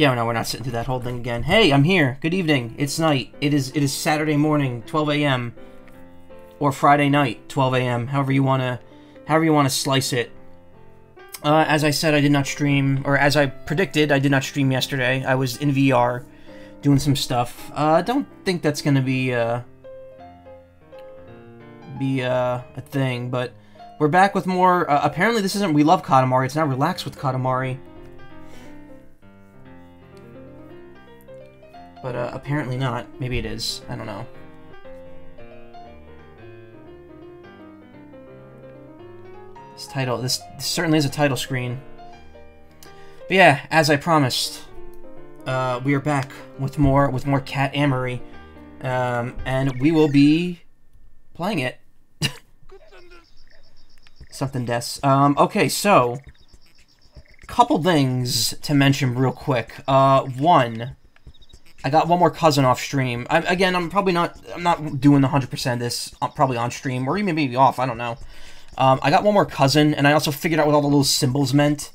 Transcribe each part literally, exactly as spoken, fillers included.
Yeah, no, we're not sitting through that whole thing again. Hey, I'm here. Good evening. It's night. It is it is Saturday morning, twelve A M or Friday night, twelve A M However you wanna, however you wanna slice it. Uh, as I said, I did not stream, or as I predicted, I did not stream yesterday. I was in V R, doing some stuff. Uh, I don't think that's gonna be uh, be uh, a thing, but we're back with more. Uh, apparently, this isn't We Love Katamari. It's not Relaxed with Katamari. But, uh, apparently not. Maybe it is. I don't know. This title... This, this certainly is a title screen. But yeah, as I promised, uh, we are back with more with more Katamari. Um, and we will be playing it. Something des. Um, okay, so... Couple things to mention real quick. Uh, one... I got one more cousin off stream. I, again, I'm probably not. I'm not doing the hundred percent of this. I'm probably on stream or even maybe off. I don't know. Um, I got one more cousin, and I also figured out what all the little symbols meant.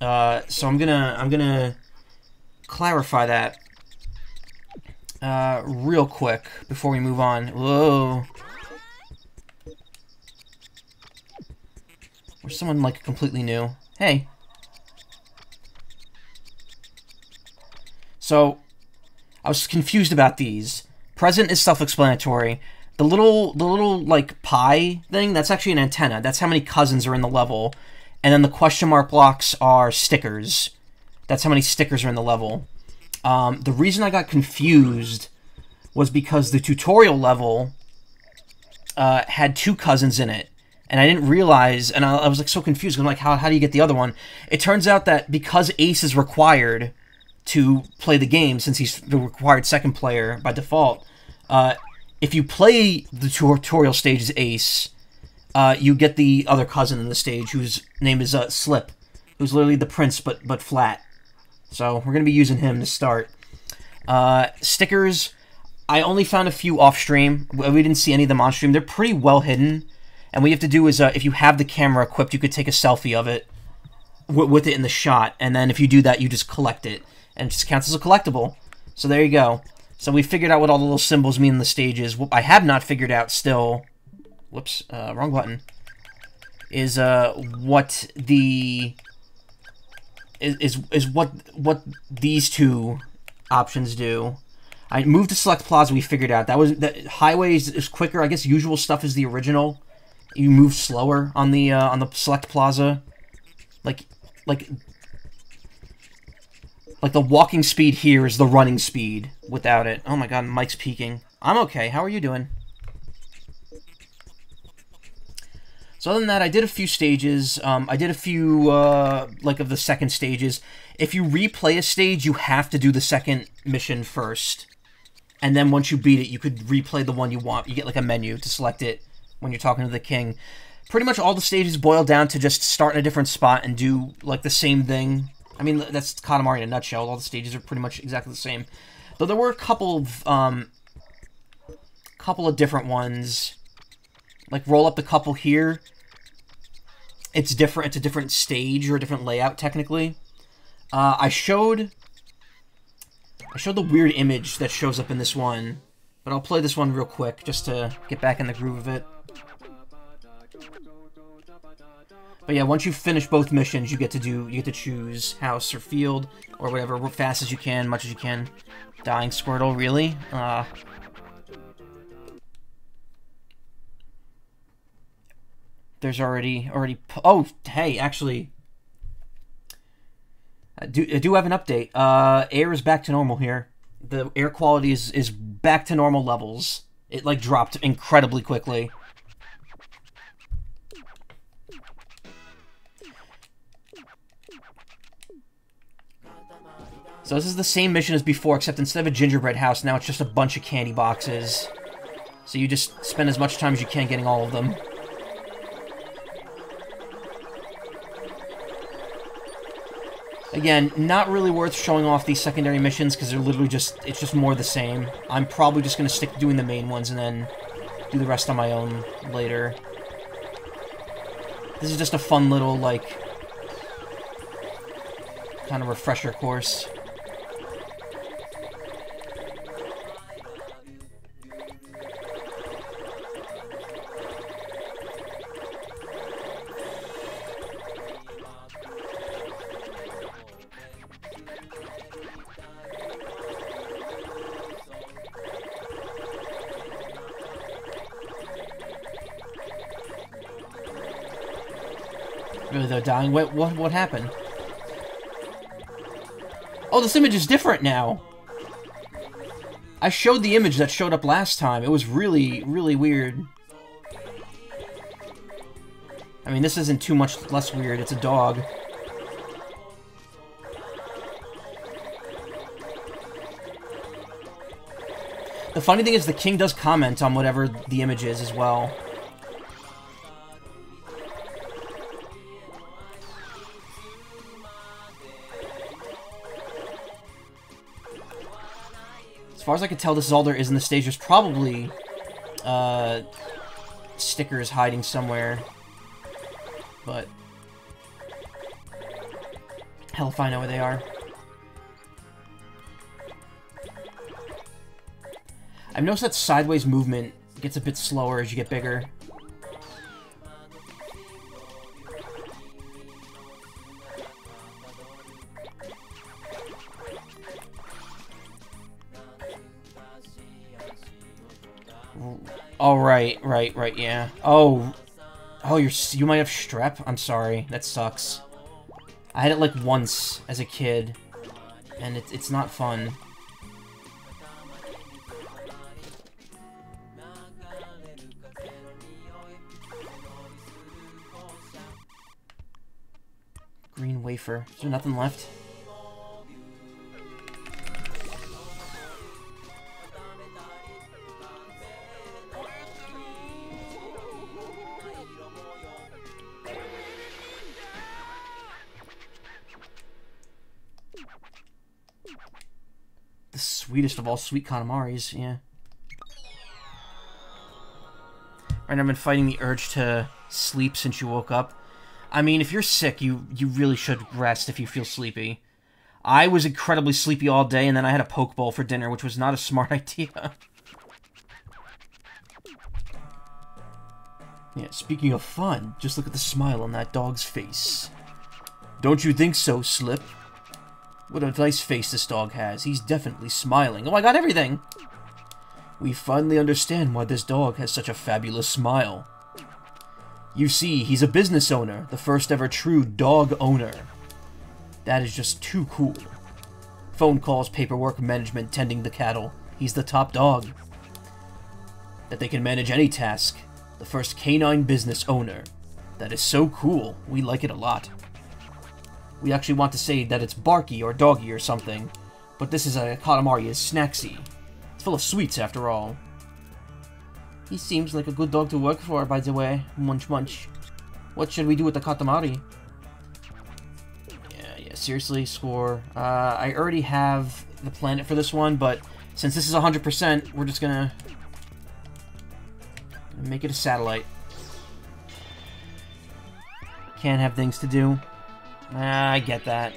Uh, so I'm gonna I'm gonna clarify that uh, real quick before we move on. Whoa! Or someone like completely new. Hey. So. I was confused about these. Present is self-explanatory. The little, the little like pie thing, that's actually an antenna. That's how many cousins are in the level. And then the question mark blocks are stickers. That's how many stickers are in the level. Um, the reason I got confused was because the tutorial level uh, had two cousins in it, and I didn't realize. And I, I was like so confused. I'm like, how how do you get the other one? It turns out that because Ace is required to play the game, since he's the required second player by default, uh, if you play the tutorial stage as Ace, uh, you get the other cousin in the stage, whose name is uh, Slip, who's literally the prince, but but flat. So we're going to be using him to start. Uh, stickers, I only found a few off stream. We didn't see any of them on stream. They're pretty well hidden, and what you have to do is, uh, if you have the camera equipped, you could take a selfie of it, w with it in the shot, and then if you do that, you just collect it. And it just counts as a collectible. So there you go. So we figured out what all the little symbols mean in the stages. What I have not figured out still... Whoops, uh, wrong button. Is, uh, what the... Is, is, is what what these two options do. I moved to Select Plaza, we figured out. That was... That, highways is quicker. I guess usual stuff is the original. You move slower on the, uh, on the Select Plaza. Like, like... Like, the walking speed here is the running speed without it. Oh my god, Mike's peeking. I'm okay, how are you doing? So other than that, I did a few stages. Um, I did a few, uh, like, of the second stages. If you replay a stage, you have to do the second mission first. And then once you beat it, you could replay the one you want. You get, like, a menu to select it when you're talking to the king. Pretty much all the stages boil down to just start in a different spot and do, like, the same thing. I mean, that's Katamari in a nutshell. All the stages are pretty much exactly the same. Though there were a couple of, um, couple of different ones. Like, roll up the couple here. It's different. It's a different stage or a different layout, technically. Uh, I showed... I showed the weird image that shows up in this one. But I'll play this one real quick, just to get back in the groove of it. But yeah, once you finish both missions, you get to do, you get to choose house or field or whatever, fast as you can, much as you can. Dying Squirtle, really? Uh, there's already, already, oh, hey, actually, I do, I do have an update. Uh, air is back to normal here. The air quality is, is back to normal levels. It, like, dropped incredibly quickly. So this is the same mission as before, except instead of a gingerbread house, now it's just a bunch of candy boxes. So you just spend as much time as you can getting all of them. Again, not really worth showing off these secondary missions, because they're literally just, it's just more the same. I'm probably just going to stick to doing the main ones and then do the rest on my own later. This is just a fun little, like, kind of refresher course. They're dying. What, what, what happened? Oh, this image is different now! I showed the image that showed up last time. It was really, really weird. I mean, this isn't too much less weird. It's a dog. The funny thing is the king does comment on whatever the image is as well. As far as I can tell, this is all there is in the stage. There's probably uh, stickers hiding somewhere, but hell if I know where they are. I've noticed that sideways movement gets a bit slower as you get bigger. Oh, right, right, right, yeah. Oh, oh, you're, you might have strep? I'm sorry, that sucks. I had it, like, once as a kid, and it, it's not fun. Green wafer. Is there nothing left? Sweetest of all sweet Katamaris, yeah. Right, I've been fighting the urge to sleep since you woke up. I mean, if you're sick, you, you really should rest if you feel sleepy. I was incredibly sleepy all day, and then I had a poke bowl for dinner, which was not a smart idea. Yeah, speaking of fun, just look at the smile on that dog's face. Don't you think so, Slip? What a nice face this dog has. He's definitely smiling. Oh, I got everything! We finally understand why this dog has such a fabulous smile. You see, he's a business owner, the first ever true dog owner. That is just too cool. Phone calls, paperwork, management, tending the cattle. He's the top dog. That they can manage any task. The first canine business owner. That is so cool. We like it a lot. We actually want to say that it's barky or doggy or something, but this is a Katamari is snacksy. It's full of sweets after all. He seems like a good dog to work for, by the way. Munch munch. What should we do with the Katamari? Yeah, yeah, seriously, score. Uh, I already have the planet for this one, but since this is one hundred percent, we're just gonna make it a satellite. Can't have things to do. Ah, I get that.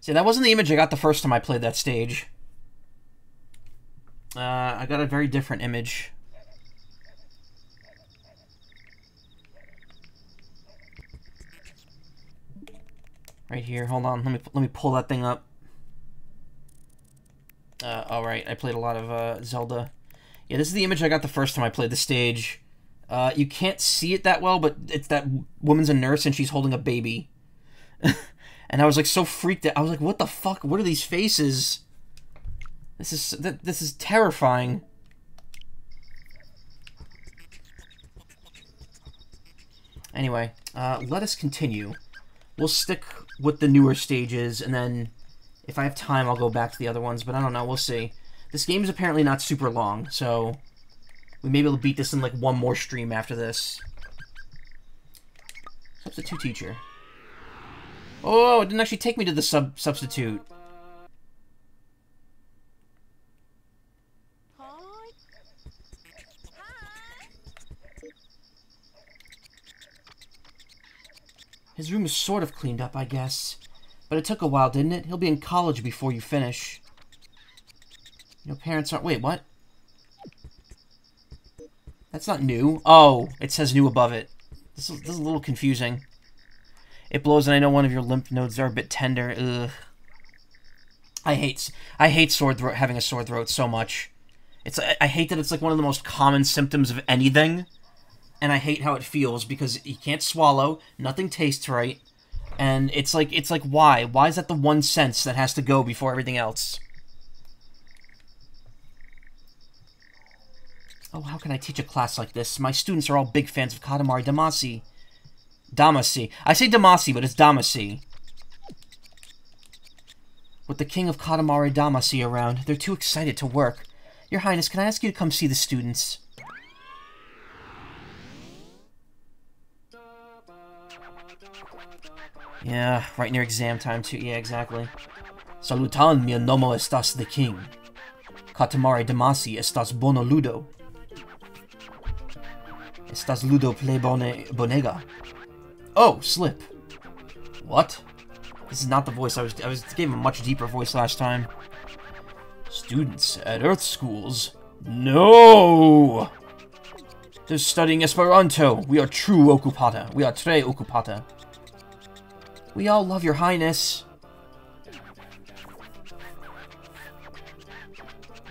See, that wasn't the image I got the first time I played that stage. Uh, I got a very different image. Right here, hold on, let me, let me pull that thing up. Uh, alright, I played a lot of, uh, Zelda. Yeah, this is the image I got the first time I played the stage. Uh, you can't see it that well, but it's that woman's a nurse and she's holding a baby. And I was like so freaked out. I was like, what the fuck? What are these faces? This is th this is terrifying. Anyway, uh, let us continue. We'll stick with the newer stages, and then if I have time, I'll go back to the other ones, but I don't know, we'll see. This game is apparently not super long, so we may be able to beat this in, like, one more stream after this. Substitute teacher. Oh, it didn't actually take me to the sub substitute. His room is sort of cleaned up, I guess. But it took a while, didn't it? He'll be in college before you finish. Your parents aren't... Wait, what? That's not new. Oh, it says new above it. This is, this is a little confusing. It blows, and I know one of your lymph nodes are a bit tender. Ugh. I hate I hate sore throat, having a sore throat so much. It's I, I hate that it's like one of the most common symptoms of anything. And I hate how it feels, because you can't swallow, nothing tastes right, and it's like, it's like, why? Why is that the one sense that has to go before everything else? Oh, how can I teach a class like this? My students are all big fans of Katamari Damacy. Damacy. I say Damacy, but it's Damacy. With the king of Katamari Damacy around, they're too excited to work. Your Highness, can I ask you to come see the students? Yeah, right near exam time, too. Yeah, exactly. Salutan, mio nomo estas the king. Katamari Damacy estas bono ludo. Estas ludo play bone bonega. Oh, Slip. What? This is not the voice. I was I was gave a much deeper voice last time. Students at Earth schools. No! They're studying Esperanto. We are true okupata. We are tre okupata. We all love your highness.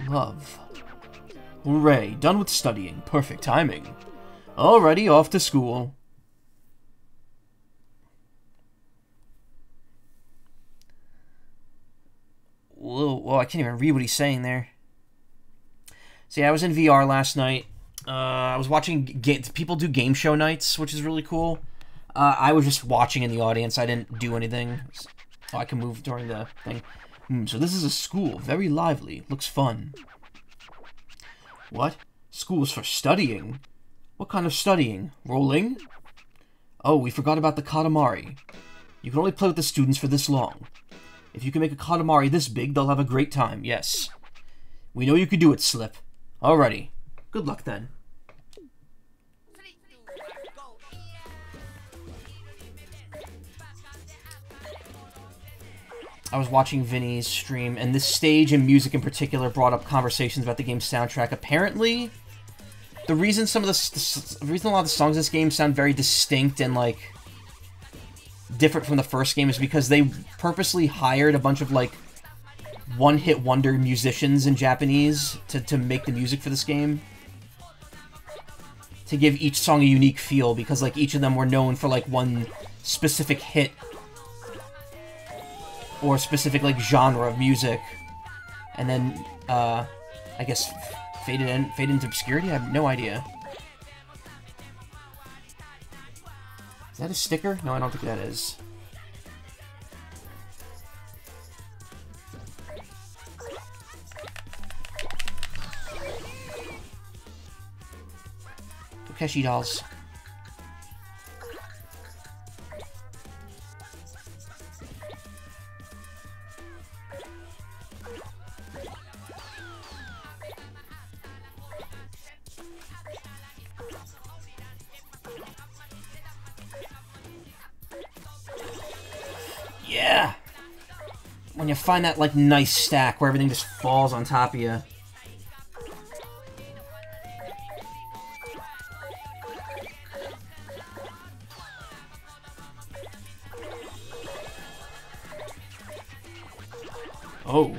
Love. Hooray, done with studying. Perfect timing. Already off to school. Whoa, whoa, I can't even read what he's saying there. See, I was in V R last night. Uh, I was watching... Ga people do game show nights, which is really cool. Uh, I was just watching in the audience. I didn't do anything. Oh, I can move during the thing. Hmm, so this is a school. Very lively. Looks fun. What? School's for studying? What kind of studying? Rolling? Oh, we forgot about the Katamari. You can only play with the students for this long. If you can make a Katamari this big, they'll have a great time. Yes. We know you could do it, Slip. Alrighty. Good luck, then. I was watching Vinny's stream, and this stage and music in particular brought up conversations about the game's soundtrack. Apparently, the reason some of the, the reason a lot of the songs in this game sound very distinct and like different from the first game is because they purposely hired a bunch of like one-hit wonder musicians in Japanese to to make the music for this game, to give each song a unique feel, because like each of them were known for like one specific hit or specific, like, genre of music. And then, uh, I guess, faded in, fade into obscurity? I have no idea. Is that a sticker? No, I don't think that is. Takeshi dolls. You find that, like, nice stack where everything just falls on top of you. Oh.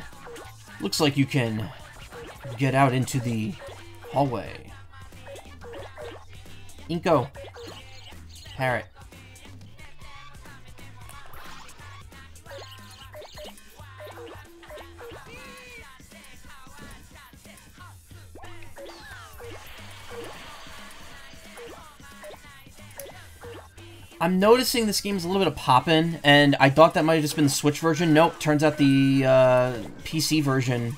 Looks like you can get out into the hallway. Inko. Parrot. I'm noticing this game's a little bit of poppin', and I thought that might have just been the Switch version. Nope, turns out the uh, P C version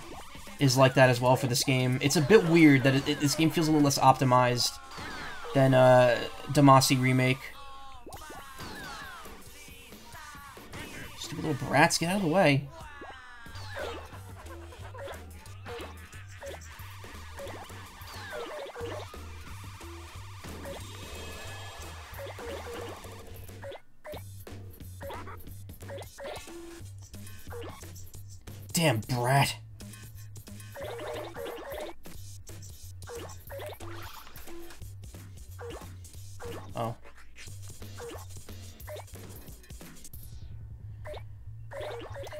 is like that as well for this game. It's a bit weird that it, it, this game feels a little less optimized than uh, Damacy Remake. Stupid little brats, get out of the way. Damn brat. Oh.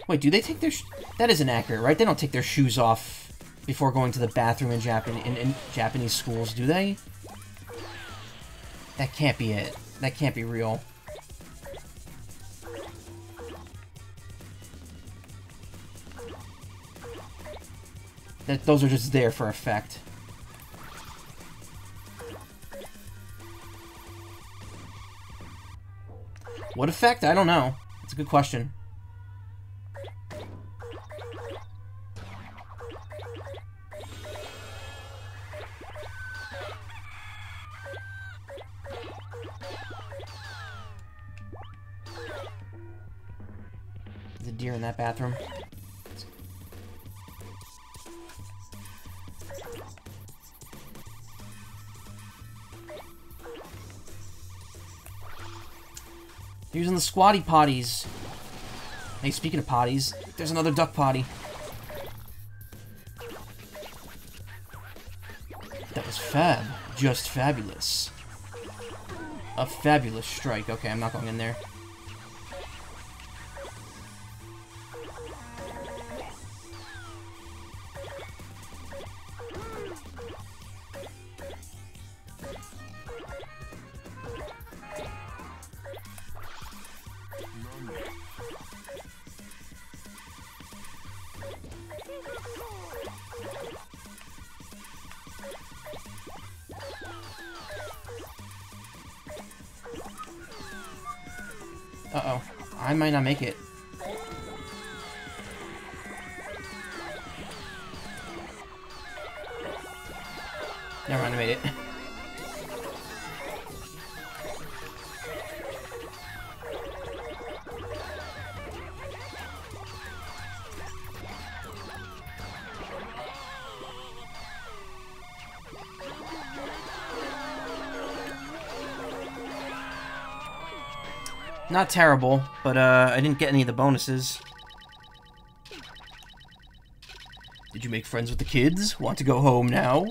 Wait, do they take their sh- that is inaccurate, right? They don't take their shoes off before going to the bathroom in Japan in, in Japanese schools, do they? That can't be it. That can't be real. That those are just there for effect. What effect? I don't know. That's a good question. There's a deer in that bathroom. Using the squatty potties. Hey, speaking of potties, there's another duck potty. That was fab. Just fabulous. A fabulous strike. Okay, I'm not going in there. Uh-oh. I might not make it. Never mind, I made it. Not terrible, but uh, I didn't get any of the bonuses. Did you make friends with the kids? Want to go home now?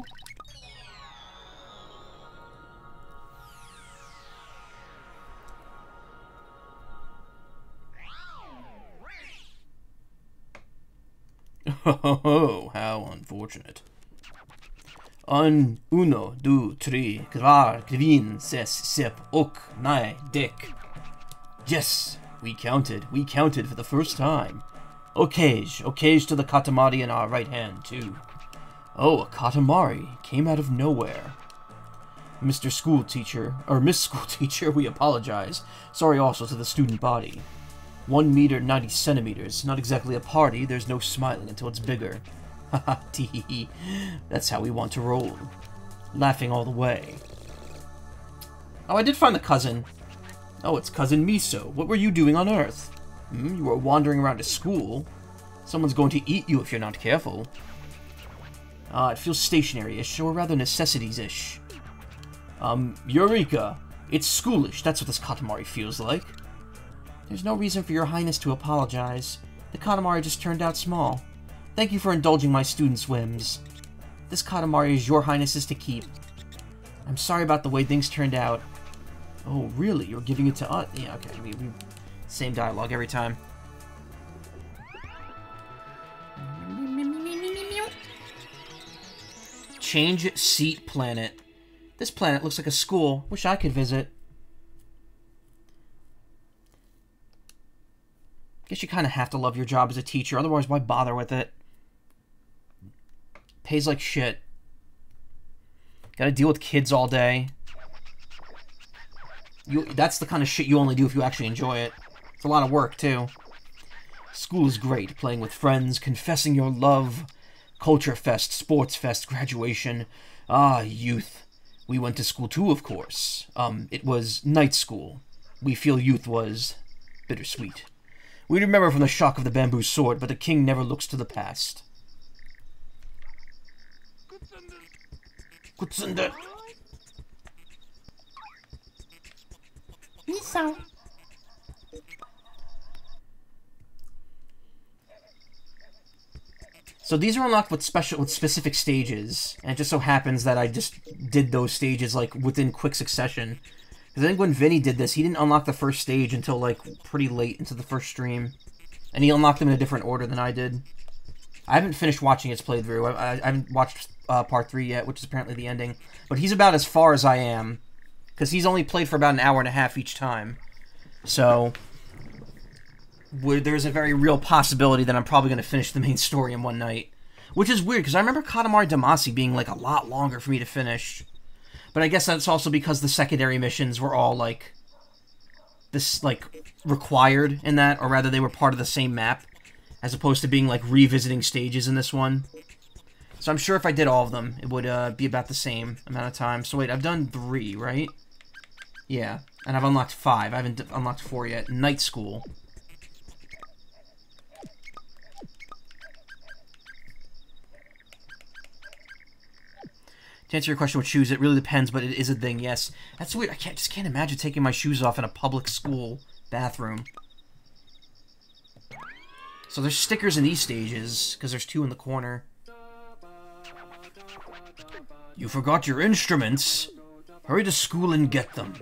Oh, how unfortunate. Un, uno, du, tri, kvar, kvin, ses, sep, ok, nai, dek. Yes, we counted. We counted for the first time. Okage. Okage to the Katamari in our right hand, too. Oh, a Katamari came out of nowhere. Mister School Teacher, or Miss School Teacher, we apologize. Sorry also to the student body. One meter, ninety centimeters. Not exactly a party. There's no smiling until it's bigger. Haha, tee hee hee. That's how we want to roll. Laughing all the way. Oh, I did find the cousin. Oh, it's Cousin Miso. What were you doing on Earth? Hmm, you were wandering around a school. Someone's going to eat you if you're not careful. Ah, uh, it feels stationary-ish, or rather necessities-ish. Um, Eureka! It's schoolish, that's what this Katamari feels like. There's no reason for your highness to apologize. The Katamari just turned out small. Thank you for indulging my students' whims. This Katamari is your highness's to keep. I'm sorry about the way things turned out. Oh, really? You're giving it to us? Yeah, okay. We, we, same dialogue every time. Change Seat Planet. This planet looks like a school. Wish I could visit. Guess you kind of have to love your job as a teacher. Otherwise, why bother with it? Pays like shit. Gotta deal with kids all day. You, that's the kind of shit you only do if you actually enjoy it. It's a lot of work, too. School is great. Playing with friends, confessing your love, culture fest, sports fest, graduation. Ah, youth. We went to school, too, of course. Um, it was night school. We feel youth was bittersweet. We remember from the shock of the bamboo sword, but the king never looks to the past. Kutsunda. Miso. So these are unlocked with special with specific stages, and it just so happens that I just did those stages like within quick succession. Because I think when Vinny did this, he didn't unlock the first stage until like pretty late into the first stream, and he unlocked them in a different order than I did. I haven't finished watching his playthrough. I, I haven't watched uh, part three yet, which is apparently the ending. But he's about as far as I am, because he's only played for about an hour and a half each time. So there's a very real possibility that I'm probably going to finish the main story in one night, which is weird because I remember Katamari Damacy being like a lot longer for me to finish. But I guess that's also because the secondary missions were all, like, this, like, required in that, or rather they were part of the same map, as opposed to being, like, revisiting stages in this one. So I'm sure if I did all of them, it would uh, be about the same amount of time. So wait, I've done three, right? Yeah, and I've unlocked five. I haven't d unlocked four yet. Night school. To answer your question with shoes, it really depends, but it is a thing, yes. That's weird. I can't, just can't imagine taking my shoes off in a public school bathroom. So there's stickers in these stages, because there's two in the corner. You forgot your instruments. Hurry to school and get them.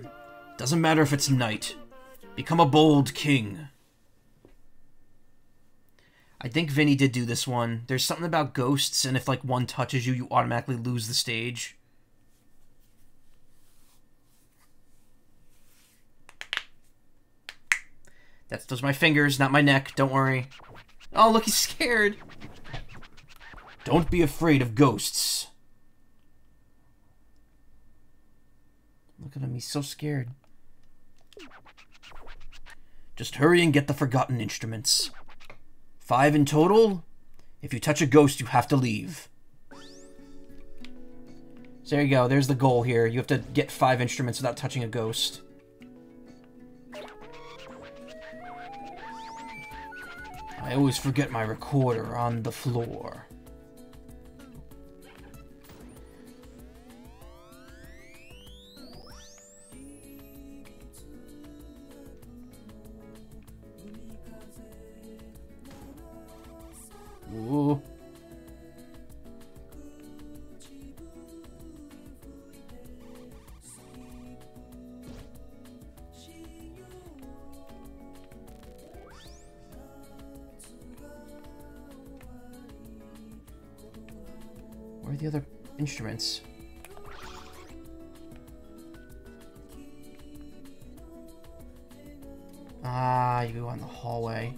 Doesn't matter if it's night. Become a bold king. I think Vinny did do this one. There's something about ghosts, and if, like, one touches you, you automatically lose the stage. That's, those are my fingers, not my neck. Don't worry. Oh, look, he's scared. Don't be afraid of ghosts. Look at him, he's so scared. Just hurry and get the forgotten instruments. Five in total. If you touch a ghost, you have to leave. So there you go. There's the goal here. You have to get five instruments without touching a ghost. I always forget my recorder on the floor. Ooh. Where are the other instruments? Ah, you go in the hallway.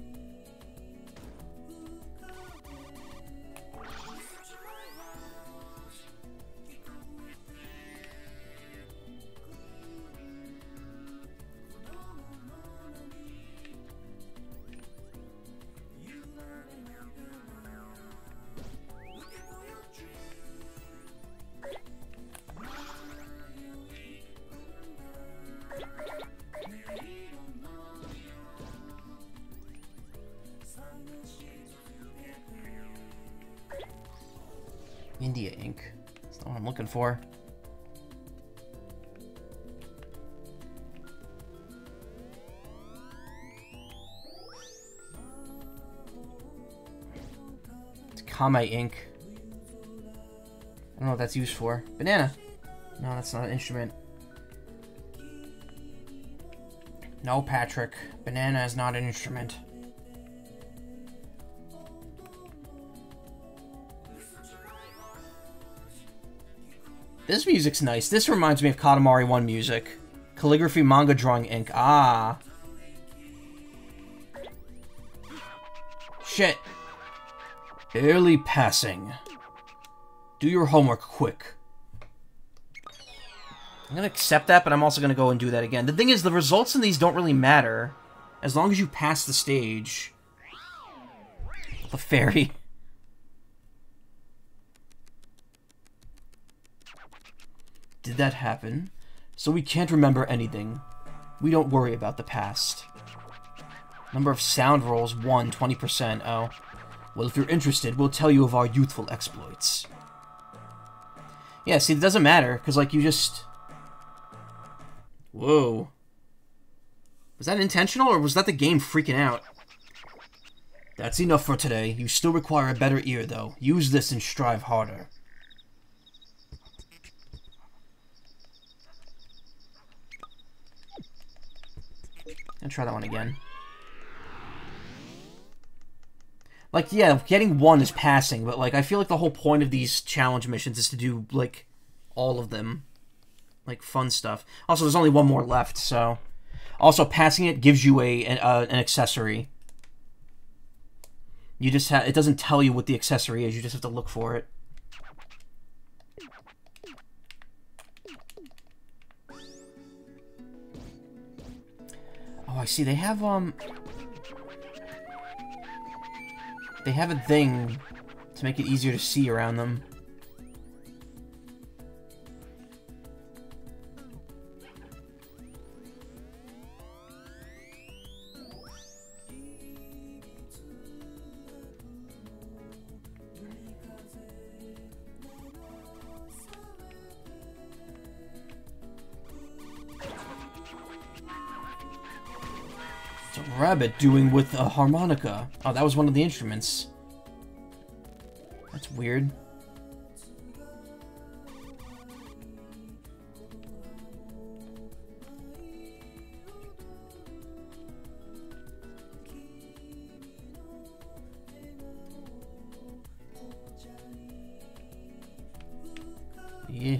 For. It's Kame ink. I don't know what that's used for. Banana. No, that's not an instrument. No, Patrick. Banana is not an instrument. This music's nice. This reminds me of Katamari one music. Calligraphy, manga, drawing, ink. Ah. Shit. Barely passing. Do your homework quick. I'm gonna accept that, but I'm also gonna go and do that again. The thing is, the results in these don't really matter. As long as you pass the stage. The fairy. Did that happen? So we can't remember anything. We don't worry about the past. Number of sound rolls, one, twenty percent. Oh. Well, if you're interested, we'll tell you of our youthful exploits. Yeah, see, it doesn't matter, because, like, you just... Whoa. Was that intentional, or was that the game freaking out? That's enough for today. You still require a better ear, though. Use this and strive harder. And try that one again. Like, yeah, getting one is passing, but, like, I feel like the whole point of these challenge missions is to do, like, all of them. Like, fun stuff. Also, there's only one more left, so... Also, passing it gives you a an, uh, an accessory. You just have... It doesn't tell you what the accessory is, you just have to look for it. Oh, I see, they have, um... They have a thing to make it easier to see around them. Rabbit doing with a harmonica. Oh, that was one of the instruments. That's weird. Yeah.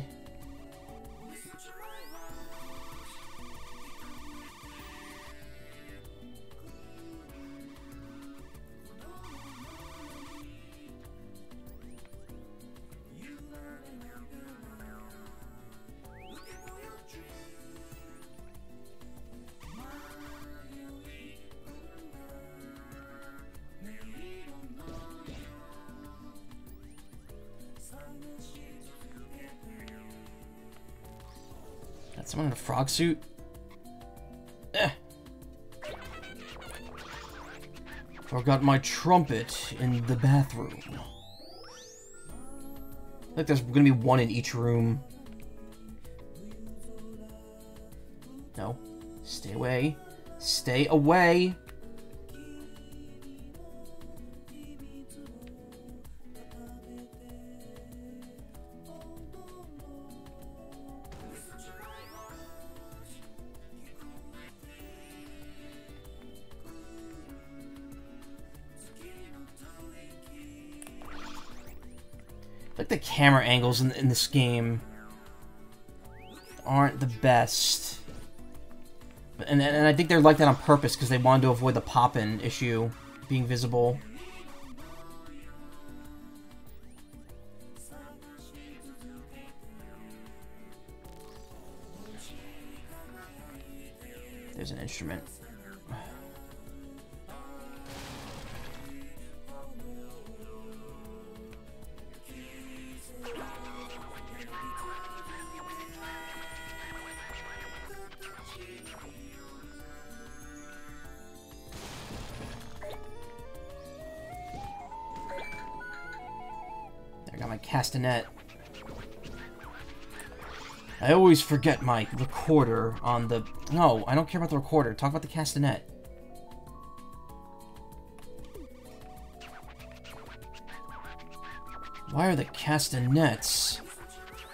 Someone in a frog suit? Eh. Forgot my trumpet in the bathroom. I think there's gonna be one in each room. No. Stay away. Stay away! Camera angles in, in this game aren't the best. And, and I think they're like that on purpose because they wanted to avoid the pop-in issue being visible. There's an instrument. Castanet. I always forget my recorder on the... No, I don't care about the recorder. Talk about the castanet. Why are the castanets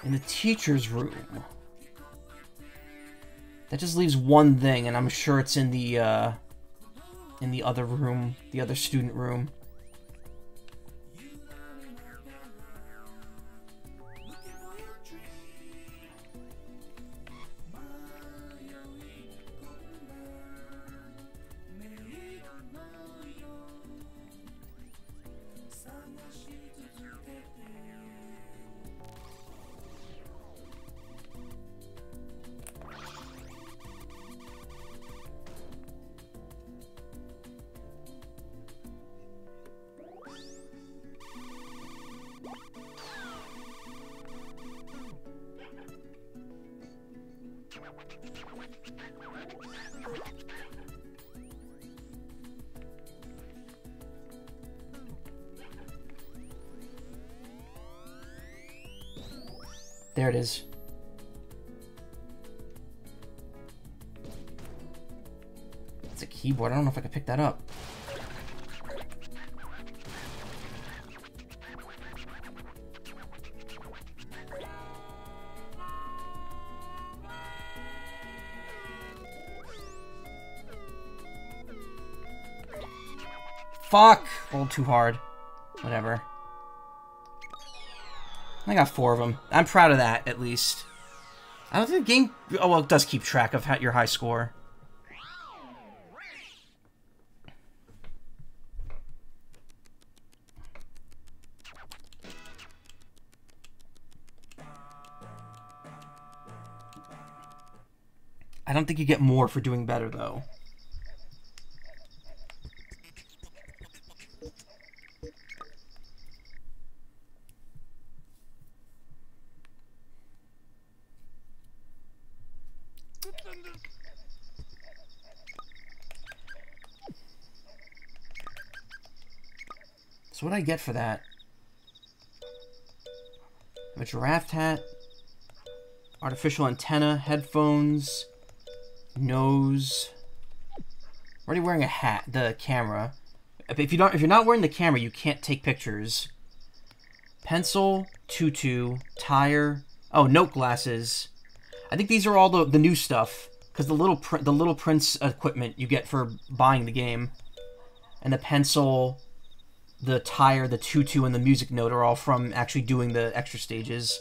in the teacher's room? That just leaves one thing, and I'm sure it's in the, uh... in the other room, the other student room. There it is. It's a keyboard. I don't know if I can pick that up. Fuck! Rolled too hard. Whatever. I got four of them. I'm proud of that, at least. I don't think the game... Oh, well, it does keep track of your high score. I don't think you get more for doing better, though. So what do I get for that? A giraffe hat, artificial antenna, headphones, nose. I'm already wearing a hat, the camera. If you don't, if you're not wearing the camera, you can't take pictures. Pencil, tutu, tire. Oh, note glasses. I think these are all the the new stuff because the little pr the little prints equipment you get for buying the game, and the pencil, the tire, the tutu, and the music note are all from actually doing the extra stages.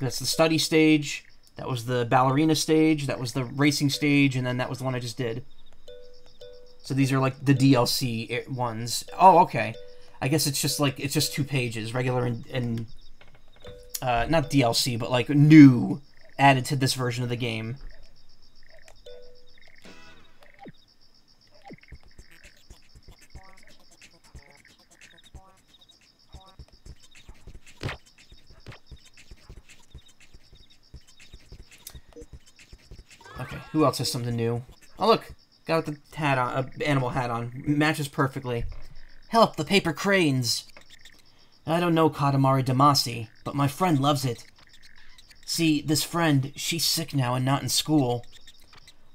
That's the study stage, that was the ballerina stage, that was the racing stage, and then that was the one I just did. So these are like the D L C ones. Oh, okay. I guess it's just like, it's just two pages, regular and, and uh, not D L C, but like new, added to this version of the game. Okay, who else has something new? Oh look, got the hat on, uh, animal hat on. Matches perfectly. Help, the paper cranes! I don't know Katamari Damacy, but my friend loves it. See, this friend, she's sick now and not in school.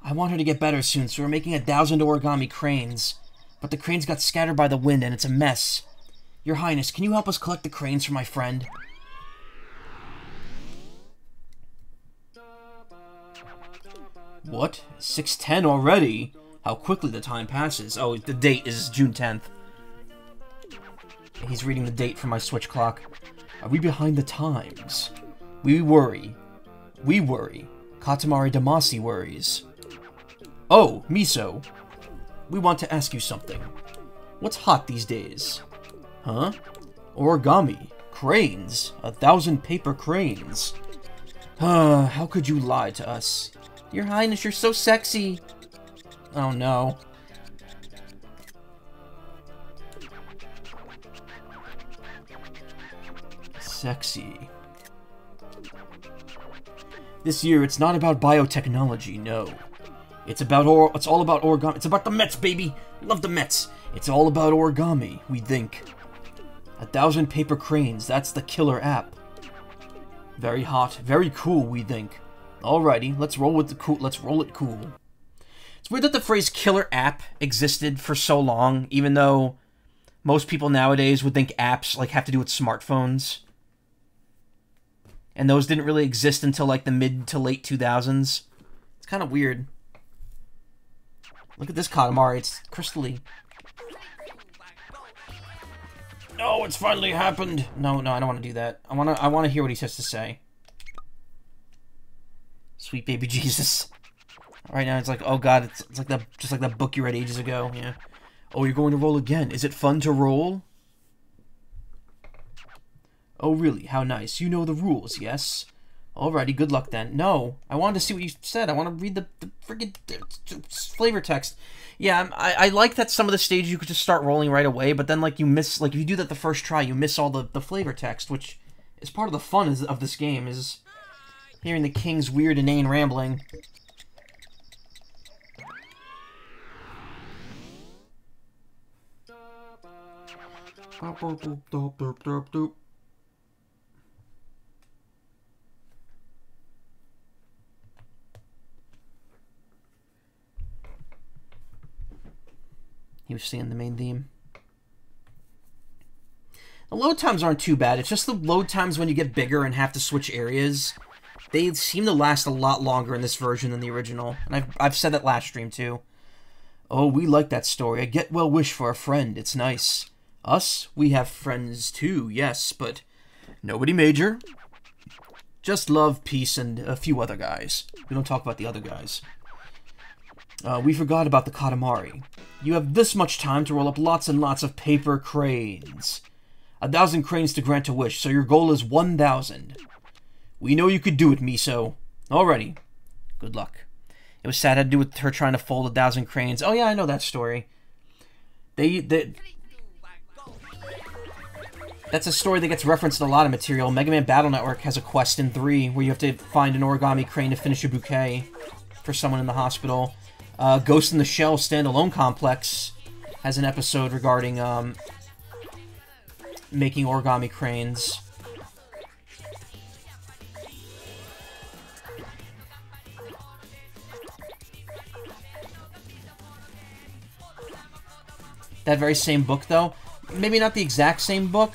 I want her to get better soon, so we're making a thousand origami cranes. But the cranes got scattered by the wind and it's a mess. Your Highness, can you help us collect the cranes for my friend? What? six ten already? How quickly the time passes. Oh, the date is June tenth. He's reading the date from my Switch clock. Are we behind the times? We worry. We worry. Katamari Damacy worries. Oh, Miso. We want to ask you something. What's hot these days? Huh? Origami. Cranes. A thousand paper cranes. Uh, how could you lie to us? Your Highness, you're so sexy! Oh no. Sexy. This year, it's not about biotechnology, no. It's about or- it's all about origami- it's about the Mets, baby! Love the Mets! It's all about origami, we think. A thousand paper cranes, that's the killer app. Very hot, very cool, we think. Alrighty, let's roll with the cool. Let's roll it cool. It's weird that the phrase "killer app" existed for so long, even though most people nowadays would think apps like have to do with smartphones, and those didn't really exist until like the mid to late two thousands. It's kind of weird. Look at this Katamari; it's crystally. No, it's finally happened. No, no, I don't want to do that. I wanna, I wanna hear what he has to say. Sweet baby Jesus. Right now it's like, oh god, it's, it's like the just like that book you read ages ago. Yeah. Oh, you're going to roll again. Is it fun to roll? Oh really? How nice. You know the rules, yes? Alrighty, good luck then. No, I wanted to see what you said. I want to read the, the friggin' flavor text. Yeah, I, I like that some of the stages you could just start rolling right away, but then like you miss, like if you do that the first try, you miss all the, the flavor text, which is part of the fun is, of this game is... hearing the king's weird, inane rambling. He was singing the main theme. The load times aren't too bad. It's just the load times when you get bigger and have to switch areas. They seem to last a lot longer in this version than the original. And I've, I've said that last stream, too. Oh, we like that story. A get-well-wish for a friend. It's nice. Us? We have friends, too, yes, but nobody major. Just love, peace, and a few other guys. We don't talk about the other guys. Uh, we forgot about the Katamari. You have this much time to roll up lots and lots of paper cranes. A thousand cranes to grant a wish, so your goal is one thousand. We know you could do it, Miso. Alrighty. Good luck. It was sad I had to do with her trying to fold a thousand cranes. Oh yeah, I know that story. They... they... That's a story that gets referenced in a lot of material. Mega Man Battle Network has a quest in three where you have to find an origami crane to finish a bouquet for someone in the hospital. Uh, Ghost in the Shell Standalone Complex has an episode regarding um, making origami cranes. That very same book, though. Maybe not the exact same book,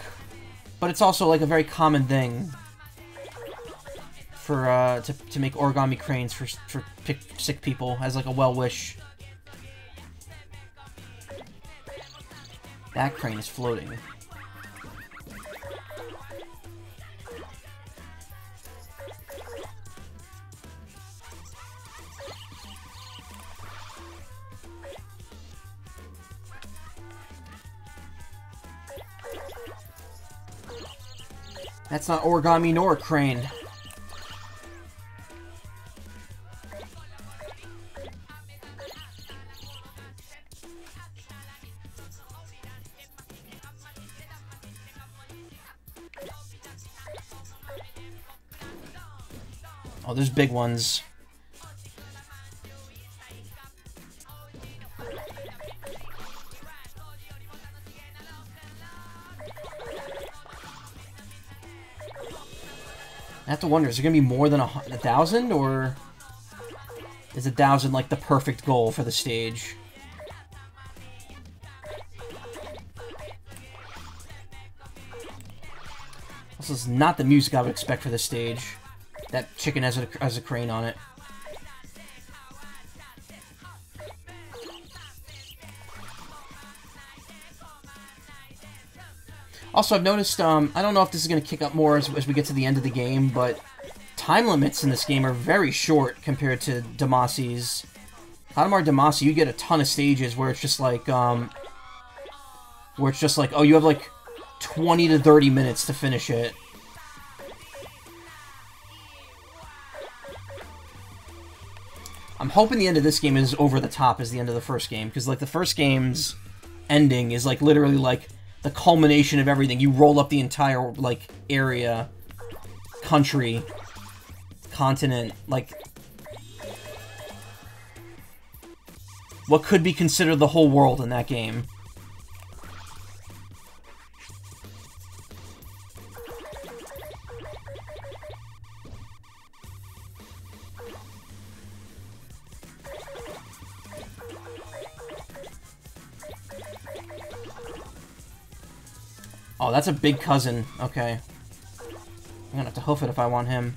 but it's also, like, a very common thing for, uh, to, to make origami cranes for, for sick people as, like, a well-wish. That crane is floating. That's not origami nor a crane. Oh, there's big ones. I have to wonder, is there going to be more than a thousand, or is a thousand like the perfect goal for the stage? This is not the music I would expect for the stage. That chicken has a, has a crane on it. Also, I've noticed, um, I don't know if this is going to kick up more as, as we get to the end of the game, but time limits in this game are very short compared to Damasi's. Katamari Damacy, you get a ton of stages where it's just like, um, where it's just like, oh, you have like twenty to thirty minutes to finish it. I'm hoping the end of this game is over the top as the end of the first game, because like the first game's ending is like literally like the culmination of everything. You roll up the entire, like, area, country, continent, like... what could be considered the whole world in that game. Oh, that's a big cousin. Okay. I'm gonna have to hoof it if I want him.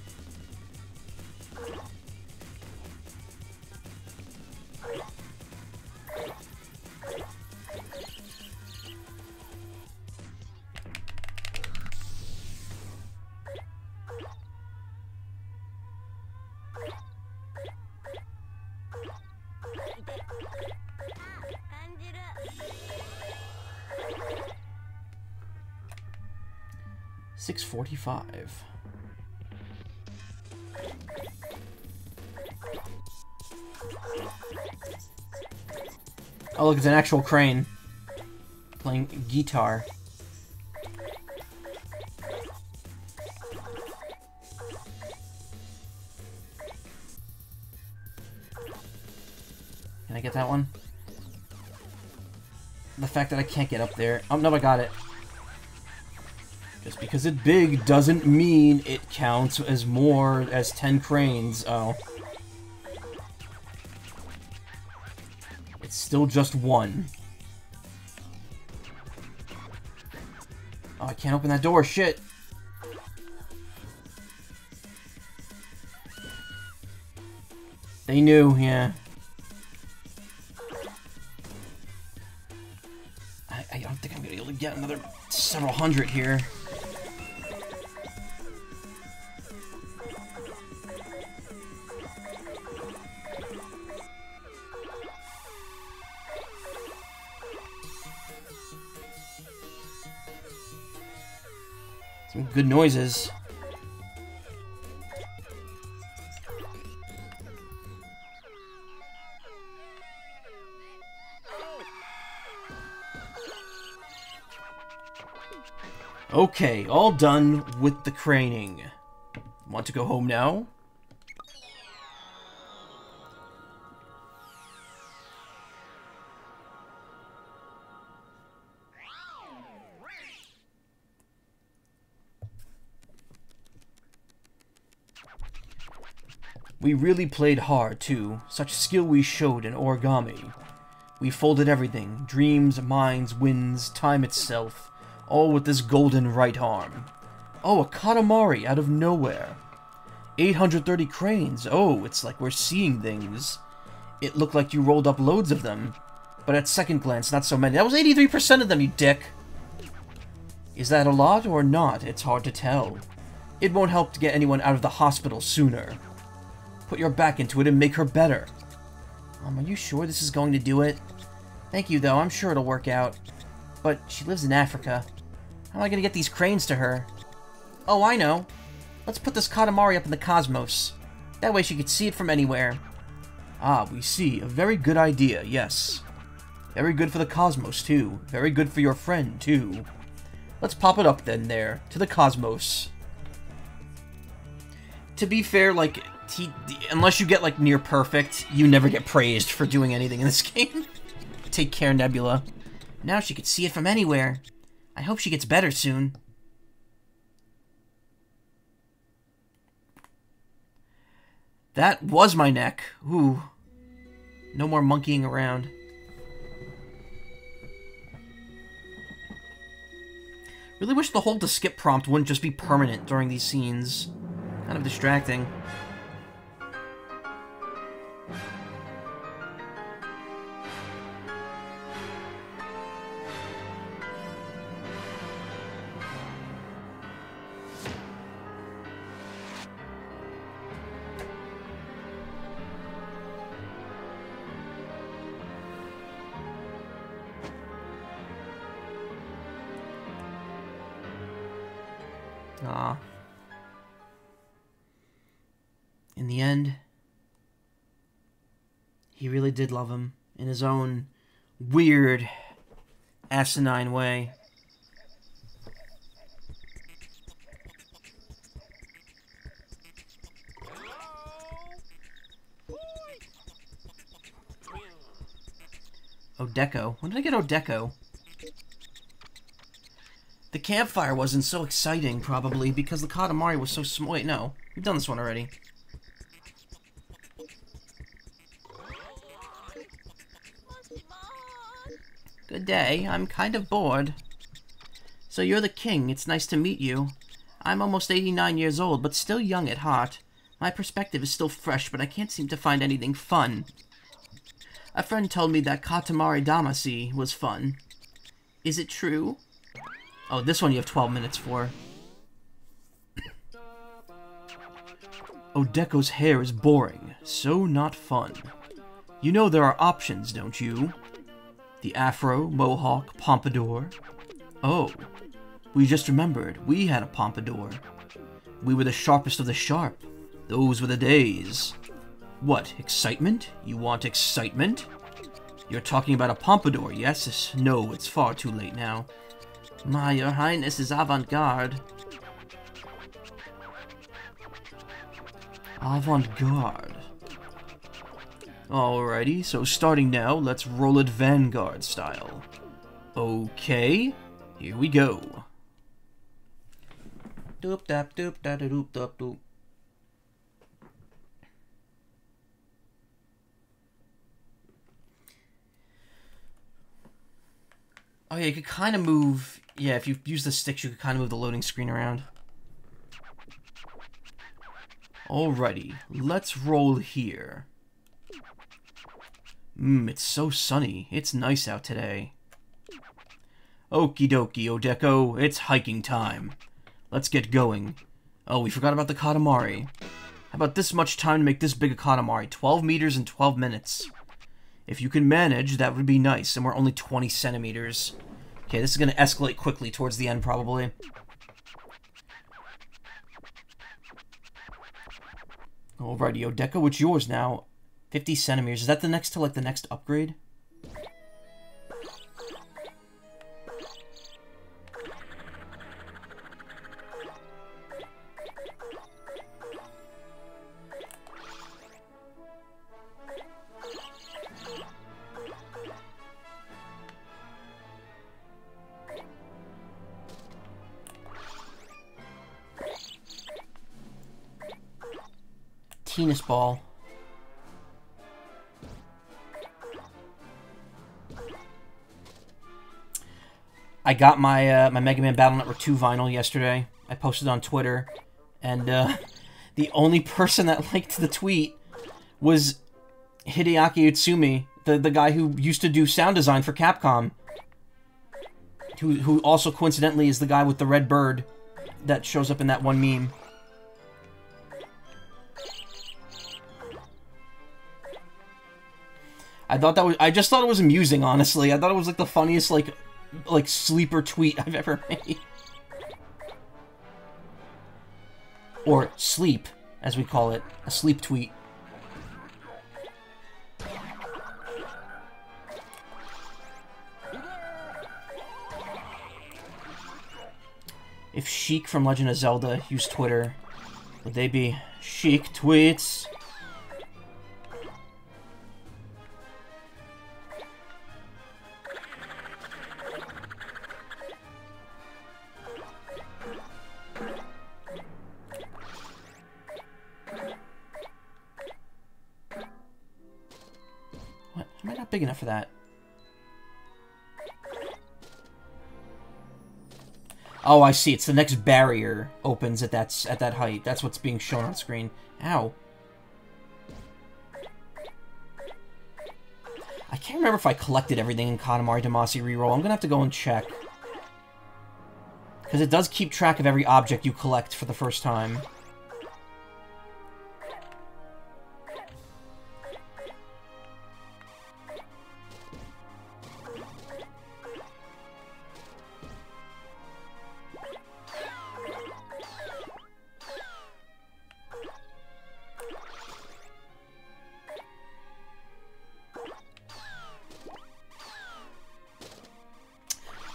six forty-five. Oh, look, it's an actual crane playing guitar. Can I get that one? The fact that I can't get up there. Oh, no, I got it. Just because it's big doesn't mean it counts as more as ten cranes. Oh. It's still just one. Oh, I can't open that door, shit! They knew, yeah. I, I don't think I'm gonna be able to get another several hundred here. Some good noises. Okay, all done with the craning. Want to go home now? We really played hard, too. Such skill we showed in origami. We folded everything. Dreams, minds, winds, time itself. All with this golden right arm. Oh, a Katamari out of nowhere. eight hundred thirty cranes. Oh, it's like we're seeing things. It looked like you rolled up loads of them. But at second glance, not so many. That was eighty-three percent of them, you dick! Is that a lot or not? It's hard to tell. It won't help to get anyone out of the hospital sooner. Put your back into it and make her better. Um, are you sure this is going to do it? Thank you, though. I'm sure it'll work out. But she lives in Africa. How am I gonna get these cranes to her? Oh, I know. Let's put this Katamari up in the cosmos. That way she could see it from anywhere. Ah, we see. A very good idea, yes. Very good for the cosmos, too. Very good for your friend, too. Let's pop it up then there, to the cosmos. To be fair, like, he, unless you get, like, near perfect, you never get praised for doing anything in this game. Take care, Nebula. Now she could see it from anywhere. I hope she gets better soon. That was my neck. Ooh. No more monkeying around. Really wish the hold to skip prompt wouldn't just be permanent during these scenes. Kind of distracting. Aw. In the end, he really did love him in his own weird, asinine way. Odeko. When did I get Odeko? The campfire wasn't so exciting, probably, because the Katamari was so small. Wait, no. We've done this one already. Good day. I'm kind of bored. So you're the king. It's nice to meet you. I'm almost eighty-nine years old, but still young at heart. My perspective is still fresh, but I can't seem to find anything fun. A friend told me that Katamari Damacy was fun. Is it true? Oh, this one you have twelve minutes for. Odeko's hair is boring, so not fun. You know there are options, don't you? The afro, mohawk, pompadour. Oh, we just remembered we had a pompadour. We were the sharpest of the sharp. Those were the days. What, excitement? You want excitement? You're talking about a pompadour, yes? No, it's far too late now. My, your highness is avant-garde. Avant-garde. Alrighty, so starting now, let's roll it Vanguard style. Okay, here we go. Doop dap doop da doop doop doop. Oh yeah, you could kind of move Yeah, if you use the sticks, you can kind of move the loading screen around. Alrighty, let's roll here. Mmm, it's so sunny. It's nice out today. Okie dokie, Odeko, it's hiking time. Let's get going. Oh, we forgot about the Katamari. How about this much time to make this big a Katamari? twelve meters in twelve minutes. If you can manage, that would be nice, and we're only twenty centimeters. Okay, this is going to escalate quickly towards the end, probably. Alrighty, Odeko, it's yours now. fifty centimeters. Is that the next to, like, the next upgrade? Tennis ball. I got my uh, my Mega Man Battle Network two vinyl yesterday. I posted on Twitter, and uh, the only person that liked the tweet was Hideaki Utsumi, the the guy who used to do sound design for Capcom, who who also coincidentally is the guy with the red bird that shows up in that one meme. I thought that was, I just thought it was amusing, honestly. I thought it was like the funniest, like, like sleeper tweet I've ever made. Or sleep, as we call it. A sleep tweet. If Sheik from Legend of Zelda used Twitter, would they be Sheik tweets? Big enough for that. Oh, I see. It's the next barrier opens at that at that height. That's what's being shown on screen. Ow. I can't remember if I collected everything in Katamari Damacy Reroll. I'm gonna have to go and check, because it does keep track of every object you collect for the first time.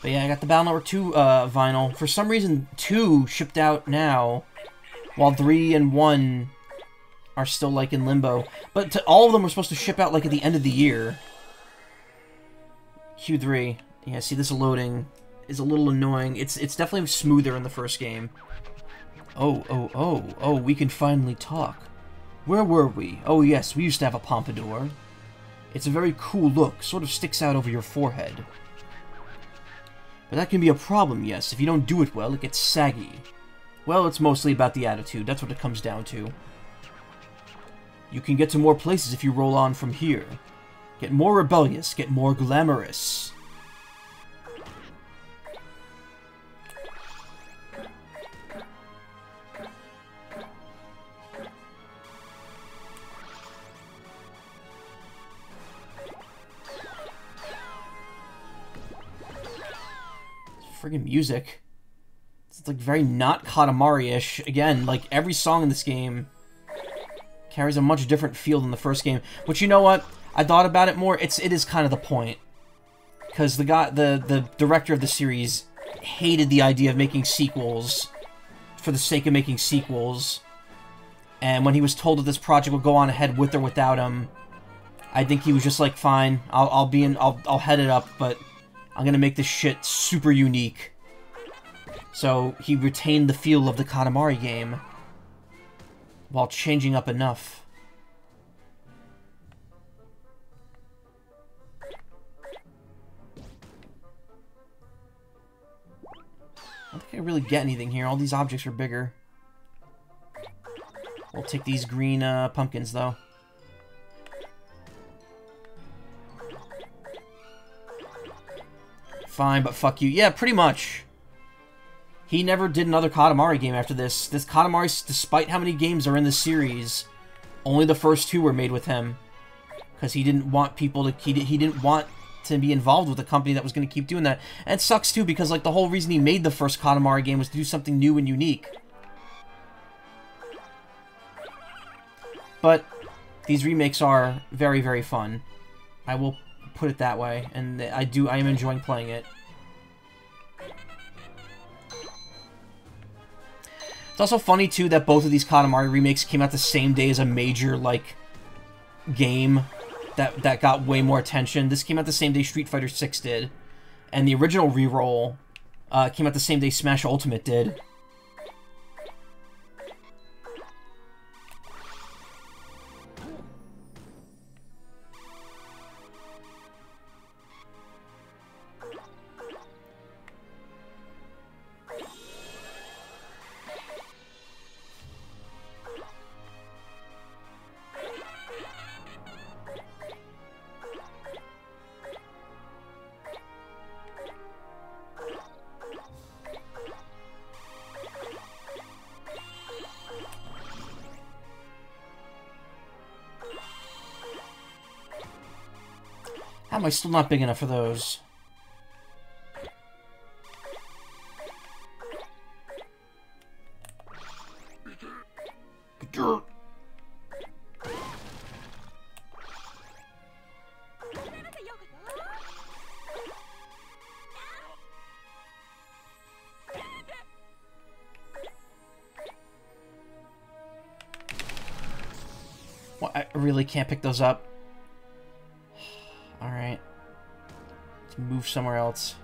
But yeah, I got the Battle Network two uh, vinyl. For some reason, two shipped out now, while three and one are still, like, in limbo. But to, all of them were supposed to ship out, like, at the end of the year. Q three. Yeah, see, this loading is a little annoying. It's, it's definitely smoother in the first game. Oh, oh, oh, oh, we can finally talk. Where were we? Oh, yes, we used to have a pompadour. It's a very cool look. Sort of sticks out over your forehead. But that can be a problem, yes. If you don't do it well, it gets saggy. Well, it's mostly about the attitude. That's what it comes down to. You can get to more places if you roll on from here. Get more rebellious, get more glamorous. Friggin' music. It's like very not Katamari-ish. Again, like every song in this game carries a much different feel than the first game. Which, you know what? I thought about it more. It's it is kind of the point. Cause the guy the, the director of the series hated the idea of making sequels for the sake of making sequels. And when he was told that this project would go on ahead with or without him, I think he was just like, fine, I'll I'll be in I'll I'll head it up, but I'm gonna make this shit super unique. So he retained the feel of the Katamari game while changing up enough. I don't think I really get anything here. All these objects are bigger. We'll take these green uh, pumpkins, though. Fine, but fuck you. Yeah, pretty much. He never did another Katamari game after this. This Katamari, despite how many games are in the series, only the first two were made with him. Because he didn't want people to... He, he didn't want... to be involved with a company that was going to keep doing that. And it sucks too, because like the whole reason he made the first Katamari game was to do something new and unique. But these remakes are very, very fun. I will put it that way, and I do I am enjoying playing it. It's also funny too that both of these Katamari remakes came out the same day as a major like game That, that got way more attention. This came out the same day Street Fighter six did. And the original reroll uh, came out the same day Smash Ultimate did. Am I still not big enough for those? Well, I really can't pick those up. Move somewhere else.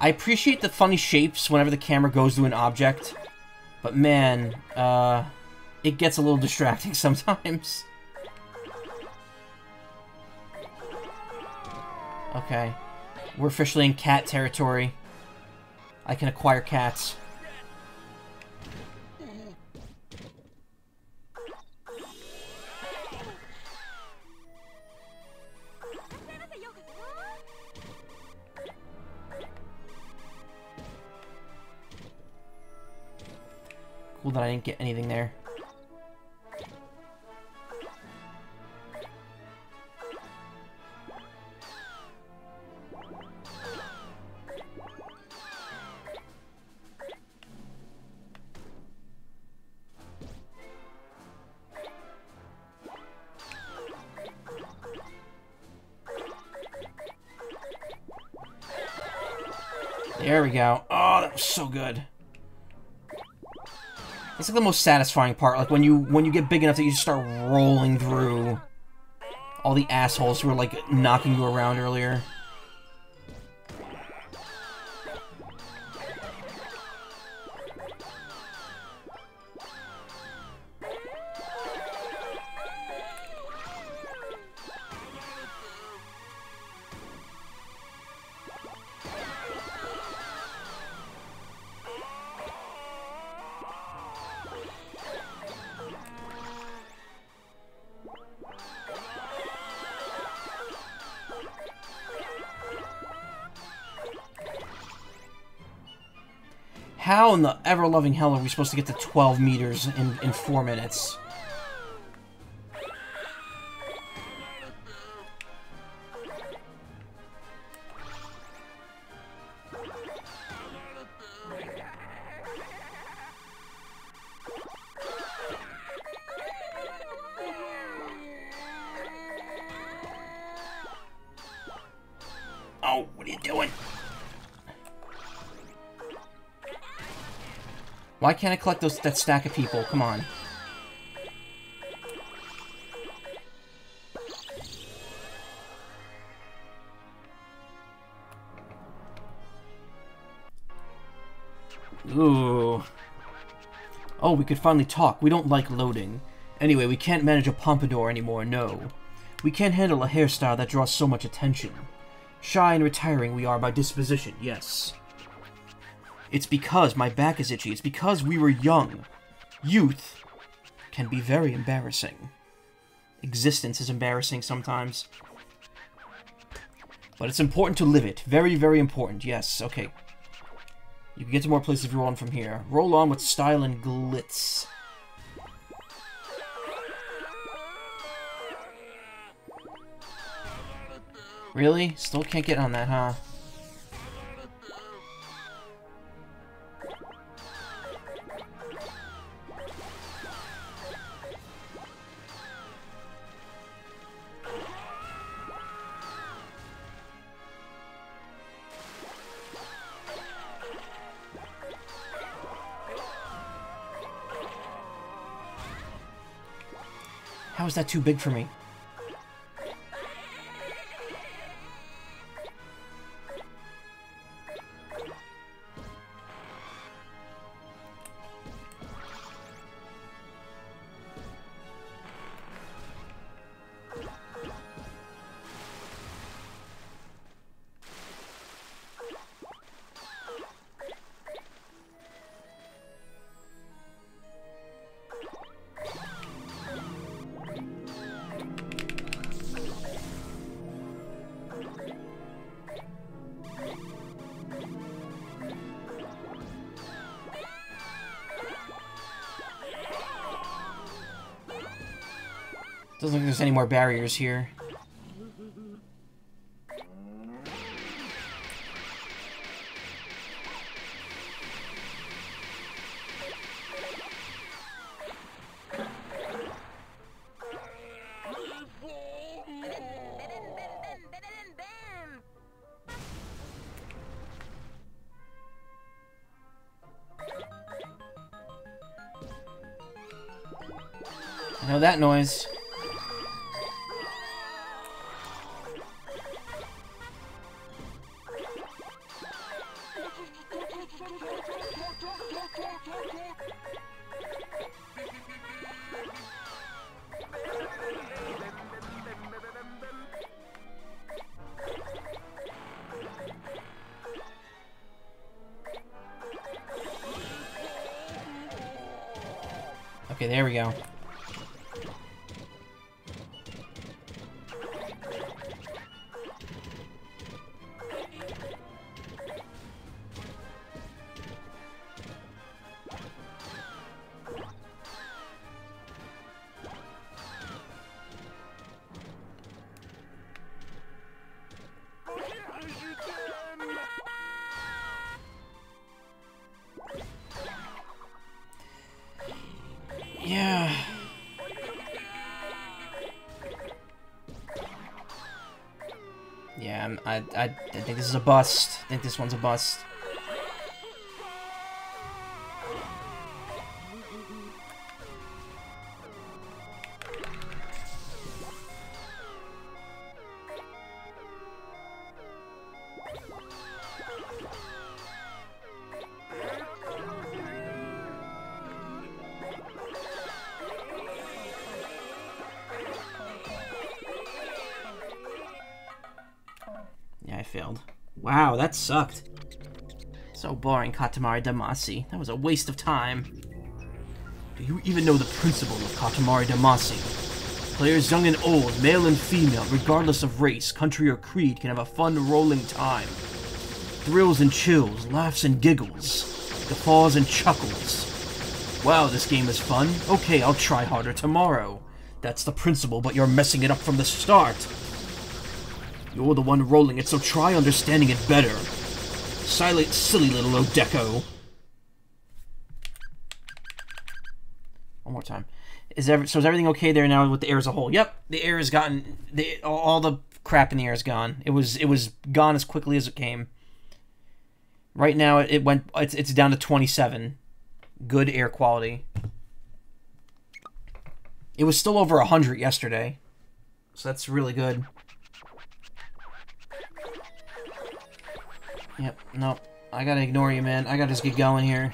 I appreciate the funny shapes whenever the camera goes to an object, but man, uh, it gets a little distracting sometimes. Okay, we're officially in cat territory. I can acquire cats. Cool that I didn't get anything there. There we go. Oh, that was so good. It's like the most satisfying part, like when you when you get big enough that you just start rolling through all the assholes who were like knocking you around earlier. How in the ever-loving hell are we supposed to get to twelve meters in, in four minutes? Why can't I collect those that stack of people? Come on. Ooh. Oh, we could finally talk. We don't like loading. Anyway, we can't manage a pompadour anymore, no. We can't handle a hairstyle that draws so much attention. Shy and retiring we are by disposition, yes. It's because my back is itchy. It's because we were young. Youth can be very embarrassing. Existence is embarrassing sometimes. But it's important to live it. Very, very important, yes. Okay. You can get to more places if you roll on from here. Roll on with style and glitz. Really? Still can't get on that, huh? How is that too big for me? Doesn't look like there's any more barriers here. I know that noise. Okay, there we go. I, I, I think this is a bust. I think this one's a bust. Failed. Wow, that sucked. So boring, Katamari Damacy. That was a waste of time. Do you even know the principle of Katamari Damacy? Players young and old, male and female, regardless of race, country, or creed, can have a fun rolling time. Thrills and chills, laughs and giggles, guffaws and chuckles. Wow, this game is fun. Okay, I'll try harder tomorrow. That's the principle, but you're messing it up from the start. You're the one rolling it, so try understanding it better. Silent, silly little Odeko. One more time. Is every, so is everything okay there now with the air as a whole? Yep, the air has gotten... The, all the crap in the air is gone. It was it was gone as quickly as it came. Right now, it went. It's, it's down to twenty-seven. Good air quality. It was still over one hundred yesterday. So that's really good. Yep, no, I gotta ignore you, man. I gotta just get going here.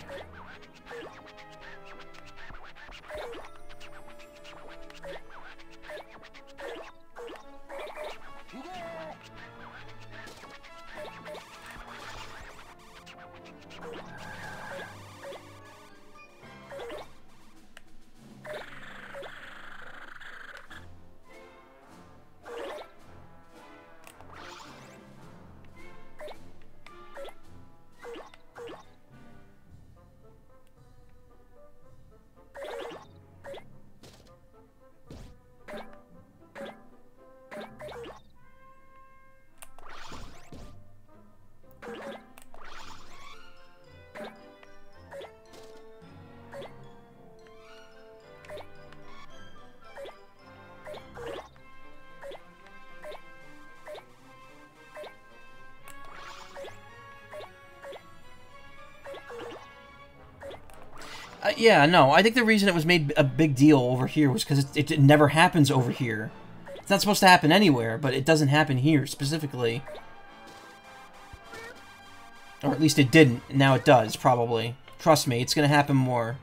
Yeah, no, I think the reason it was made a big deal over here was because it, it, it never happens over here. It's not supposed to happen anywhere, but it doesn't happen here, specifically. Or at least it didn't, and now it does, probably. Trust me, it's gonna happen more.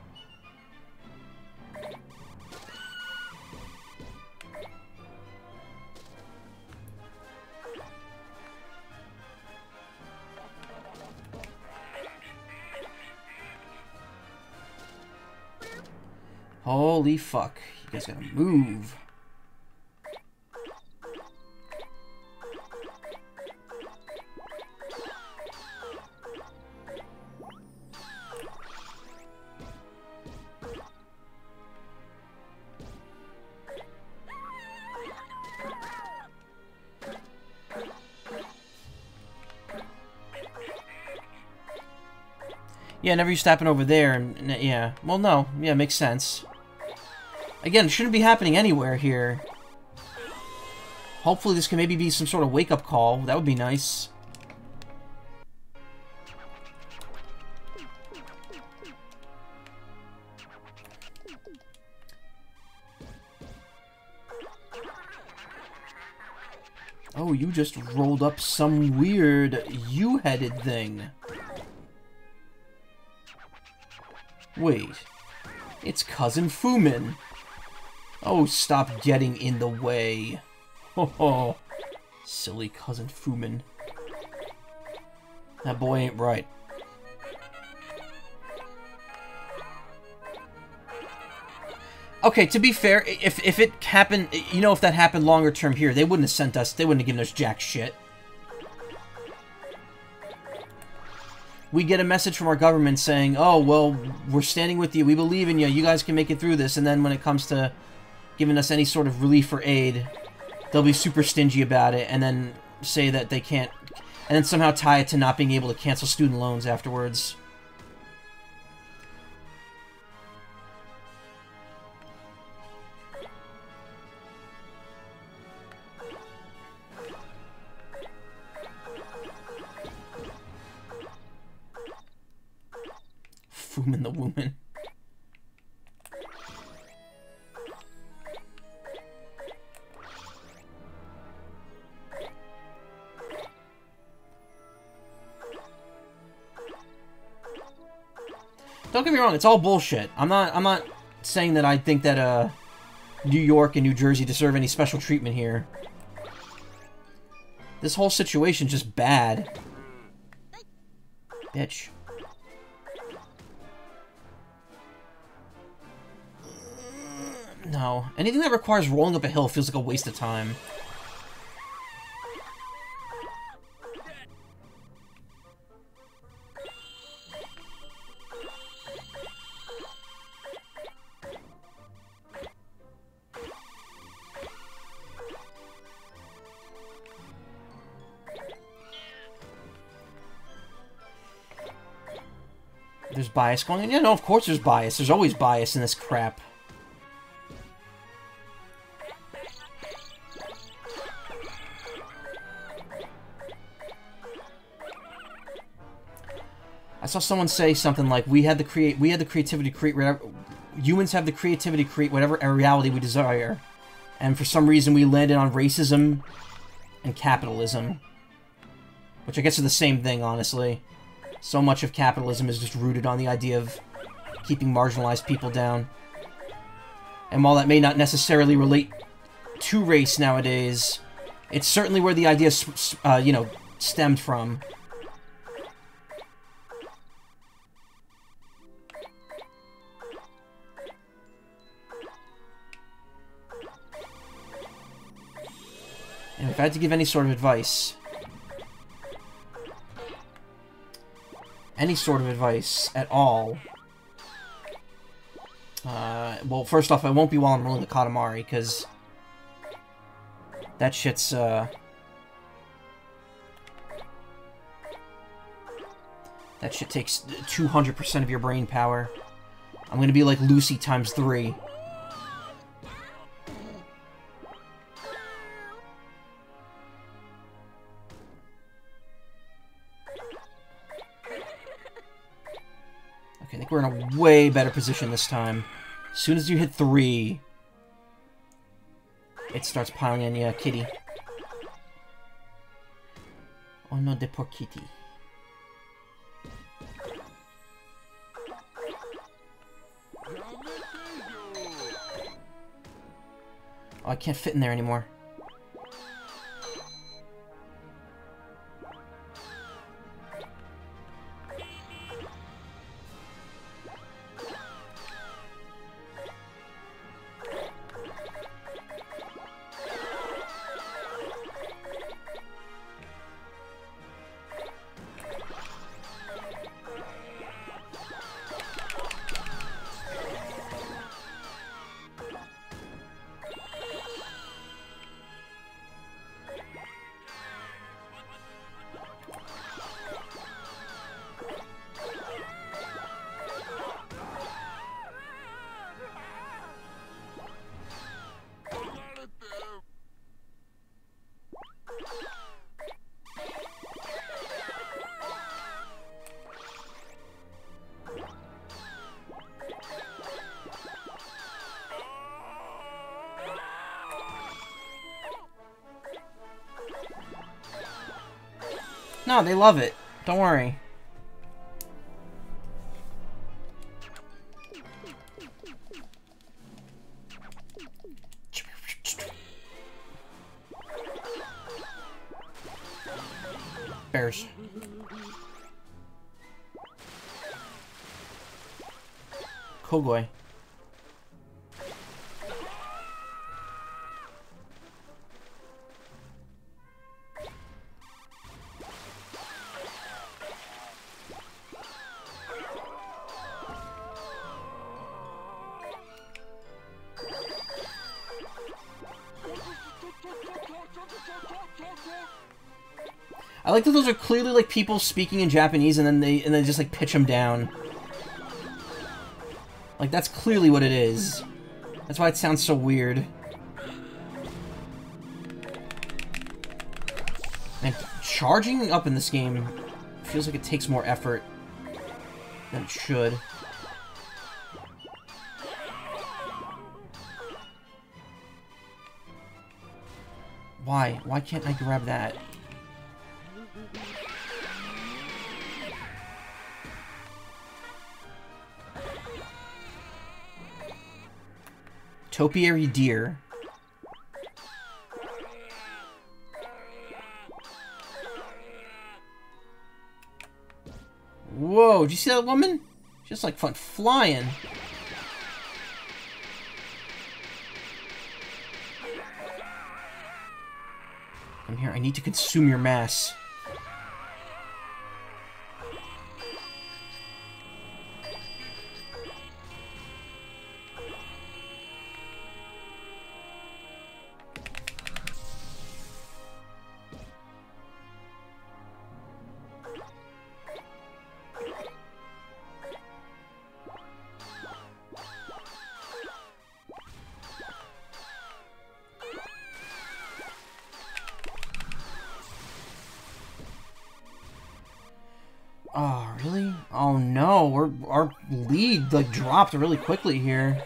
Holy fuck. You guys gotta move. Yeah, never used to happen over there. And, yeah. Well, no. Yeah, makes sense. Again, it shouldn't be happening anywhere here. Hopefully this can maybe be some sort of wake-up call. That would be nice. Oh, you just rolled up some weird U-headed thing. Wait. It's Cousin Fumin. Oh, stop getting in the way. Ho ho. Silly Cousin Fumin. That boy ain't right. Okay, to be fair, if, if it happened, you know, if that happened longer term here, they wouldn't have sent us, they wouldn't have given us jack shit. We get a message from our government saying, oh, well, we're standing with you, we believe in you, you guys can make it through this, and then when it comes to giving us any sort of relief or aid, they'll be super stingy about it, and then say that they can't, and then somehow tie it to not being able to cancel student loans afterwards. Fumin the woman. Don't get me wrong, it's all bullshit. I'm not I'm not saying that I think that uh New York and New Jersey deserve any special treatment here. This whole situation's just bad. Bitch. No. Anything that requires rolling up a hill feels like a waste of time. There's bias going on? Yeah, no, of course there's bias. There's always bias in this crap. I saw someone say something like, "We had the create, we had the creativity to create whatever. Humans have the creativity to create whatever reality we desire, and for some reason we landed on racism and capitalism, which I guess are the same thing, honestly." So much of capitalism is just rooted on the idea of keeping marginalized people down. And while that may not necessarily relate to race nowadays, it's certainly where the idea, uh, you know, stemmed from. And if I had to give any sort of advice... any sort of advice at all... Uh, well, first off, I won't be while I'm rolling the Katamari, because... that shit's, uh... that shit takes two hundred percent of your brain power. I'm gonna be like Lucy times three. Okay, I think we're in a way better position this time. As soon as you hit three, it starts piling in, yeah, kitty. Oh no, de poor kitty. Oh, I can't fit in there anymore. No, they love it. Don't worry. Bears. Kogoi. I like that those are clearly like people speaking in Japanese, and then they and they just like pitch them down. Like that's clearly what it is. That's why it sounds so weird. And charging up in this game feels like it takes more effort than it should. Why? Why can't I grab that? Topiary deer. Whoa, did you see that woman? Just like fun flying. Come here, I need to consume your mass. Like dropped really quickly here.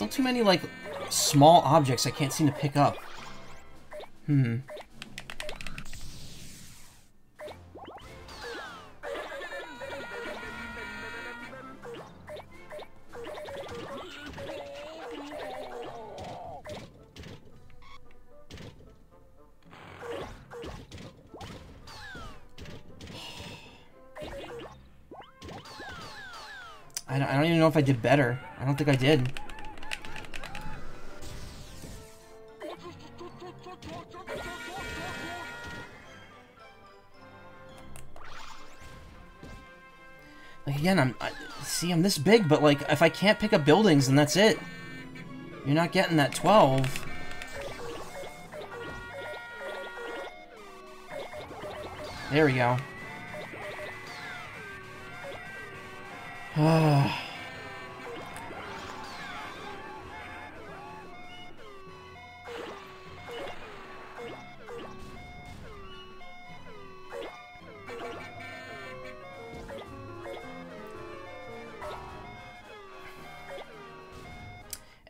still too many, like, small objects I can't seem to pick up. Hmm. I don't even know if I did better. I don't think I did. Like, again, I'm... I, see, I'm this big, but, like, if I can't pick up buildings, then that's it. You're not getting that twelve. There we go. Ah.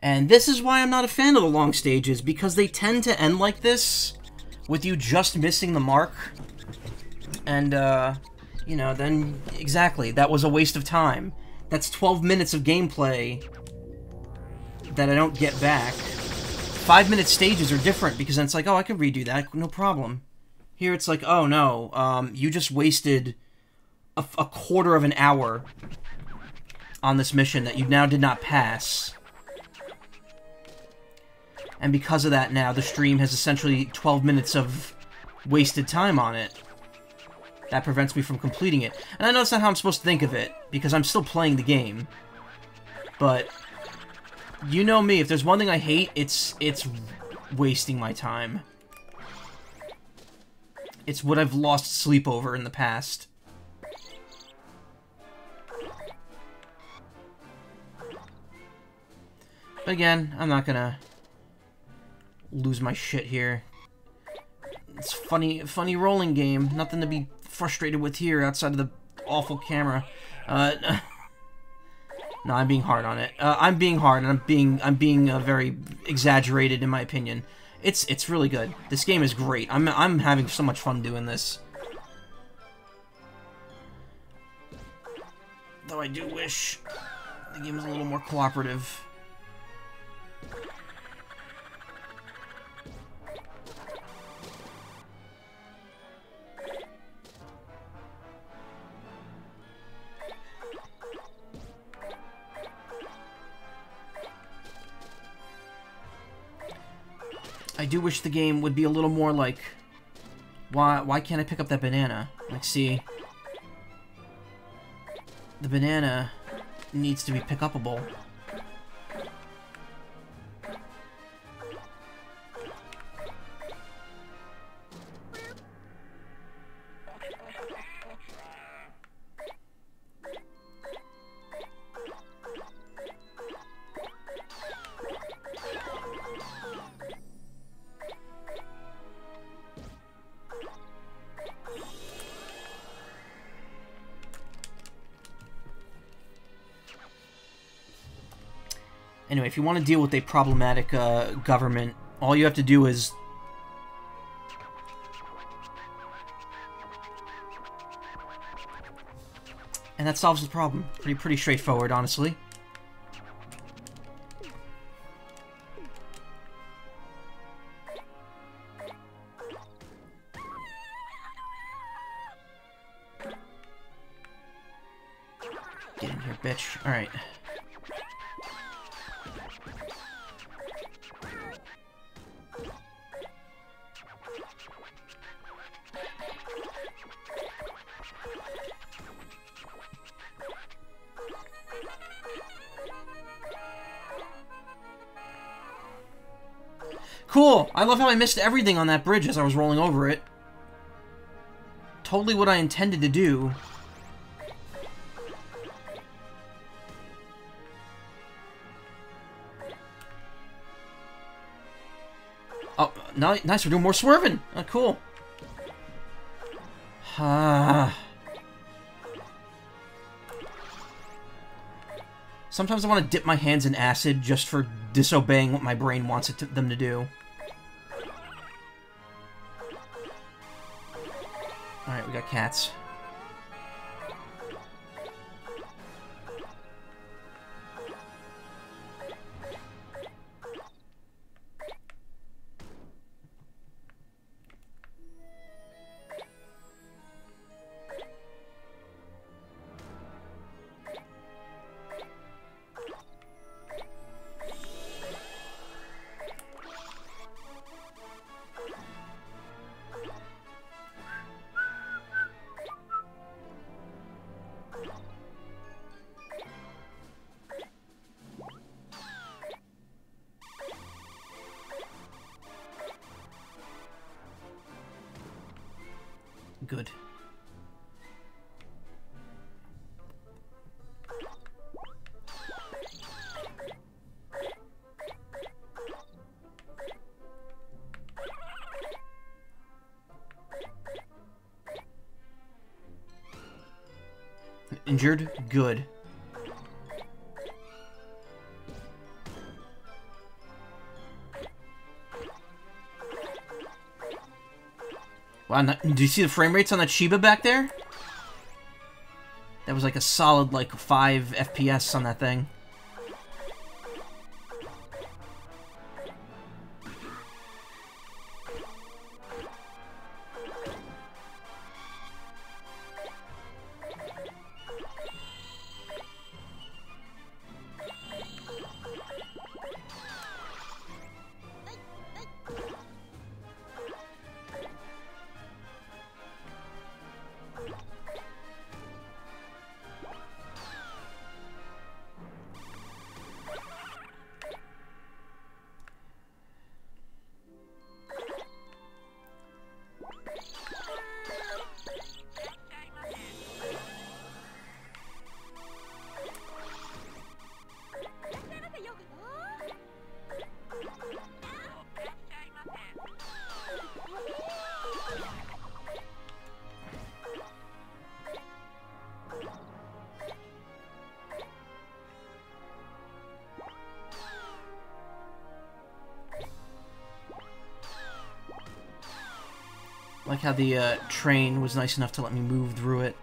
And this is why I'm not a fan of the long stages, because they tend to end like this, with you just missing the mark. And, uh... you know, then, exactly, that was a waste of time. That's twelve minutes of gameplay that I don't get back. Five-minute stages are different, because then it's like, oh, I can redo that, no problem. Here it's like, oh, no, um, you just wasted a, a quarter of an hour on this mission that you now did not pass. And because of that now, the stream has essentially twelve minutes of wasted time on it. That prevents me from completing it. And I know that's not how I'm supposed to think of it, because I'm still playing the game. But, you know me, if there's one thing I hate, it's it's wasting my time. It's what I've lost sleep over in the past. But again, I'm not gonna lose my shit here. It's funny, funny rolling game. Nothing to be frustrated with here outside of the awful camera. Uh, no, I'm being hard on it. Uh, I'm being hard, and I'm being I'm being uh, very exaggerated in my opinion. It's it's really good. This game is great. I'm I'm having so much fun doing this. Though I do wish the game was a little more cooperative. I do wish the game would be a little more like, why why can't I pick up that banana? Like, see, the banana needs to be pick-upable. Anyway, if you want to deal with a problematic uh, government, all you have to do is... and that solves the problem. Pretty, pretty straightforward, honestly. Get in here, bitch. Alright. Cool! I love how I missed everything on that bridge as I was rolling over it. Totally what I intended to do. Oh, nice, we're doing more swerving! Oh, cool. Ah. Sometimes I want to dip my hands in acid just for disobeying what my brain wants it to, them to do. Alright, we got cats. Good. Injured? Good. Wow, do you see the frame rates on that Shiba back there? That was like a solid, like, five F P S on that thing. I like how the uh, train was nice enough to let me move through it.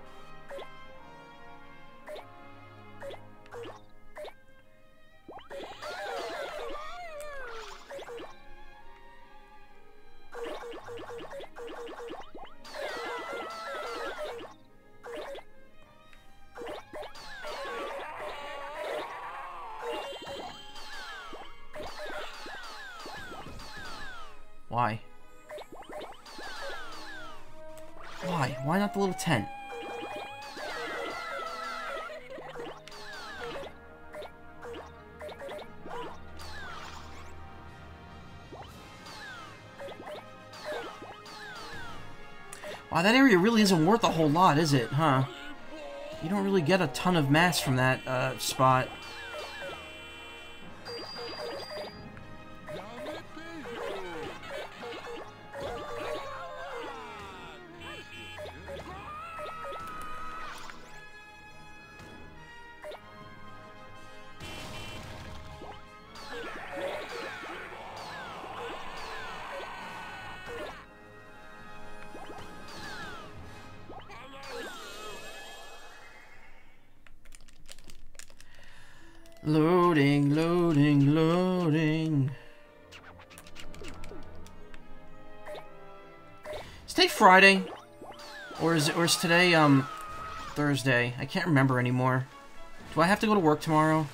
Tent. Wow, that area really isn't worth a whole lot, is it, huh? You don't really get a ton of mass from that uh, spot. Loading, loading, loading. Is today Friday? Or is, it, or is today, um, Thursday? I can't remember anymore. Do I have to go to work tomorrow?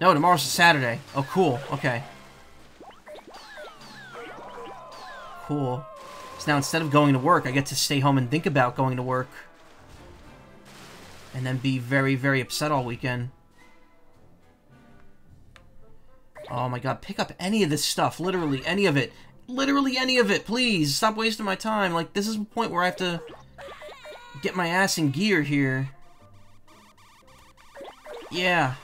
No, tomorrow's a Saturday. Oh, cool. Okay. Cool. So now instead of going to work, I get to stay home and think about going to work. And then be very, very upset all weekend. Oh my god, pick up any of this stuff. Literally, any of it. Literally any of it, please! Stop wasting my time. Like, this is the point where I have to get my ass in gear here. Yeah.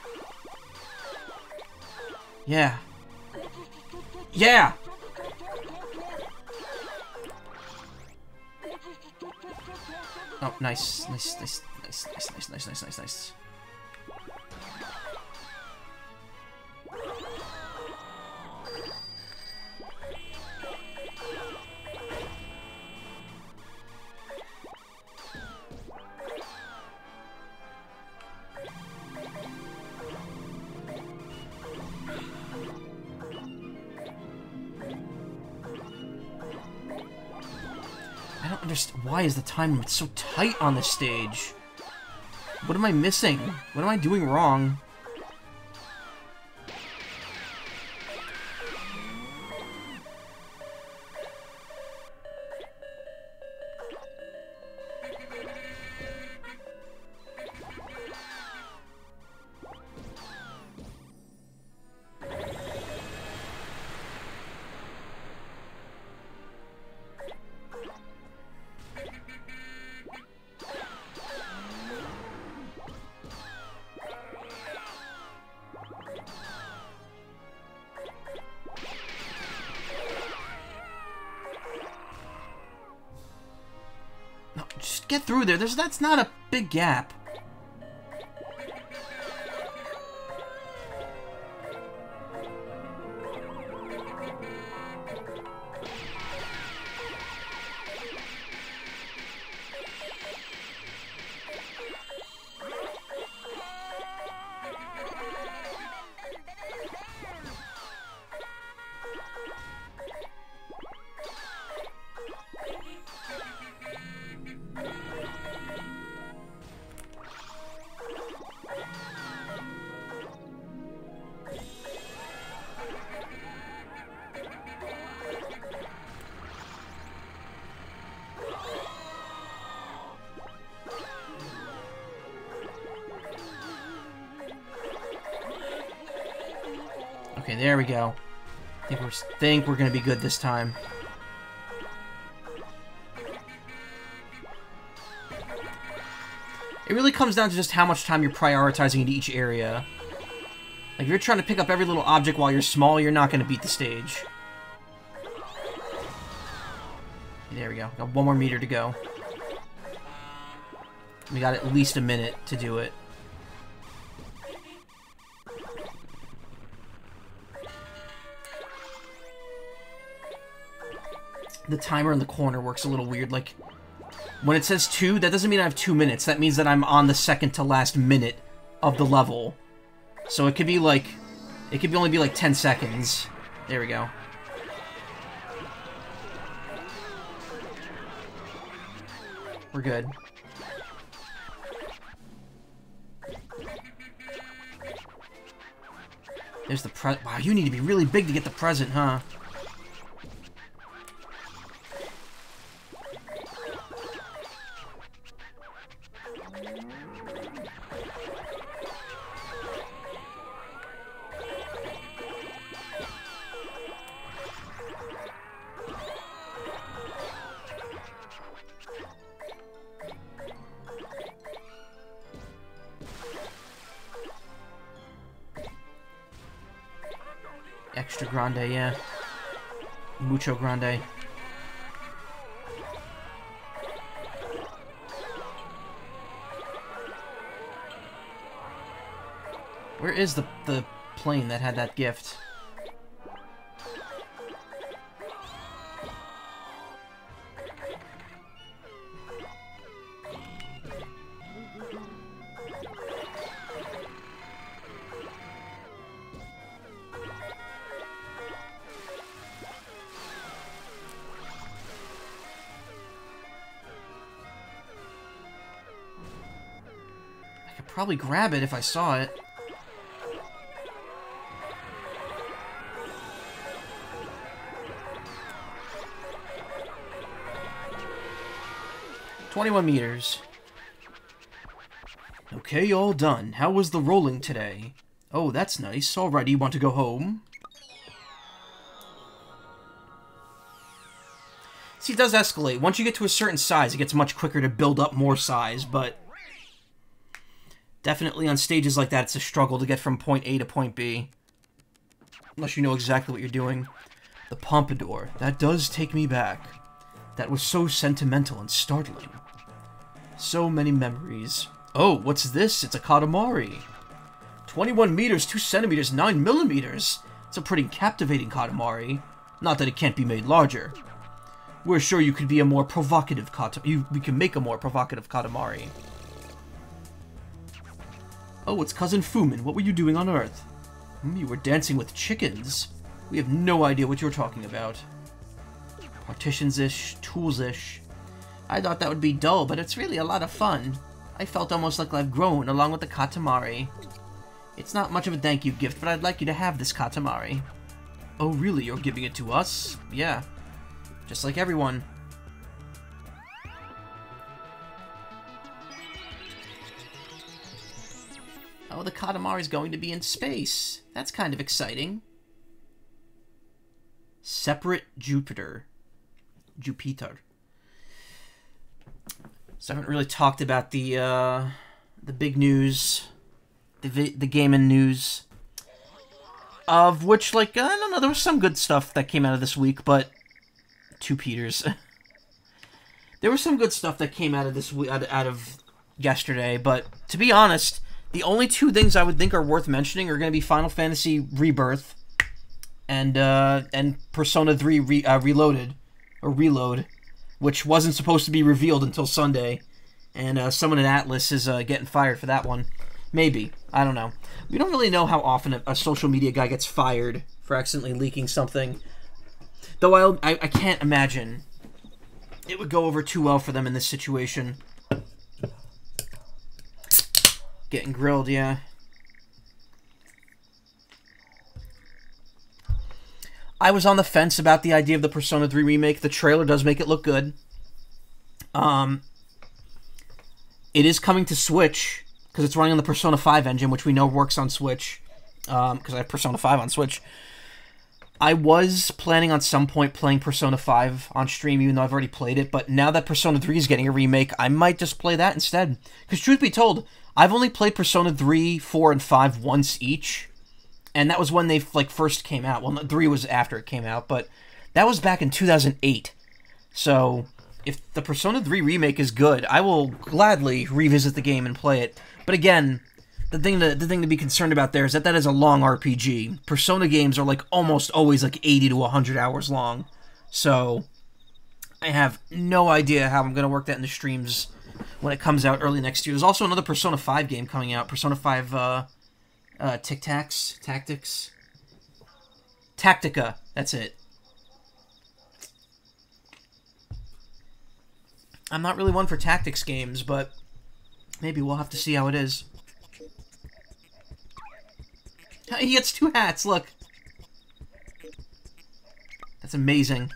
Yeah. Yeah! Oh, nice, nice, nice. Nice, nice, nice, nice, nice, nice, nice. Why is the time so tight on this stage? What am I missing? What am I doing wrong? Get through there. There's that's not a big gap. There we go. I think we're, think we're gonna be good this time. It really comes down to just how much time you're prioritizing into each area. Like, if you're trying to pick up every little object while you're small, you're not gonna beat the stage. There we go. Got one more meter to go. We got at least a minute to do it. The timer in the corner works a little weird. Like, when it says two, that doesn't mean I have two minutes. That means that I'm on the second to last minute of the level. So it could be like, it could only be like ten seconds. There we go. We're good. There's the pre- Wow, you need to be really big to get the present, huh? Extra grande, yeah. Mucho grande. Where is the, the plane that had that gift? Probably grab it if I saw it. twenty-one meters. Okay, all done. How was the rolling today? Oh, that's nice. Alrighty, want to go home? See, it does escalate. Once you get to a certain size, it gets much quicker to build up more size, but... definitely on stages like that, it's a struggle to get from point A to point B. Unless you know exactly what you're doing. The Pompadour. That does take me back. That was so sentimental and startling. So many memories. Oh, what's this? It's a Katamari. twenty-one meters, two centimeters, nine millimeters. It's a pretty captivating Katamari. Not that it can't be made larger. We're sure you could be a more provocative Katamari. You, we can make a more provocative Katamari. Oh, it's Cousin Fumin. What were you doing on Earth? You were dancing with chickens. We have no idea what you're talking about. Partitions-ish, tools-ish. I thought that would be dull, but it's really a lot of fun. I felt almost like I've grown, along with the Katamari. It's not much of a thank you gift, but I'd like you to have this Katamari. Oh, really? You're giving it to us? Yeah. Just like everyone. Oh, the Katamari's going to be in space. That's kind of exciting. Separate Jupiter. Jupiter. So I haven't really talked about the uh, the big news, the vi the gaming news, of which, like, I don't know, there was some good stuff that came out of this week, but two Peters. There was some good stuff that came out of this week, out, out of yesterday, but to be honest, the only two things I would think are worth mentioning are going to be Final Fantasy Rebirth and uh, and Persona three re uh, Reloaded or Reload, which wasn't supposed to be revealed until Sunday, and uh, someone at Atlas is uh, getting fired for that one. Maybe. I don't know. We don't really know how often a, a social media guy gets fired for accidentally leaking something, though I'll, I, I can't imagine it would go over too well for them in this situation. Getting grilled, yeah. I was on the fence about the idea of the Persona three remake. The trailer does make it look good. Um, it is coming to Switch, because it's running on the Persona five engine, which we know works on Switch, because um, I have Persona five on Switch. I was planning on some point playing Persona five on stream, even though I've already played it, but now that Persona three is getting a remake, I might just play that instead. Because truth be told, I've only played Persona three, four, and five once each. And that was when they, like, first came out. Well, three was after it came out, but that was back in two thousand eight. So, if the Persona three Remake is good, I will gladly revisit the game and play it. But again, the thing to, the thing to be concerned about there is that that is a long R P G. Persona games are, like, almost always, like, eighty to one hundred hours long. So, I have no idea how I'm going to work that in the streams when it comes out early next year. There's also another Persona five game coming out. Persona five, uh... Uh, Tic Tacs, Tactics, Tactica, that's it. I'm not really one for tactics games, but maybe we'll have to see how it is. He gets two hats, look! That's amazing.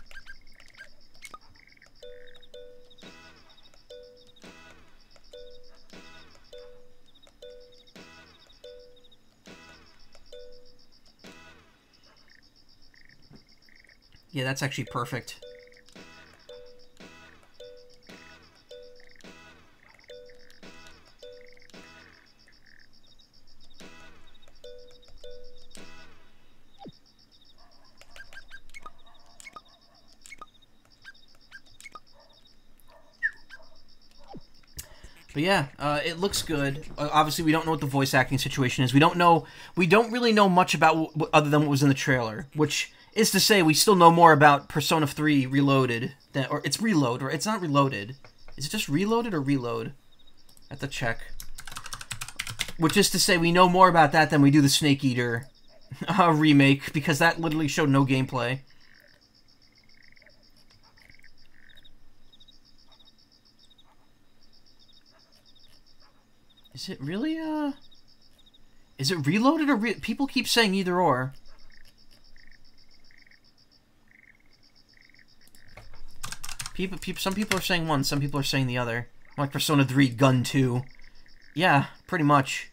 Yeah, that's actually perfect. But yeah, uh, it looks good. Uh, obviously, we don't know what the voice acting situation is. We don't know. We don't really know much about w other than what was in the trailer, which is to say, we still know more about Persona three Reloaded, than, or it's Reload, or it's not Reloaded. Is it just Reloaded or Reload? I have to check. Which is to say, we know more about that than we do the Snake Eater uh, remake, because that literally showed no gameplay. Is it really, uh... Is it Reloaded or re- people keep saying either or. People, people, some people are saying one, some people are saying the other. Like Persona three, Gun two. Yeah, pretty much.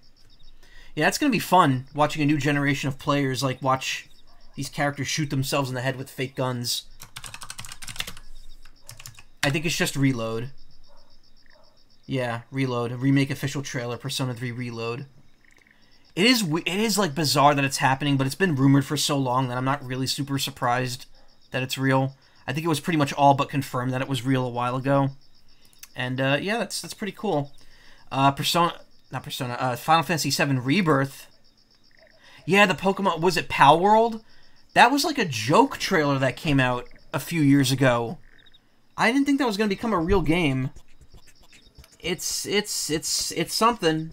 Yeah, it's going to be fun watching a new generation of players, like, watch these characters shoot themselves in the head with fake guns. I think it's just Reload. Yeah, Reload. Remake official trailer, Persona three Reload. It is, it is, like, bizarre that it's happening, but it's been rumored for so long that I'm not really super surprised that it's real. I think it was pretty much all but confirmed that it was real a while ago. And, uh, yeah, that's that's pretty cool. Uh, Persona... Not Persona. Uh, Final Fantasy seven Rebirth. Yeah, the Pokemon... Was it Palworld? That was like a joke trailer that came out a few years ago. I didn't think that was going to become a real game. It's... It's... It's... It's something.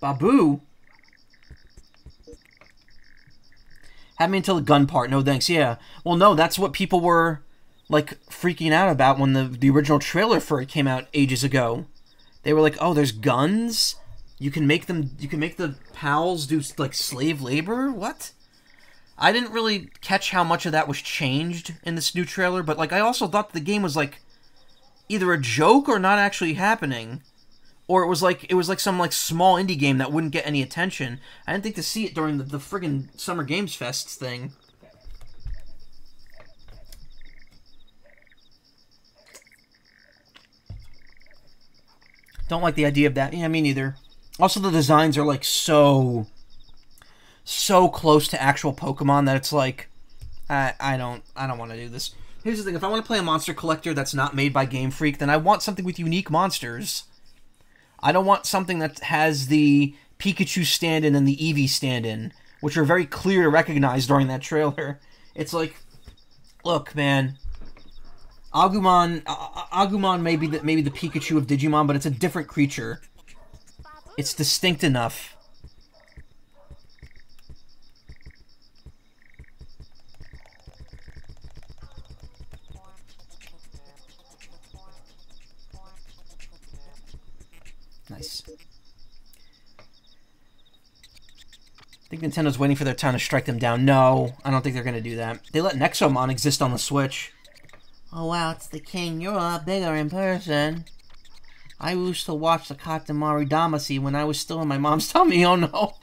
Babu? Had me until the gun part, no thanks, yeah. Well, no, that's what people were, like, freaking out about when the, the original trailer for it came out ages ago. They were like, oh, there's guns? You can make them, you can make the pals do, like, slave labor? What? I didn't really catch how much of that was changed in this new trailer, but, like, I also thought the game was, like, either a joke or not actually happening. Or it was like it was like some like small indie game that wouldn't get any attention. I didn't think to see it during the, the friggin' Summer Games Fest thing. Don't like the idea of that. Yeah, me neither. Also, the designs are like so so close to actual Pokemon that it's like I I don't I don't want to do this. Here's the thing: if I want to play a monster collector that's not made by Game Freak, then I want something with unique monsters. I don't want something that has the Pikachu stand-in and the Eevee stand-in, which are very clear to recognize during that trailer. It's like, look, man, Agumon, Agumon may be the, maybe the Pikachu of Digimon, but it's a different creature. It's distinct enough. Nice. I think Nintendo's waiting for their time to strike them down. No, I don't think they're going to do that. They let Nexomon exist on the Switch. Oh wow, it's the king. You're a lot bigger in person. I used to watch the Katamari Damacy when I was still in my mom's tummy. Oh no.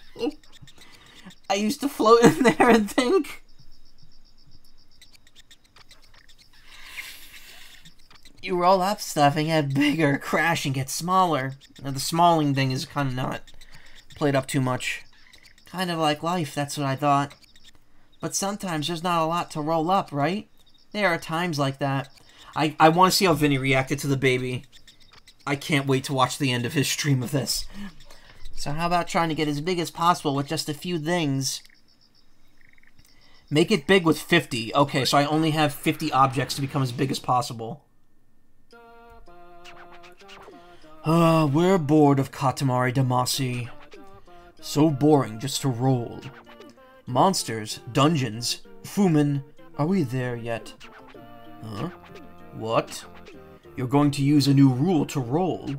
I used to float in there and think. You roll up stuff and get bigger, crash and get smaller. Now, the smalling thing is kind of not played up too much. Kind of like life, that's what I thought. But sometimes there's not a lot to roll up, right? There are times like that. I, I want to see how Vinny reacted to the baby. I can't wait to watch the end of his stream of this. So how about trying to get as big as possible with just a few things? Make it big with fifty. Okay, so I only have fifty objects to become as big as possible. Ah, uh, we're bored of Katamari Damacy. So boring just to roll. Monsters, dungeons, Fumin, are we there yet? Huh? What? You're going to use a new rule to roll?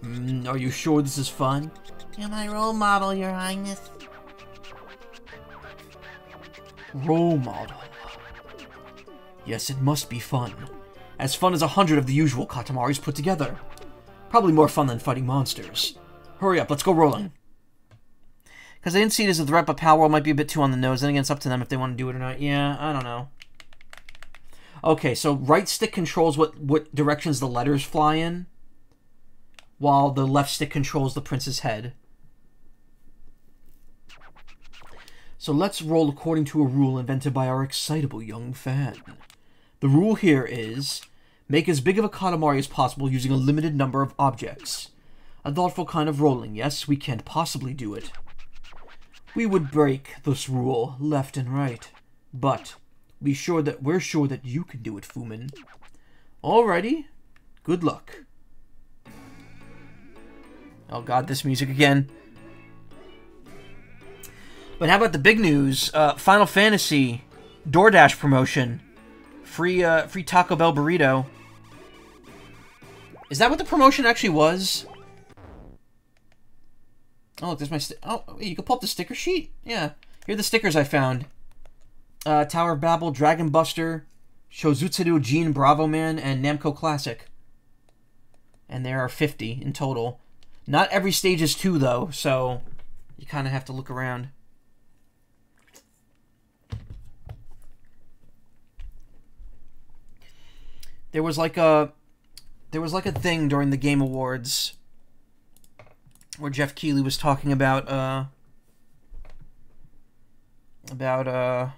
Mm, are you sure this is fun? You're my role model, Your Highness. Role model. Yes, it must be fun. As fun as a hundred of the usual Katamaris put together. Probably more fun than fighting monsters. Hurry up, let's go rolling. Because I didn't see it as a threat, but Palworld might be a bit too on the nose. Then again, it's up to them if they want to do it or not. Yeah, I don't know. Okay, so right stick controls what, what directions the letters fly in, while the left stick controls the prince's head. So let's roll according to a rule invented by our excitable young fan. The rule here is... Make as big of a Katamari as possible using a limited number of objects. A thoughtful kind of rolling, yes, we can't possibly do it. We would break this rule left and right, but be sure that we're sure that you can do it, Fumin. Alrighty, good luck. Oh god, this music again. But how about the big news? Uh, Final Fantasy DoorDash promotion. Free, uh, free Taco Bell burrito. Is that what the promotion actually was? Oh, look, there's my sti- Oh, you can pull up the sticker sheet? Yeah. Here are the stickers I found. Uh, Tower of Babel, Dragon Buster, Shouzutsu, Gene, Bravo Man, and Namco Classic. And there are fifty in total. Not every stage is two, though, so you kind of have to look around. There was like a... There was like a thing during the Game Awards where Jeff Keighley was talking about, uh... about uh,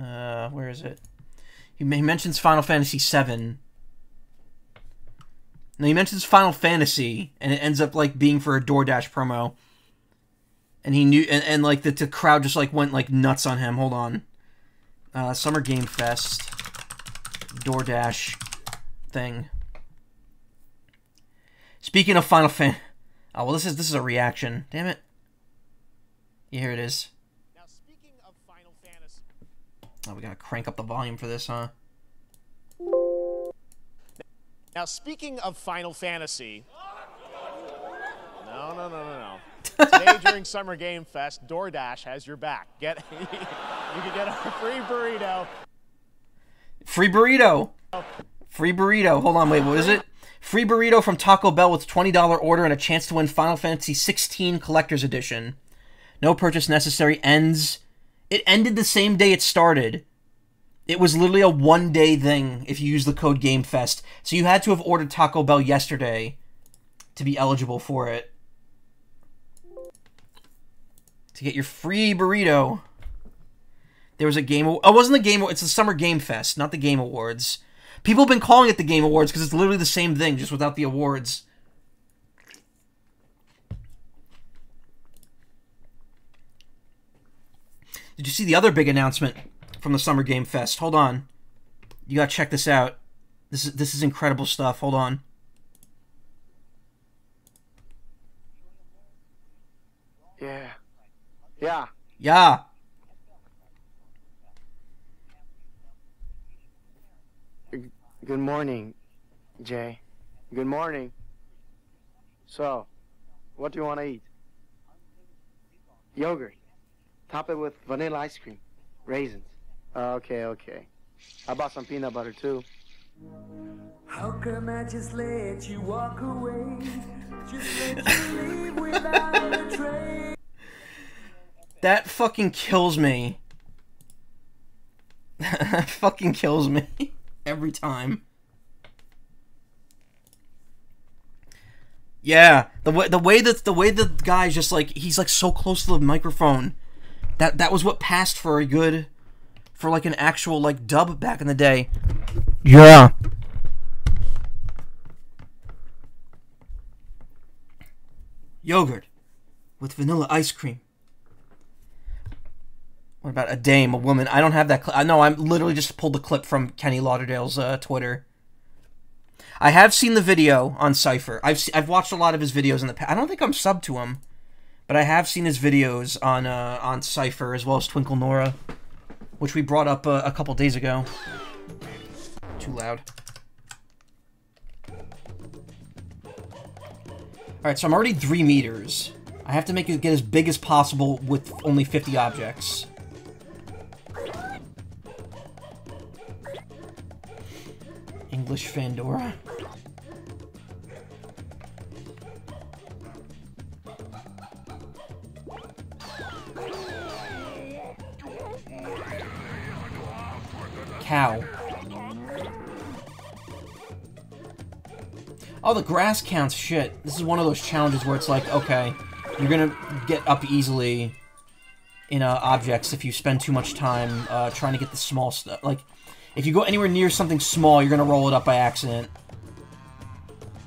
uh, where is it? He, he mentions Final Fantasy seven. Now he mentions Final Fantasy, and it ends up like being for a DoorDash promo. And he knew, and, and like the, the crowd just like went like nuts on him. Hold on, uh, Summer Game Fest, DoorDash thing. Speaking of Final Fan, oh well, this is this is a reaction. Damn it! Yeah, here it is. Now speaking of Final Fantasy, oh, we gotta crank up the volume for this, huh? Now speaking of Final Fantasy, no, no, no, no, no. Today during Summer Game Fest, DoorDash has your back. Get you can get a free burrito. Free burrito. Free burrito. Hold on, wait, what is it? Free burrito from Taco Bell with twenty dollar order and a chance to win Final Fantasy sixteen Collector's Edition. No purchase necessary. Ends. It ended the same day it started. It was literally a one-day thing if you use the code GameFest. So you had to have ordered Taco Bell yesterday to be eligible for it. To get your free burrito. There was a game... Oh, it wasn't the game... It's the Summer Game Fest, not the Game Awards. People have been calling it the Game Awards because it's literally the same thing, just without the awards. Did you see the other big announcement from the Summer Game Fest? Hold on. You gotta check this out. This is, this is incredible stuff. Hold on. Yeah. Yeah. Yeah. Good morning, Jay. Good morning. So, what do you want to eat? Yogurt. Top it with vanilla ice cream. Raisins. Okay, okay. I bought some peanut butter, too. How come I just let you walk away? Just let you leave without a trace. That fucking kills me. That fucking kills me. Every time. Yeah. The way the way that the way the guy's just like he's like so close to the microphone. That that was what passed for a good for like an actual like dub back in the day. Yeah. Yogurt with vanilla ice cream. What about a dame, a woman? I don't have that clip. No, I literally just pulled the clip from Kenny Lauderdale's uh, Twitter. I have seen the video on Cypher. I've se I've watched a lot of his videos in the past. I don't think I'm subbed to him, but I have seen his videos on uh, on Cypher as well as Twinkle Nora, which we brought up uh, a couple days ago. Too loud. All right, so I'm already three meters. I have to make it get as big as possible with only fifty objects. English Fandora. Cow. Oh, the grass counts. Shit. This is one of those challenges where it's like, okay, you're gonna get up easily in uh, objects if you spend too much time uh, trying to get the small stuff. Like, if you go anywhere near something small, you're gonna roll it up by accident.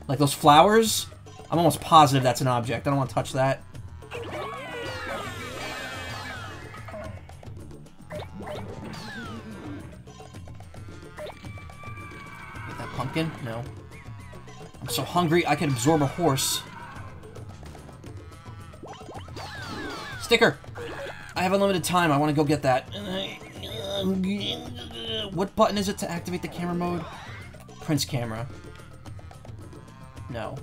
Like those flowers? I'm almost positive that's an object. I don't want to touch that. Get that pumpkin? No. I'm so hungry I could absorb a horse. Sticker! I have unlimited time. I want to go get that. What button is it to activate the camera mode? Prince camera. No.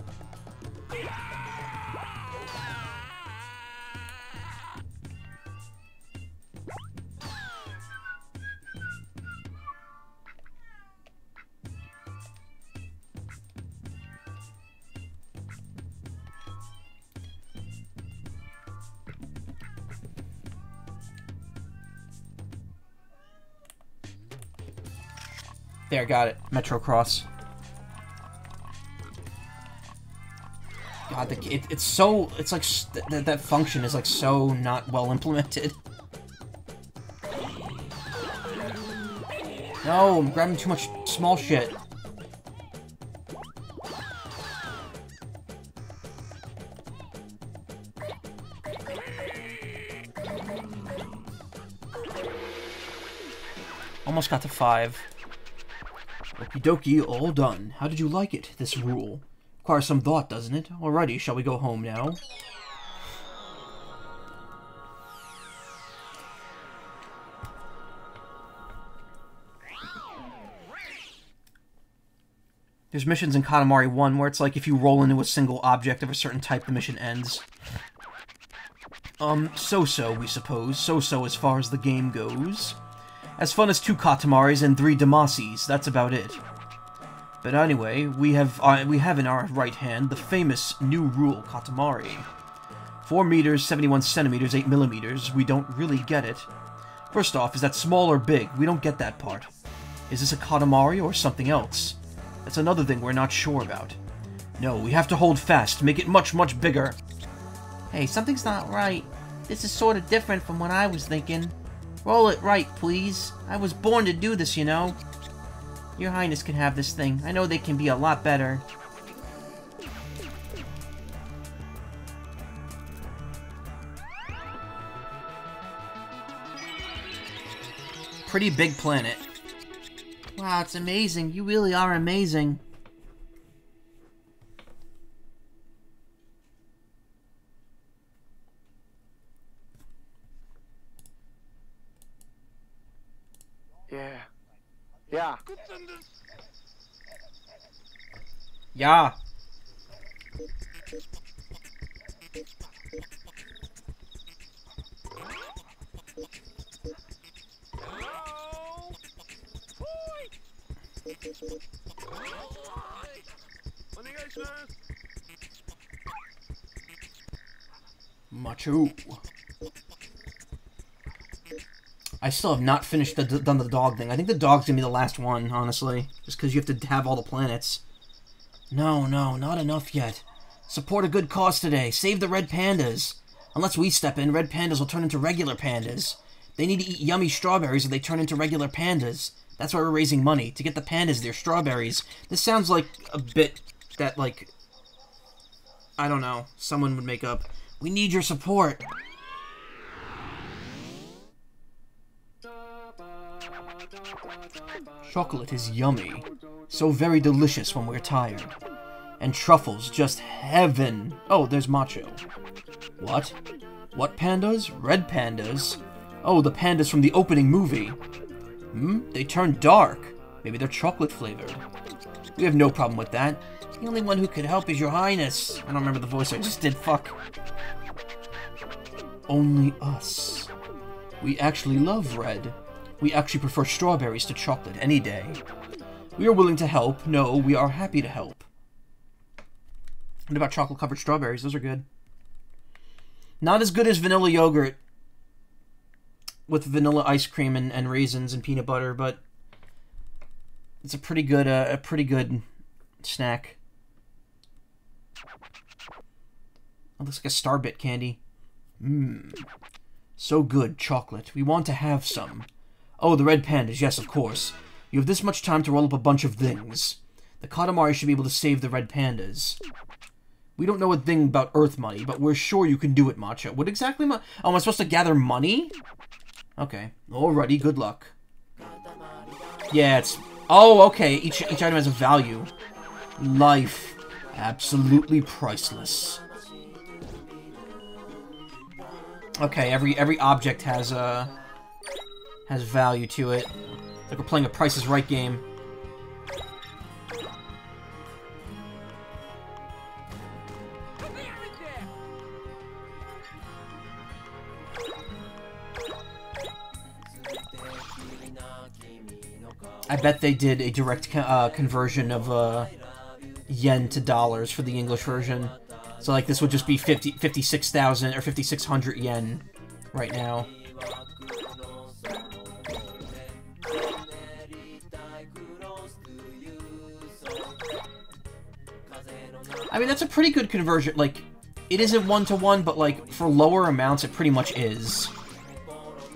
There, got it. Metro Cross. God, the, it, it's so... It's like... Th that function is like so not well implemented. No, I'm grabbing too much small shit. Almost got to five. Okie dokie, all done. How did you like it, this rule? Requires some thought, doesn't it? Alrighty, shall we go home now? There's missions in Katamari one where it's like if you roll into a single object of a certain type, the mission ends. Um, so-so, we suppose. So-so as far as the game goes. As fun as two Katamaris and three Damacies, that's about it. But anyway, we have uh, we have in our right hand the famous new rule Katamari. four meters, seventy-one centimeters, eight millimeters, we don't really get it. First off, is that small or big? We don't get that part. Is this a Katamari or something else? That's another thing we're not sure about. No, we have to hold fast, make it much, much bigger. Hey, something's not right. This is sort of different from what I was thinking. Roll it right, please. I was born to do this, you know. Your Highness can have this thing. I know they can be a lot better. Pretty big planet. Wow, it's amazing. You really are amazing. Yeah. Yeah. Yeah. Machu. I still have not finished the, done the dog thing. I think the dog's gonna be the last one, honestly. Just because you have to have all the planets. No, no, not enough yet. Support a good cause today. Save the red pandas. Unless we step in, red pandas will turn into regular pandas. They need to eat yummy strawberries or they turn into regular pandas. That's why we're raising money. To get the pandas their strawberries. This sounds like a bit that, like... I don't know. Someone would make up. We need your support. Chocolate is yummy, so very delicious when we're tired. And truffles, just heaven. Oh, there's Macho. What? What pandas? Red pandas? Oh, the pandas from the opening movie. Hmm? They turned dark. Maybe they're chocolate flavored. We have no problem with that. The only one who could help is Your Highness. I don't remember the voice I just did, fuck. Only us. We actually love red. We actually prefer strawberries to chocolate any day. We are willing to help. No, we are happy to help. What about chocolate-covered strawberries? Those are good. Not as good as vanilla yogurt with vanilla ice cream and, and raisins and peanut butter, but it's a pretty good uh, a pretty good snack. It looks like a Starbit candy. Mmm. So good, chocolate. We want to have some. Oh, the red pandas, yes, of course. You have this much time to roll up a bunch of things. The Katamari should be able to save the red pandas. We don't know a thing about Earth money, but we're sure you can do it, Macho. What exactly ma- Oh, am I supposed to gather money? Okay. Alrighty, good luck. Yeah, it's- Oh, okay, each, each item has a value. Life. Absolutely priceless. Okay, every every object has, uh... has value to it. Like we're playing a Price is Right game. I bet they did a direct co uh, conversion of uh, yen to dollars for the English version. So like this would just be fifty, fifty-six thousand or fifty-six hundred yen right now. I mean, that's a pretty good conversion. Like, it isn't one-to-one, but, like, for lower amounts, it pretty much is.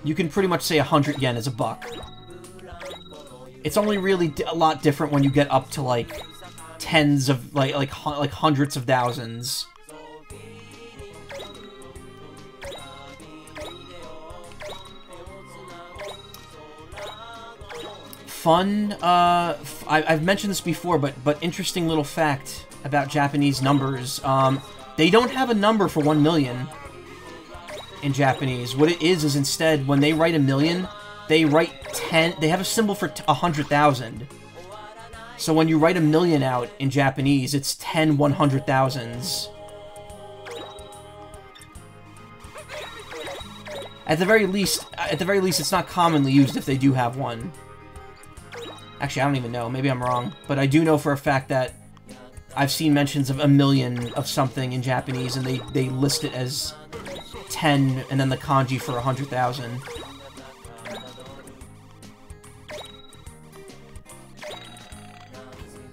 You can pretty much say one hundred yen is a buck. It's only really a lot different when you get up to, like, tens of, like, like, like hundreds of thousands. Fun, uh, f I I've mentioned this before, but, but interesting little fact about Japanese numbers. Um, they don't have a number for one million in Japanese. What it is is instead, when they write a million, they write ten, they have a symbol for t a hundred thousand. So when you write a million out in Japanese, it's ten one hundred thousands. At the very least, at the very least, it's not commonly used if they do have one. Actually, I don't even know. Maybe I'm wrong. But I do know for a fact that I've seen mentions of a million of something in Japanese, and they, they list it as ten, and then the kanji for one hundred thousand.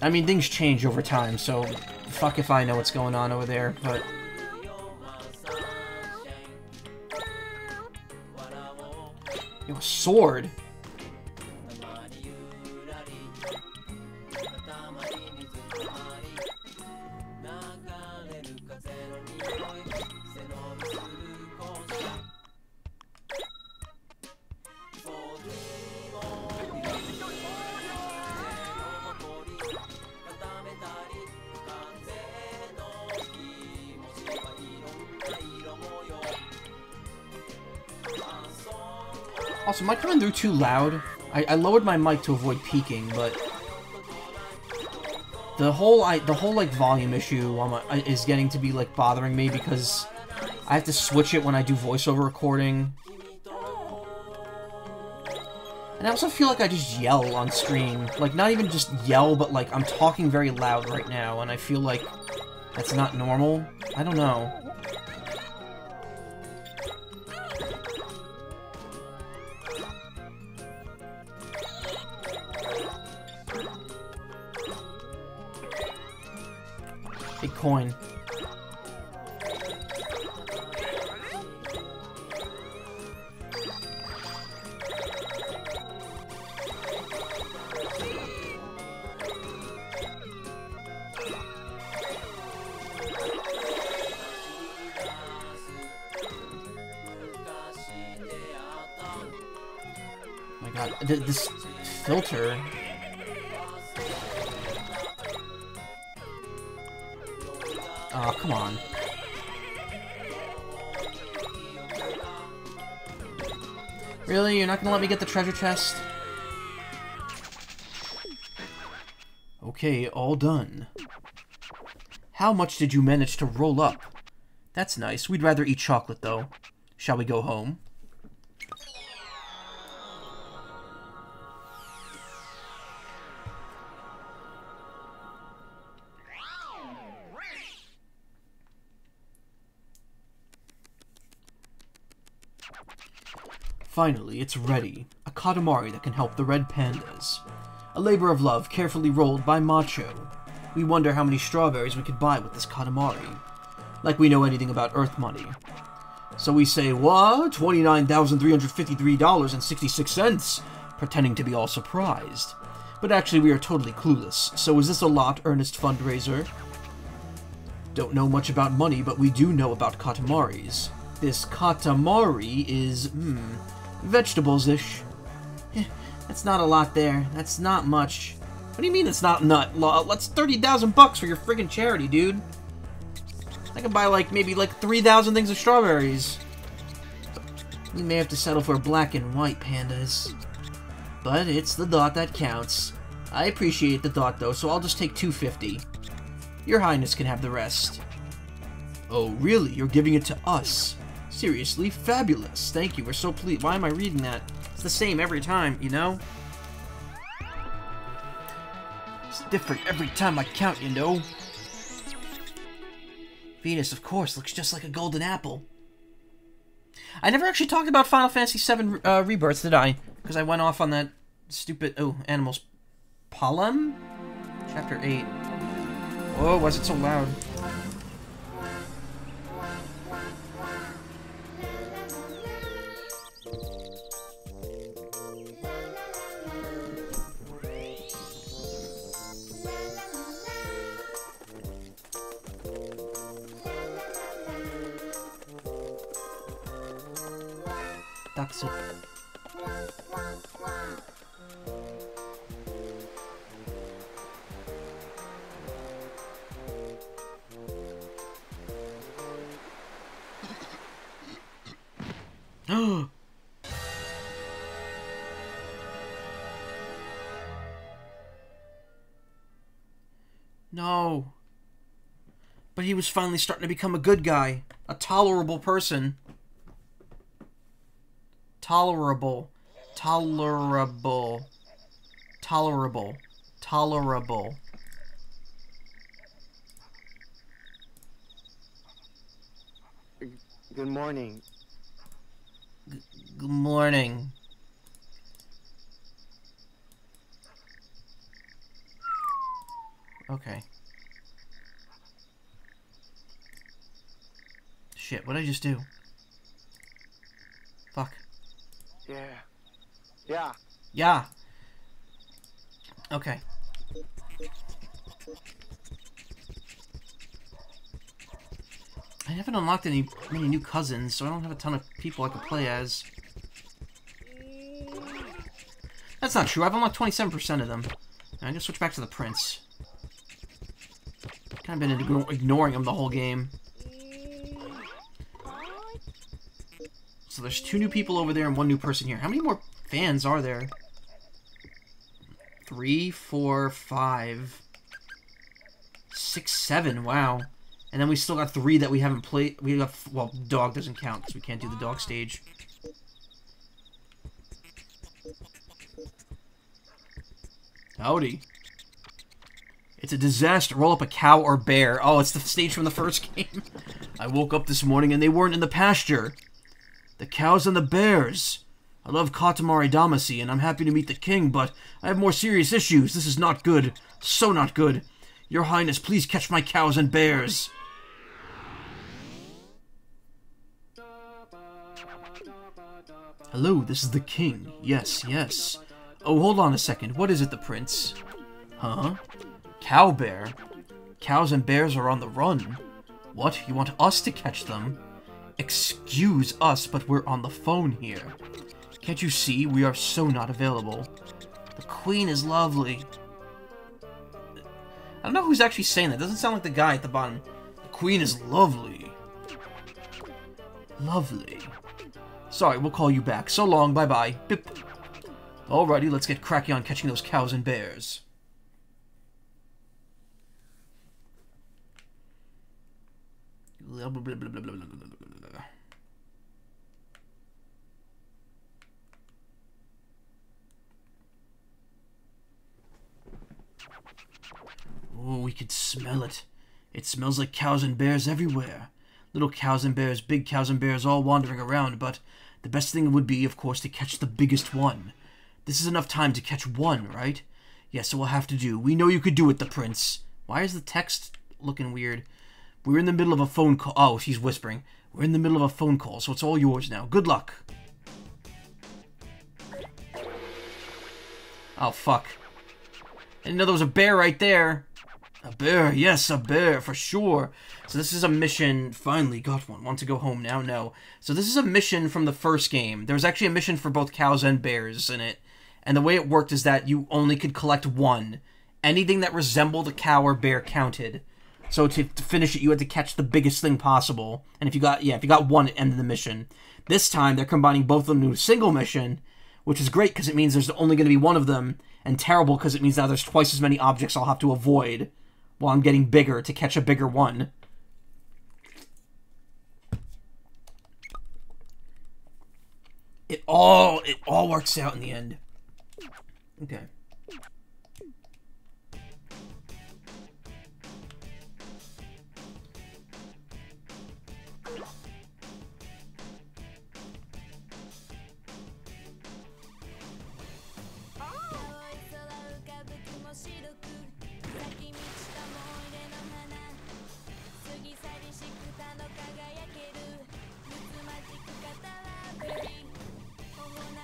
I mean, things change over time, so fuck if I know what's going on over there, but... Yo, a sword! Also, am I coming through too loud? I, I lowered my mic to avoid peaking, but the whole I the whole like volume issue um, is getting to be like bothering me because I have to switch it when I do voiceover recording, and I also feel like I just yell on stream. Like, not even just yell, but like I'm talking very loud right now, and I feel like that's not normal. I don't know. Coin. Oh my god, Th this filter. Oh, come on. Really? You're not gonna let me get the treasure chest? Okay, all done. How much did you manage to roll up? That's nice. We'd rather eat chocolate, though. Shall we go home? Finally, it's ready. A Katamari that can help the red pandas. A labor of love carefully rolled by Macho. We wonder how many strawberries we could buy with this Katamari. Like we know anything about Earth money. So we say, what? twenty-nine thousand three hundred fifty-three dollars and sixty-six cents, pretending to be all surprised. But actually we are totally clueless, so is this a lot, earnest fundraiser? Don't know much about money, but we do know about Katamaris. This Katamari is, hmm... vegetables-ish. Eh, that's not a lot there. That's not much. What do you mean it's not nut? That's thirty thousand bucks for your friggin' charity, dude. I can buy, like, maybe, like, three thousand things of strawberries. We may have to settle for black and white, pandas. But it's the thought that counts. I appreciate the thought, though, so I'll just take two fifty. Your Highness can have the rest. Oh, really? You're giving it to us? Seriously, fabulous. Thank you, we're so pleased. Why am I reading that? It's the same every time, you know? It's different every time I count, you know? Venus, of course, looks just like a golden apple. I never actually talked about Final Fantasy seven uh, Rebirth, did I? Because I went off on that stupid... Oh, animals... Pollen? Chapter eight. Oh, was it so loud? Toxic. No. But he was finally starting to become a good guy. A tolerable person. Tolerable. Tolerable. Tolerable. Tolerable. Good morning. G- good morning. Okay. Shit, what did I just do? Fuck. Yeah. Yeah. Yeah. Okay. I haven't unlocked any many new cousins, so I don't have a ton of people I can play as. That's not true. I've unlocked twenty-seven percent of them. I'm gonna switch back to the prince. Kind of been igno ignoring him the whole game. So there's two new people over there and one new person here. How many more fans are there? Three, four, five, six, seven. Wow. And then we still got three that we haven't played. We got, well, dog doesn't count because we can't do the dog stage. Howdy. It's a disaster. Roll up a cow or bear. Oh, it's the stage from the first game. I woke up this morning and they weren't in the pasture. The cows and the bears. I love Katamari Damacy and I'm happy to meet the king, but I have more serious issues. This is not good. So not good. Your Highness, please catch my cows and bears. Hello, this is the king. Yes, yes. Oh, hold on a second. What is it, the prince? Huh? Cow bear? Cows and bears are on the run. What? You want us to catch them? Excuse us, but we're on the phone here. Can't you see? We are so not available. The queen is lovely. I don't know who's actually saying that. It doesn't sound like the guy at the bottom. The queen is lovely. Lovely. Sorry, we'll call you back. So long, bye-bye. Bip. Alrighty, let's get cracking on catching those cows and bears. Blah, blah, blah, blah, blah, blah, blah, blah. Oh, we could smell it. It smells like cows and bears everywhere. Little cows and bears, big cows and bears, all wandering around, but the best thing would be, of course, to catch the biggest one. This is enough time to catch one, right? Yes, it will have to do. We know you could do it, the prince. Why is the text looking weird? We're in the middle of a phone call. Oh, she's whispering. We're in the middle of a phone call, so it's all yours now. Good luck. Oh, fuck. I didn't know there was a bear right there. A bear, yes, a bear, for sure. So this is a mission. Finally got one. Want to go home now? No. So this is a mission from the first game. There was actually a mission for both cows and bears in it. And the way it worked is that you only could collect one. Anything that resembled a cow or bear counted. So to, to finish it, you had to catch the biggest thing possible. And if you got, yeah, if you got one, it ended the mission. This time, they're combining both of them into a single mission, which is great because it means there's only going to be one of them, and terrible because it means now there's twice as many objects I'll have to avoid while I'm getting bigger to catch a bigger one. It all, it all works out in the end. Okay.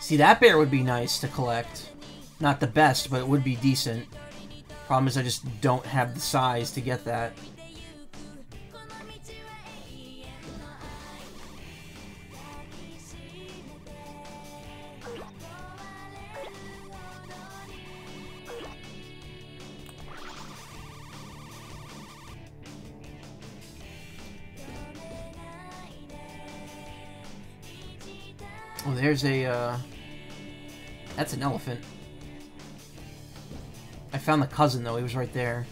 See, that bear would be nice to collect. Not the best, but it would be decent. Problem is I just don't have the size to get that. Oh, there's a, uh... that's an elephant. I found the cousin, though. He was right there.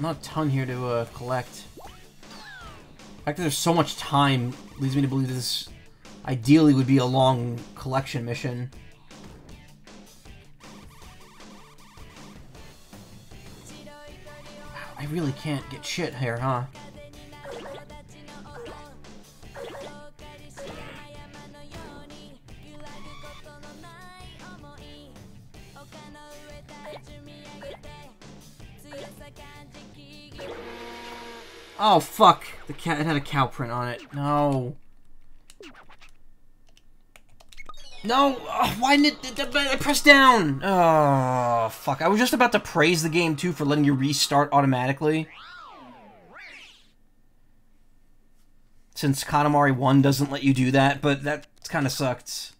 Not a ton here to uh, collect. The fact that there's so much time leads me to believe this ideally would be a long collection mission. I really can't get shit here, huh? Oh, fuck! The cat, it had a cow print on it. No. No! Oh, why didn't it, I pressed down? Oh, fuck. I was just about to praise the game, too, for letting you restart automatically. Since Katamari one doesn't let you do that, but that kind of sucked.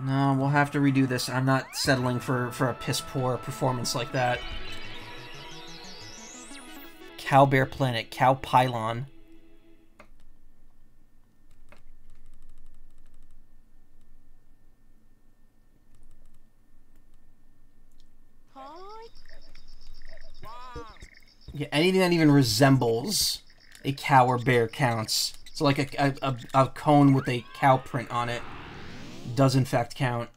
No, we'll have to redo this. I'm not settling for, for a piss-poor performance like that. Cow Bear Planet. Cow Pylon. Yeah, anything that even resembles a cow or bear counts. So like a, a, a, a cone with a cow print on it does in fact count.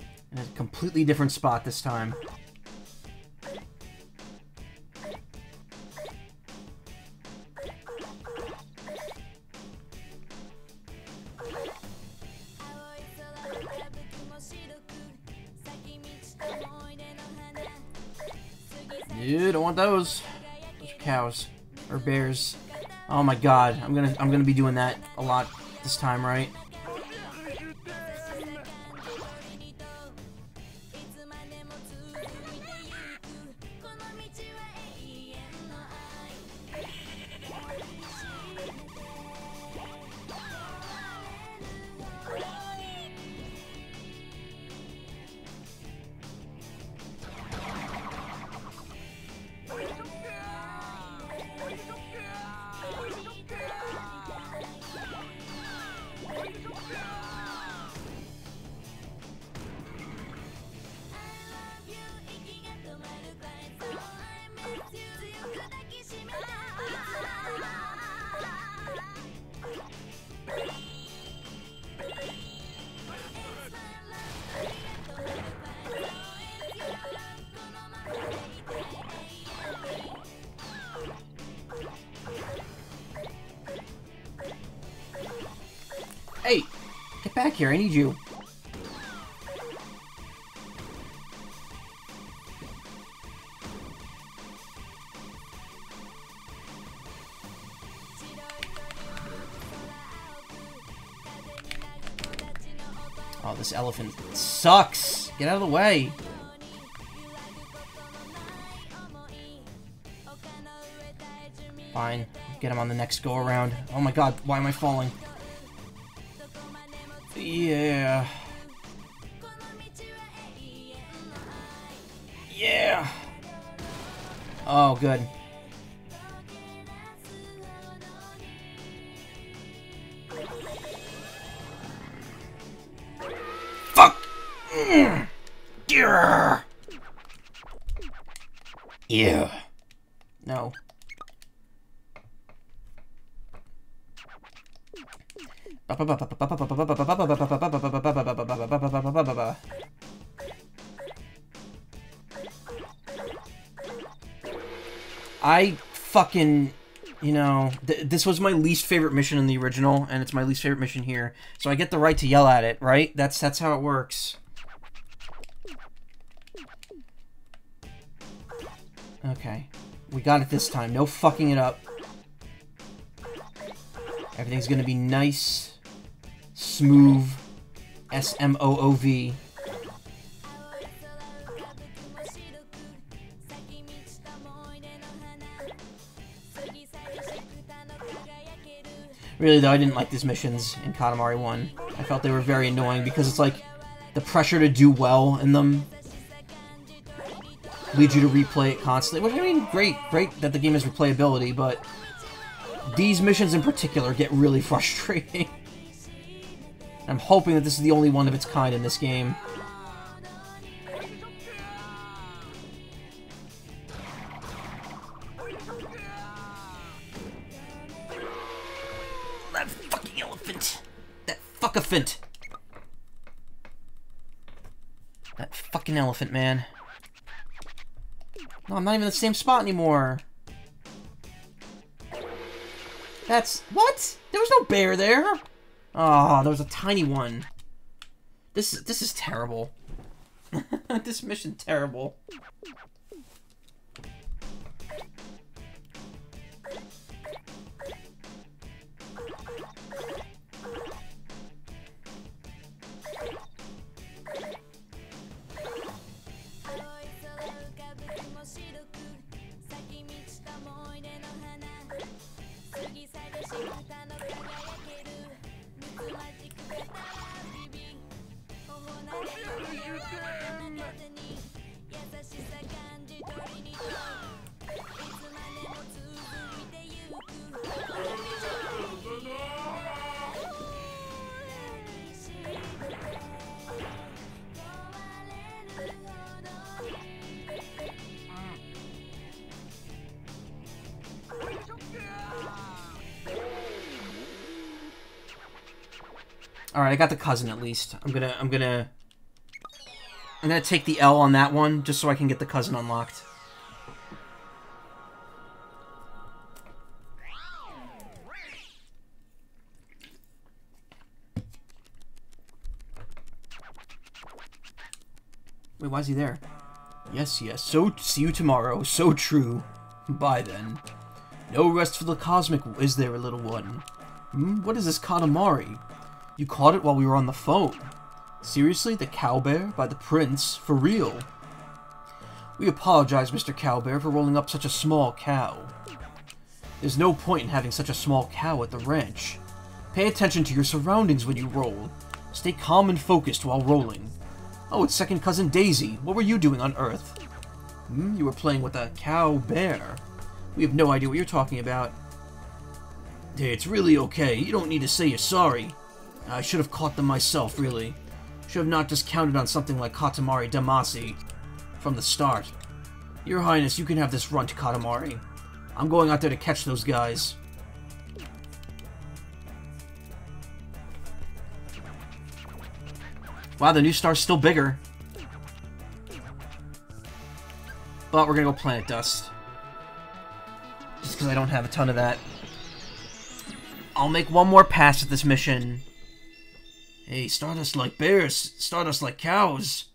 In a completely different spot this time. You don't want those. Those are cows or bears. Oh my god, I'm gonna I'm gonna be doing that a lot this time, right? Back here, I need you. Oh, this elephant sucks. Get out of the way. Fine, get him on the next go around. Oh my god, why am I falling? Yeah. Yeah. Oh, good. Fuck. Mm. Yeah. Yeah. No. I fucking, you know, th this was my least favorite mission in the original, and it's my least favorite mission here. So I get the right to yell at it, right? That's that's how it works. Okay. We got it this time. No fucking it up. Everything's gonna be nice, smooth, S M O O V. Really though, I didn't like these missions in Katamari one. I felt they were very annoying because it's like, the pressure to do well in them leads you to replay it constantly. Which I mean, great, great that the game has replayability, but these missions in particular get really frustrating. I'm hoping that this is the only one of its kind in this game. That fucking elephant! That fuck-a-fint! That fucking elephant, man. No, I'm not even in the same spot anymore. That's... What? There was no bear there! Oh, there was a tiny one. This is... This is terrible. This mission terrible. Alright, I got the cousin at least. I'm gonna, I'm gonna... I'm gonna take the L on that one, just so I can get the cousin unlocked. Wait, why is he there? Yes, yes, so see you tomorrow, so true. Bye then. No rest for the cosmic, is there, a little one? Hmm? What is this Katamari? You caught it while we were on the phone. Seriously, the Cowbear by the Prince? For real? We apologize, Mister Cowbear, for rolling up such a small cow. There's no point in having such a small cow at the ranch. Pay attention to your surroundings when you roll. Stay calm and focused while rolling. Oh, it's second cousin Daisy. What were you doing on Earth? Hmm, you were playing with a Cowbear. We have no idea what you're talking about. It's really okay. You don't need to say you're sorry. I should have caught them myself, really. Should have not just counted on something like Katamari Damacy from the start. Your Highness, you can have this runt Katamari. I'm going out there to catch those guys. Wow, the new star's still bigger. But we're gonna go Planet Dust. Just because I don't have a ton of that. I'll make one more pass at this mission. Hey, start us like bears, start us like cows.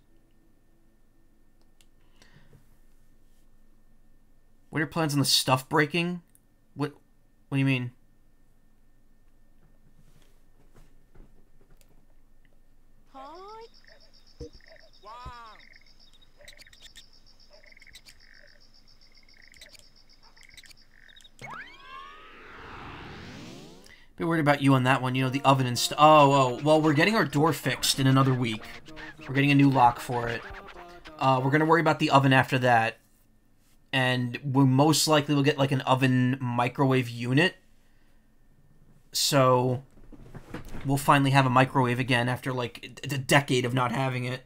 What are your plans on the stuff breaking? What what do you mean? Be worried about you on that one, you know, the oven and stuff. Oh, oh, well, we're getting our door fixed in another week. We're getting a new lock for it. Uh, we're gonna worry about the oven after that. And we'll most likely will get, like, an oven microwave unit. So, we'll finally have a microwave again after, like, a decade of not having it.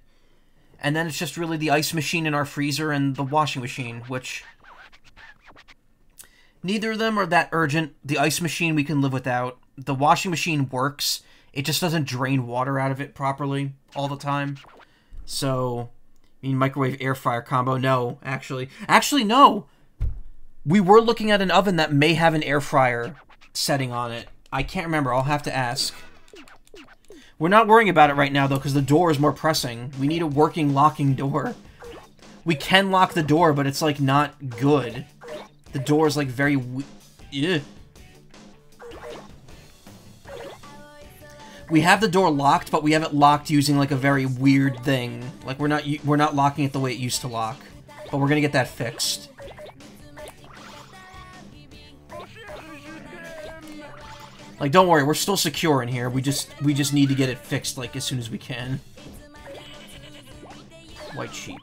And then it's just really the ice machine in our freezer and the washing machine, which... neither of them are that urgent. The ice machine we can live without. the washing machine works. It just doesn't drain water out of it properly all the time. So, I mean, microwave air fryer combo. No, actually. Actually, no! We were looking at an oven that may have an air fryer setting on it. I can't remember. I'll have to ask. We're not worrying about it right now, though, because the door is more pressing. We need a working locking door. We can lock the door, but it's, like, not good. The door is, like, very... We Ugh. We have the door locked, but we have it locked using, like, a very weird thing. Like, we're not we're not locking it the way it used to lock. But we're gonna get that fixed. Like, don't worry, we're still secure in here. We just we just need to get it fixed, like, as soon as we can. White sheep.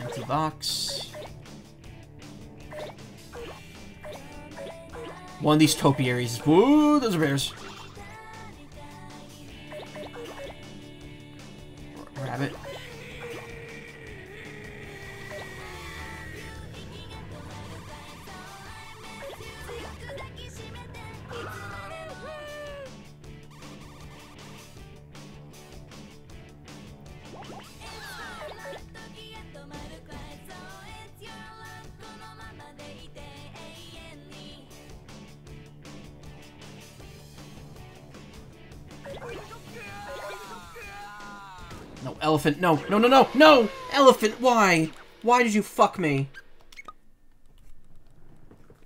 Empty box. One of these topiaries. Woo, those are bears. Rabbit. Elephant, no, no, no, no, no! Elephant, why? Why did you fuck me?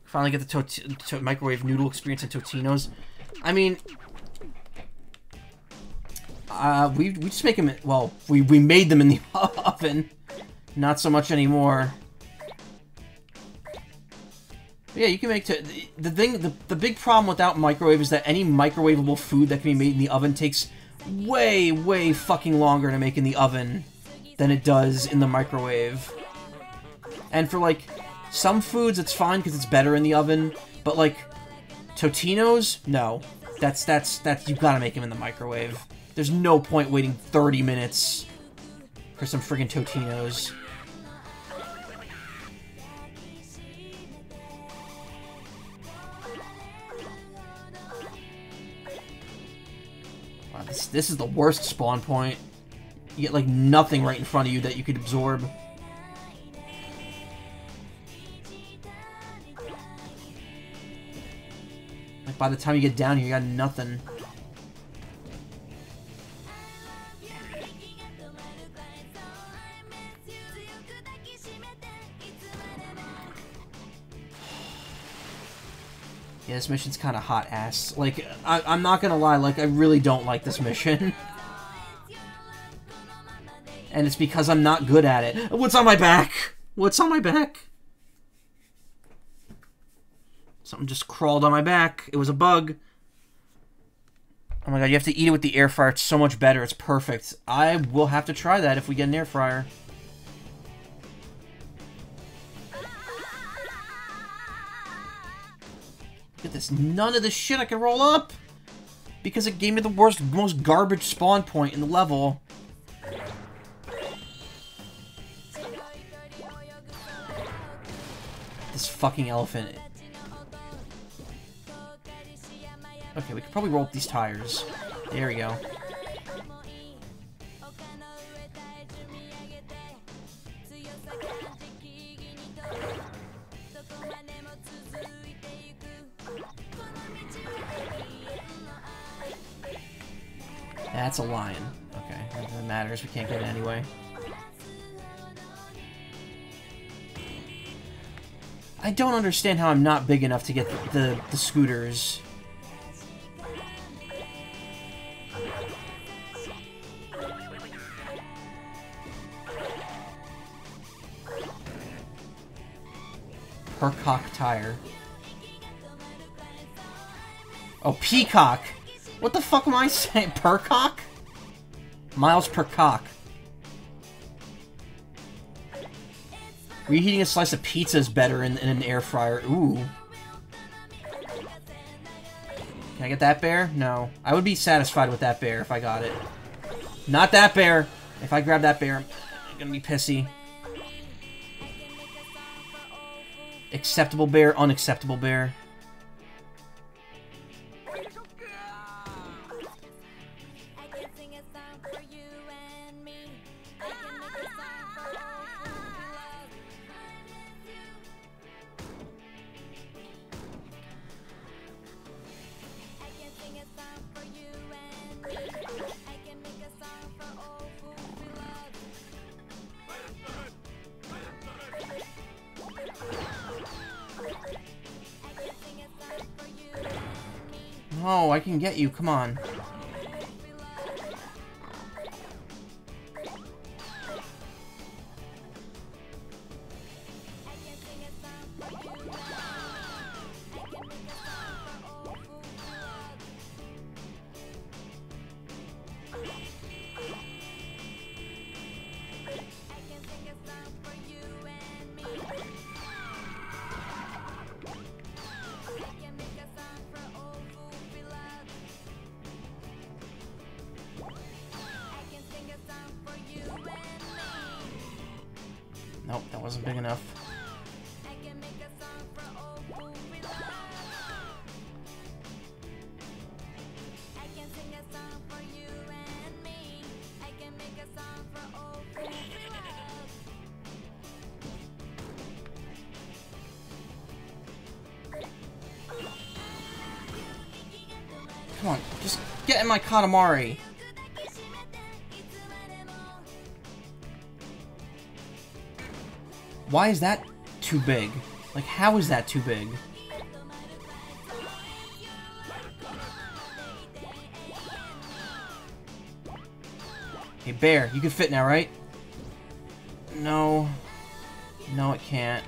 Finally get the tot to microwave noodle experience in Totino's. I mean... Uh, we, we just make them, well, we, we made them in the oven. Not so much anymore. But yeah, you can make, the, the thing, the, the big problem without microwave is that any microwavable food that can be made in the oven takes way, way fucking longer to make in the oven than it does in the microwave. And for, like, some foods, it's fine because it's better in the oven, but, like, Totino's? No. That's, that's, that's, you've gotta make them in the microwave. There's no point waiting thirty minutes for some friggin' Totino's. This, this is the worst spawn point. You get, like, nothing right in front of you that you could absorb. Like, by the time you get down here, you got nothing. Yeah, this mission's kind of hot ass. Like, I, I'm not gonna lie, like, I really don't like this mission. And it's because I'm not good at it. What's on my back? What's on my back? Something just crawled on my back. It was a bug. Oh my god, you have to eat it with the air fryer. It's so much better. It's perfect. I will have to try that if we get an air fryer. Look at this. None of this shit I can roll up! Because it gave me the worst, most garbage spawn point in the level. This fucking elephant. Okay, we could probably roll up these tires. There we go. That's a lion. Okay, that doesn't matter, we can't get it anyway. I don't understand how I'm not big enough to get the, the, the scooters. Percock tire. Oh, peacock! What the fuck am I saying? Percock? Miles per cock. Reheating a slice of pizza is better in, in an air fryer. Ooh. Can I get that bear? No. I would be satisfied with that bear if I got it. Not that bear. If I grab that bear, I'm gonna be pissy. Acceptable bear, unacceptable bear. Oh, I can get you, come on. Wasn't big enough. Come on, just get in my Katamari. Why is that too big? Like, how is that too big? Hey, bear, you can fit now, right? No. No, it can't.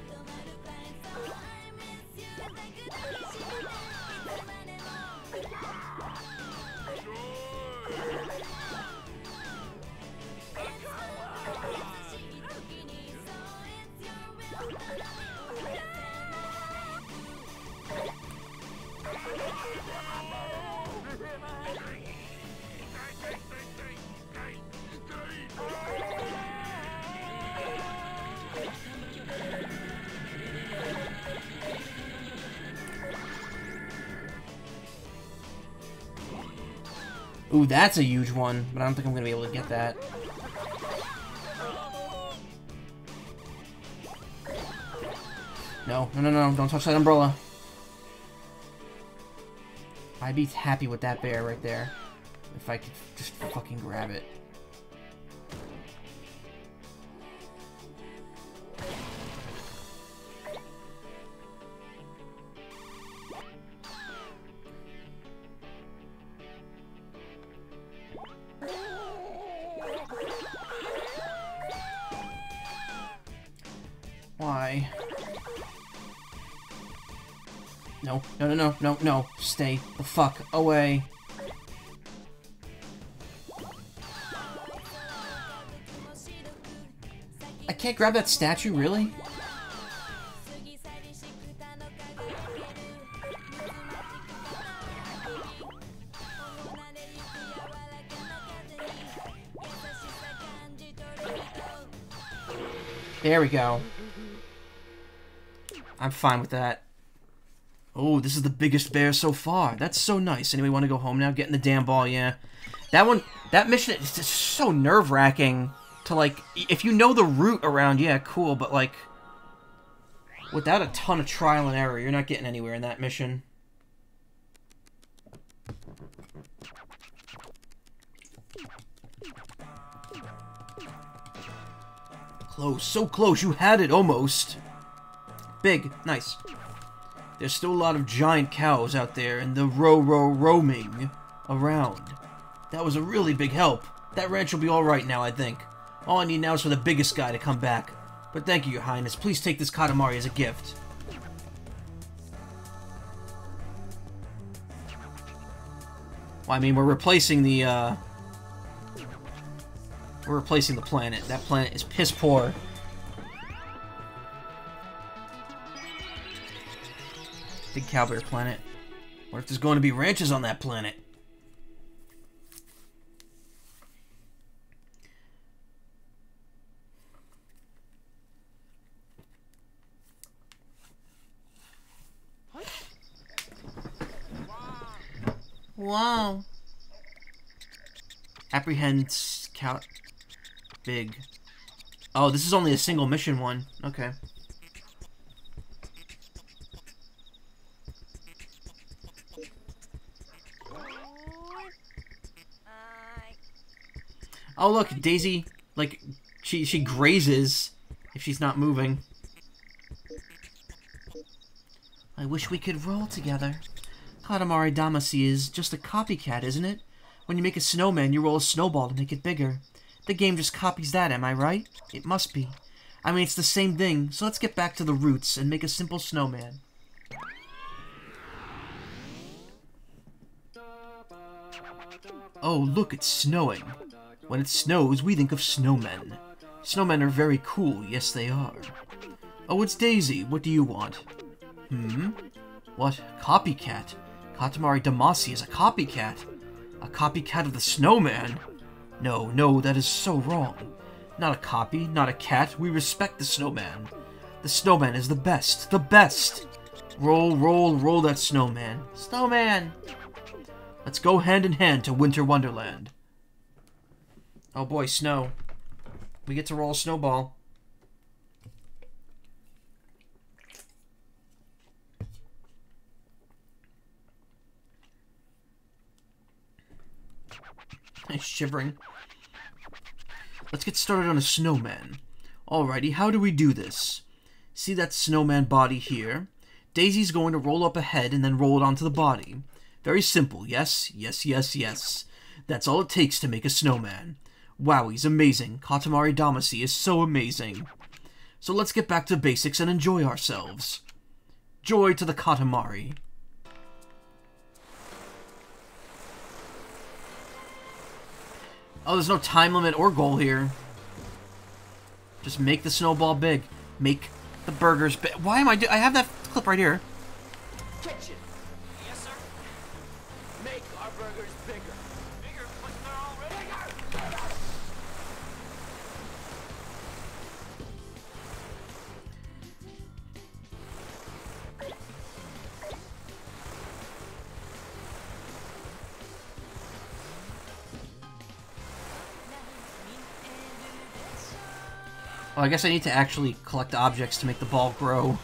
Ooh, that's a huge one, but I don't think I'm gonna be able to get that. No, no, no, no, don't touch that umbrella. I'd be happy with that bear right there. If I could just fucking grab it. Why? No, no, no, no, no, no. Stay the fuck away. I can't grab that statue, really? There we go. I'm fine with that. Oh, this is the biggest bear so far. That's so nice. Anyway, want to go home now? Get in the damn ball, yeah. That one, that mission is just so nerve-wracking to, like, if you know the route around, yeah, cool, but, like, without a ton of trial and error, you're not getting anywhere in that mission. Close, so close, you had it almost. Big, nice. There's still a lot of giant cows out there in the ro-ro-roaming around. That was a really big help. That ranch will be alright now, I think. All I need now is for the biggest guy to come back. But thank you, Your Highness. Please take this Katamari as a gift. Well, I mean, we're replacing the, uh... We're replacing the planet. That planet is piss poor. Big cowbear planet. What if there's going to be ranches on that planet? Wow. Apprehends count big. Oh, this is only a single mission one. Okay. Oh look, Daisy, like, she she grazes if she's not moving. I wish we could roll together. Katamari Damacy is just a copycat, isn't it? When you make a snowman, you roll a snowball to make it bigger. The game just copies that, am I right? It must be. I mean, it's the same thing, so let's get back to the roots and make a simple snowman. Oh, look, it's snowing. When it snows, we think of snowmen. Snowmen are very cool, yes they are. Oh, it's Daisy, what do you want? Hmm? What? Copycat? Katamari Damacy is a copycat? A copycat of the snowman? No, no, that is so wrong. Not a copy, not a cat, we respect the snowman. The snowman is the best, the best! Roll, roll, roll that snowman. Snowman! Let's go hand in hand to Winter Wonderland. Oh boy, snow. We get to roll a snowball. Nice shivering. Let's get started on a snowman. Alrighty, how do we do this? See that snowman body here? Daisy's going to roll up a head and then roll it onto the body. Very simple, yes, yes, yes, yes. That's all it takes to make a snowman. Wow, he's amazing. Katamari Damacy is so amazing. So let's get back to basics and enjoy ourselves. Joy to the Katamari. Oh, there's no time limit or goal here. Just make the snowball big. Make the burgers big. Why am I do- I have that clip right here. Kitchen. Yes, sir. Make our burgers bigger. Bigger, but they're already bigger. Oh, I guess I need to actually collect objects to make the ball grow.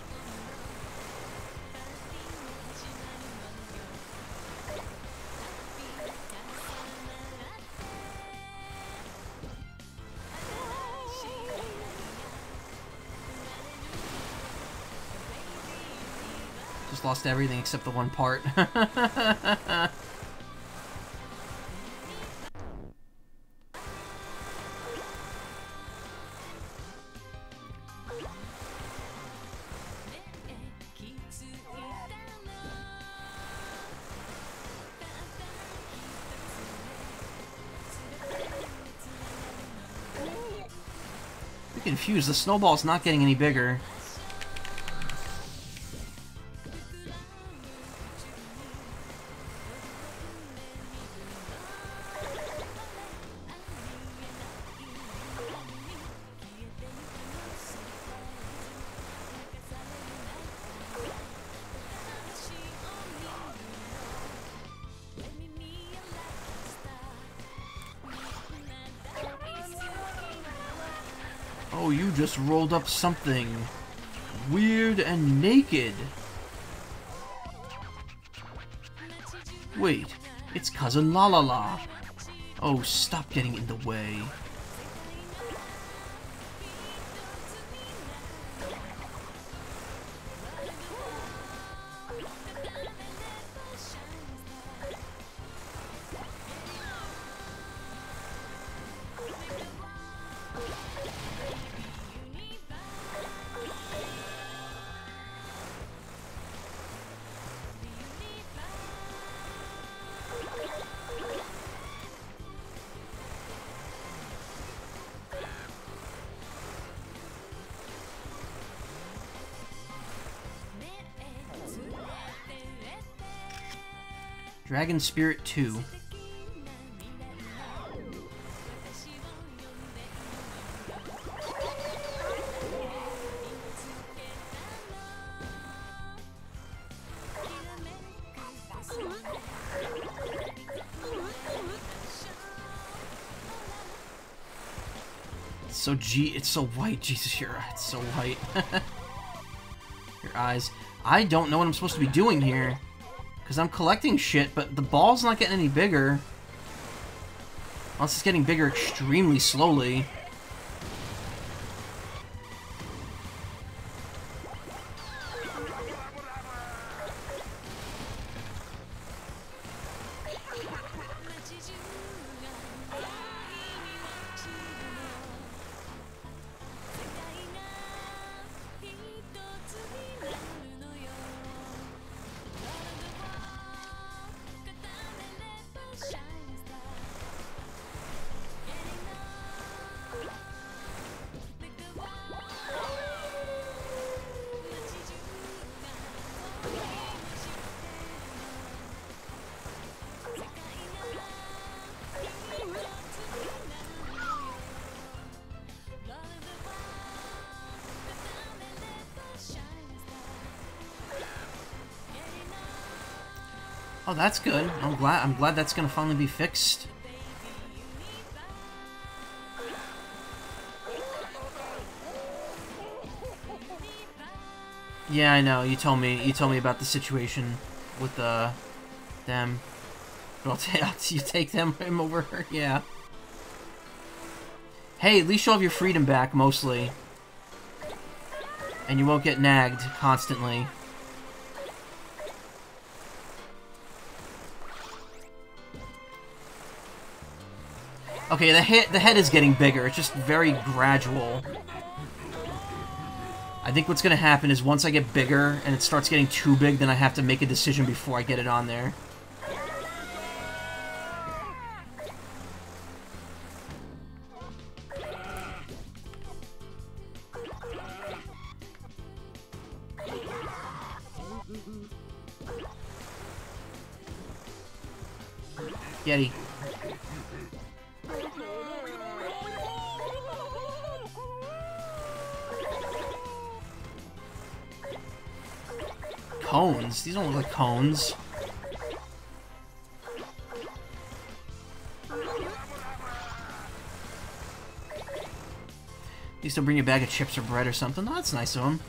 Just lost everything except the one part. Confused. The snowball's not getting any bigger. Oh, you just rolled up something weird and naked. Wait, it's cousin La La La. Oh, stop getting in the way. Dragon Spirit two. so G, it's so white. Jesus, your it's so white. Your eyes. I don't know what I'm supposed to be doing here, because I'm collecting shit, but the ball's not getting any bigger. Unless it's getting bigger extremely slowly. Oh, that's good. I'm glad. I'm glad that's gonna finally be fixed. Yeah, I know. You told me. You told me about the situation with uh, them. But I'll take. You take them him over her. Yeah. Hey, at least you'll have your freedom back mostly, and you won't get nagged constantly. Okay, the head, the head is getting bigger. It's just very gradual. I think what's going to happen is once I get bigger and it starts getting too big, then I have to make a decision before I get it on there. Yeti. Cones? These don't look like cones. At least they'll bring you a bag of chips or bread or something. Oh, that's nice of them.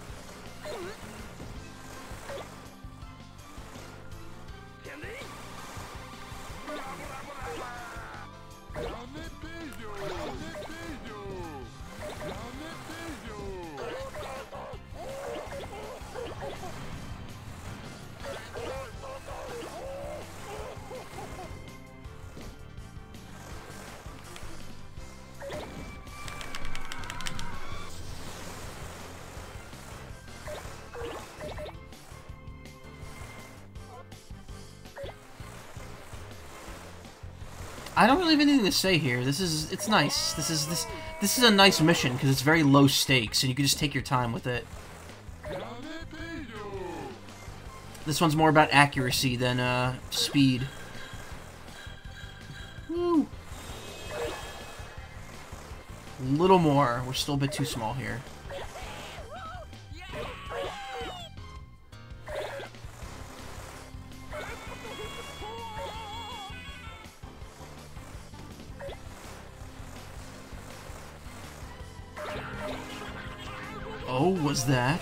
I don't really have anything to say here. This is it's nice. This is this this is a nice mission because it's very low stakes and you can just take your time with it. This one's more about accuracy than uh speed. Woo. A little more. We're still a bit too small here. Was that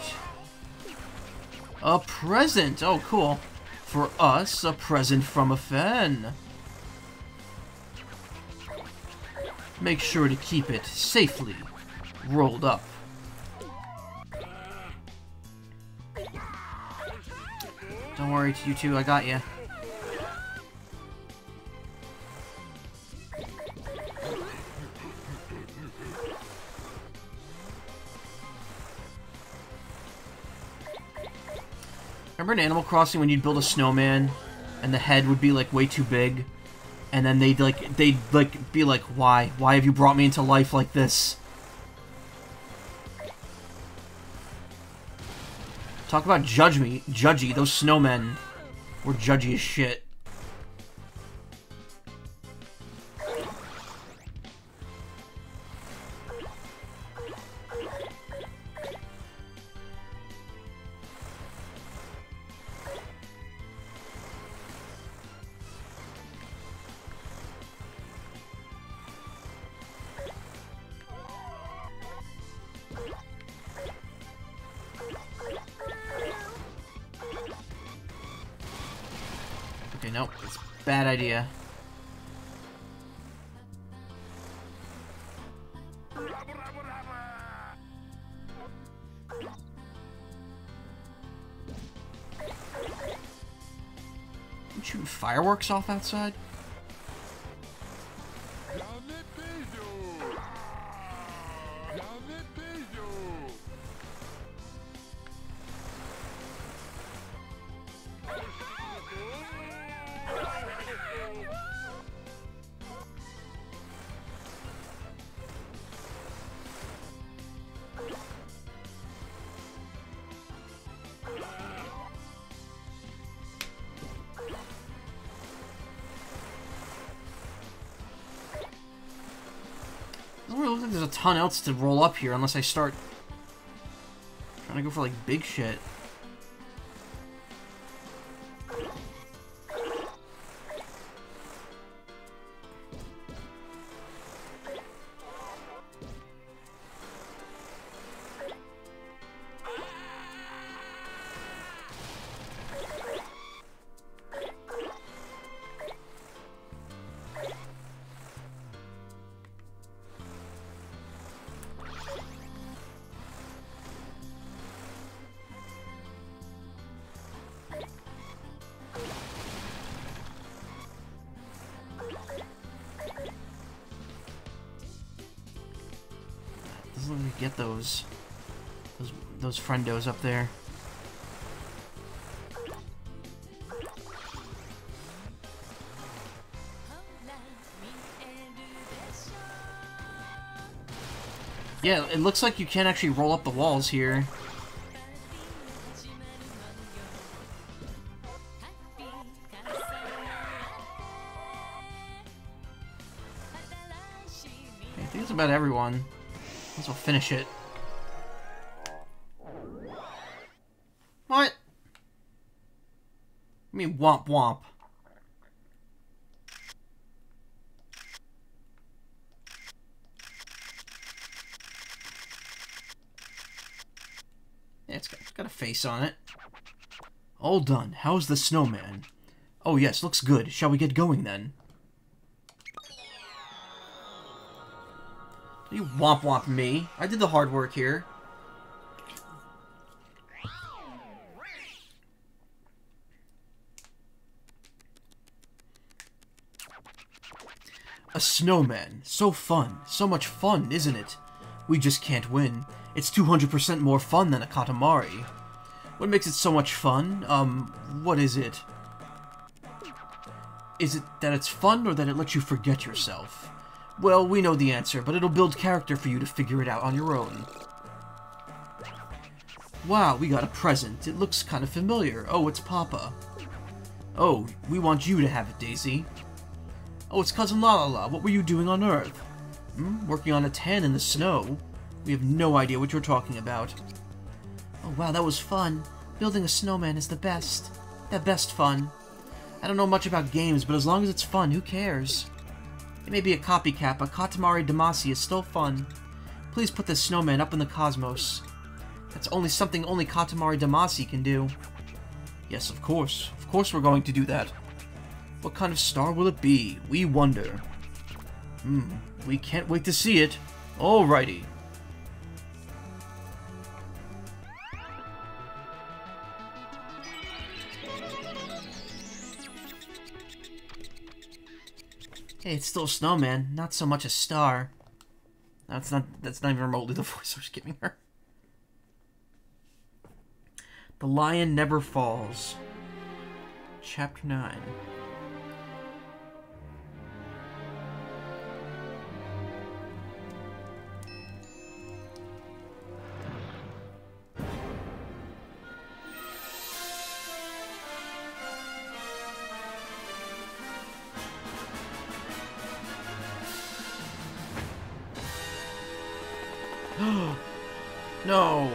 a present? Oh, cool. For us, a present from a fan. Make sure to keep it safely rolled up. Don't worry, you two, I got you. Remember in Animal Crossing when you'd build a snowman and the head would be like way too big, and then they'd like they'd like be like, why? Why have you brought me into life like this? Talk about judge me, judgy. Those snowmen were judgy as shit. actually, nope, it's a bad idea. I'm shooting fireworks off outside. Ton else to roll up here unless I start trying to go for like big shit. Get those, those, those friendos up there. Yeah, it looks like you can actually roll up the walls here. Okay, I think it's about everyone. Might as well finish it. What? I mean, womp womp. Yeah, it's got, it's got a face on it. All done. How's the snowman? Oh yes, looks good. Shall we get going then? You womp womp me. I did the hard work here. A snowman. So fun. So much fun, isn't it? We just can't win. It's two hundred percent more fun than a Katamari. What makes it so much fun? Um, what is it? Is it that it's fun or that it lets you forget yourself? Well, we know the answer, but it'll build character for you to figure it out on your own. Wow, we got a present. It looks kind of familiar. Oh, it's Papa. Oh, we want you to have it, Daisy. Oh, it's Cousin La La La. What were you doing on Earth? Hmm? Working on a tan in the snow? We have no idea what you're talking about. Oh, wow, that was fun. Building a snowman is the best. The best fun. I don't know much about games, but as long as it's fun, who cares? It may be a copycat, but Katamari Damacy is still fun. Please put this snowman up in the cosmos. That's only something only Katamari Damacy can do. Yes, of course. Of course we're going to do that. What kind of star will it be? We wonder. Hmm. We can't wait to see it. Alrighty. Hey, it's still a snowman, not so much a star. That's not that's not even remotely the voice I was giving her. The Lion Never Falls. Chapter nine. No!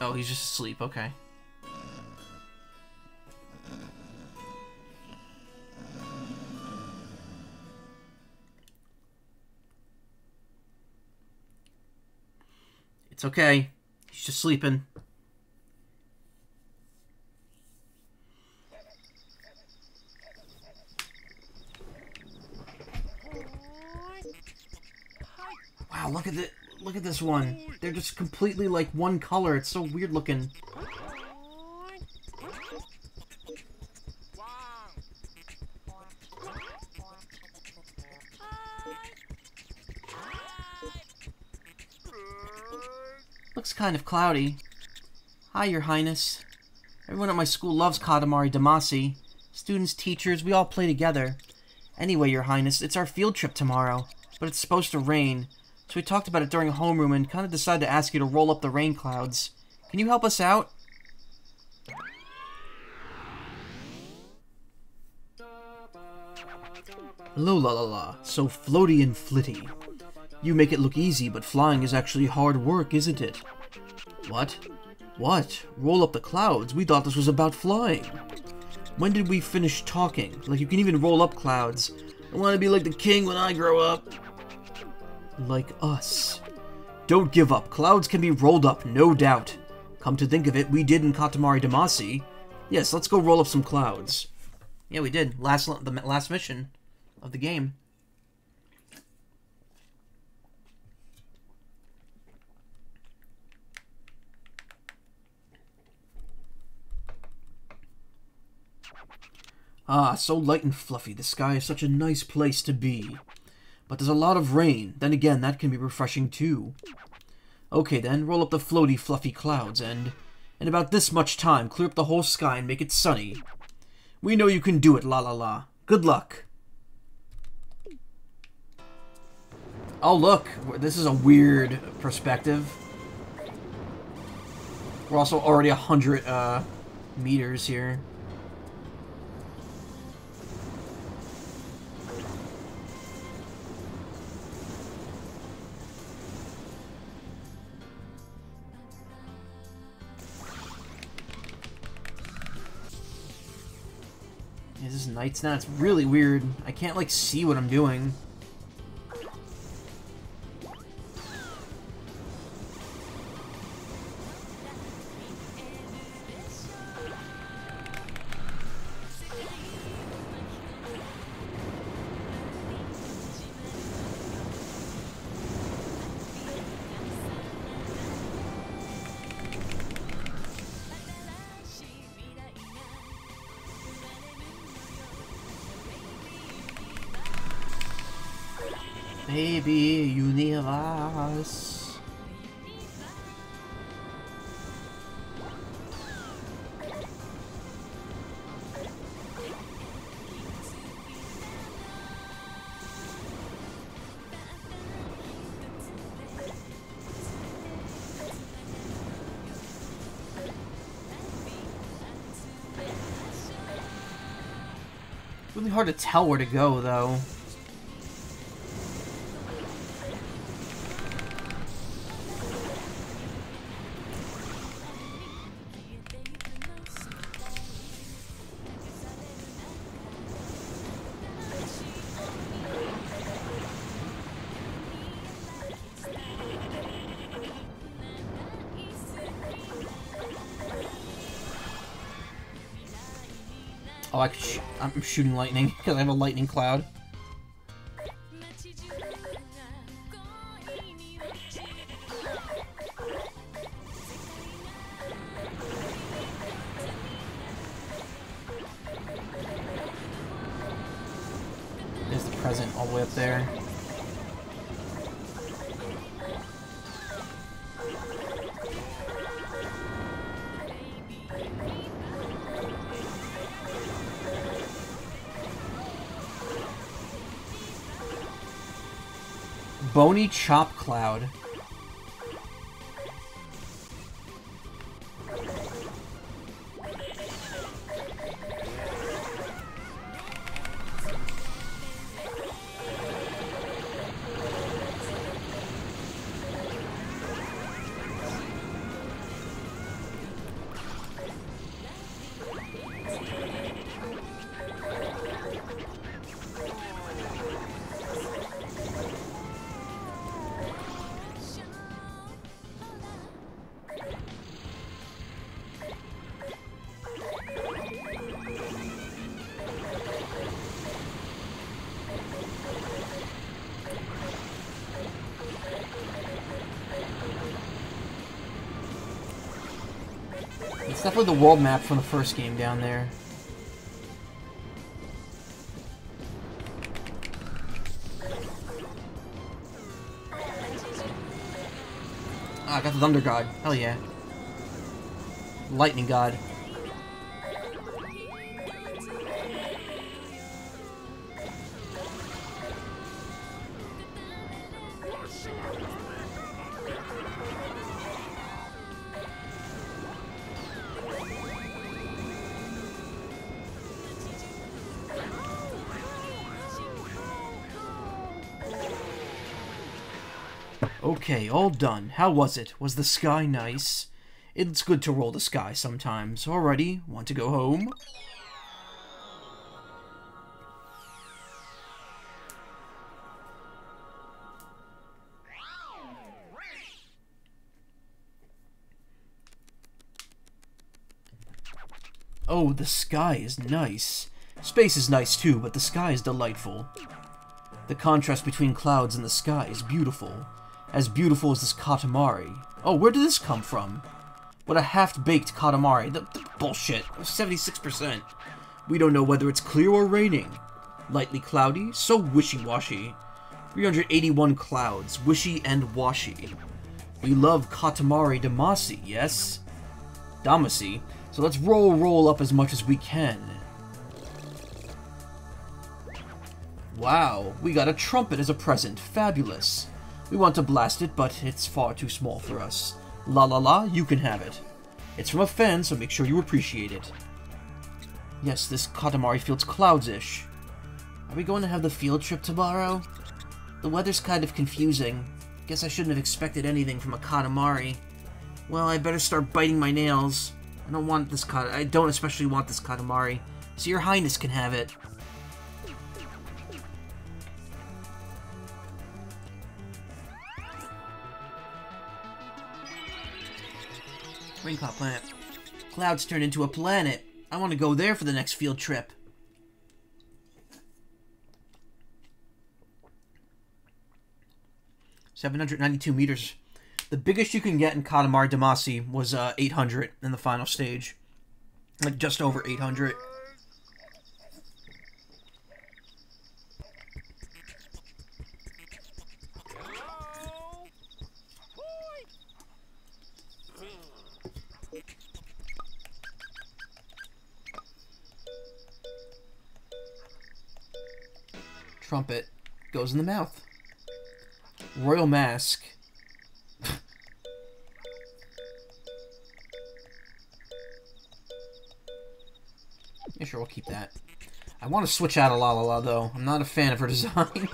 Oh, he's just asleep, okay. It's okay. He's just sleeping. Wow, look at the look at this one. They're just completely like one color. It's so weird looking. Looks kind of cloudy. Hi, Your Highness. Everyone at my school loves Katamari Damacy. Students, teachers, we all play together. Anyway, Your Highness, it's our field trip tomorrow, but it's supposed to rain. So we talked about it during homeroom and kind of decided to ask you to roll up the rain clouds. Can you help us out? Hello, La La La. So floaty and flitty. You make it look easy, but flying is actually hard work, isn't it? What? What? Roll up the clouds? We thought this was about flying. When did we finish talking? Like, you can even roll up clouds. I want to be like the king when I grow up. Like us. Don't give up. Clouds can be rolled up, no doubt. Come to think of it, we did in Katamari Damacy. Yes, let's go roll up some clouds. Yeah, we did. Last, the last mission of the game. Ah, so light and fluffy. The sky is such a nice place to be. But there's a lot of rain. Then again, that can be refreshing too. Okay then, roll up the floaty, fluffy clouds and... in about this much time, clear up the whole sky and make it sunny. We know you can do it, La La La. Good luck. Oh look, this is a weird perspective. We're also already a hundred, uh, meters here. This is nights now. It's really weird. I can't, like, see what I'm doing. Baby universe. Really hard to tell where to go though. Oh, I could sh I'm shooting lightning because I have a lightning cloud. There's the present all the way up there. Bony Chop Cloud. It's definitely the world map from the first game down there. Ah, I got the Thunder God. Hell yeah. Lightning God. Okay, all done. How was it? Was the sky nice? It's good to roll the sky sometimes. Alrighty, want to go home? Oh, the sky is nice. Space is nice too, but the sky is delightful. The contrast between clouds and the sky is beautiful. As beautiful as this Katamari. Oh, where did this come from? What a half-baked Katamari. The, the bullshit. seventy-six percent. We don't know whether it's clear or raining. Lightly cloudy? So wishy-washy. three hundred eighty-one clouds. Wishy and washy. We love Katamari Damacy, yes? Damacy. So let's roll roll up as much as we can. Wow. We got a trumpet as a present. Fabulous. We want to blast it, but it's far too small for us. La La La, you can have it. It's from a fan, so make sure you appreciate it. Yes, this Katamari feels clouds-ish. Are we going to have the field trip tomorrow? The weather's kind of confusing. Guess I shouldn't have expected anything from a Katamari. Well, I better start biting my nails. I don't want this Kat- I don't especially want this Katamari. So your highness can have it. Raincloud planet. Clouds turned into a planet. I want to go there for the next field trip. seven hundred ninety-two meters. The biggest you can get in Katamari Damacy was uh, eight hundred in the final stage. Like, just over eight hundred. Trumpet goes in the mouth. Royal Mask. Yeah, sure, we'll keep that. I want to switch out of La La La, though. I'm not a fan of her design.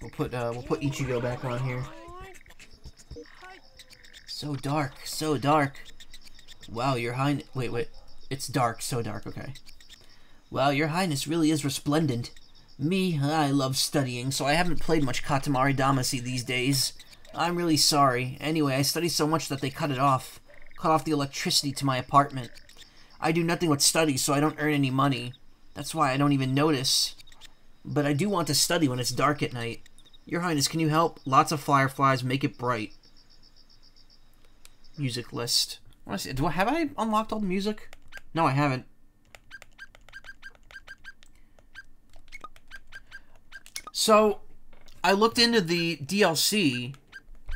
We'll put uh, we'll put Ichigo back on here. So dark, so dark. Wow, your highness... Wait, wait. It's dark. So dark. Okay. Wow, your highness really is resplendent. Me, I love studying, so I haven't played much Katamari Damacy these days. I'm really sorry. Anyway, I study so much that they cut it off. Cut off the electricity to my apartment. I do nothing but study, so I don't earn any money. That's why I don't even notice. But I do want to study when it's dark at night. Your highness, can you help? Lots of fireflies. Make it bright. Music list. I see, do I, have I unlocked all the music? No, I haven't. So, I looked into the D L C,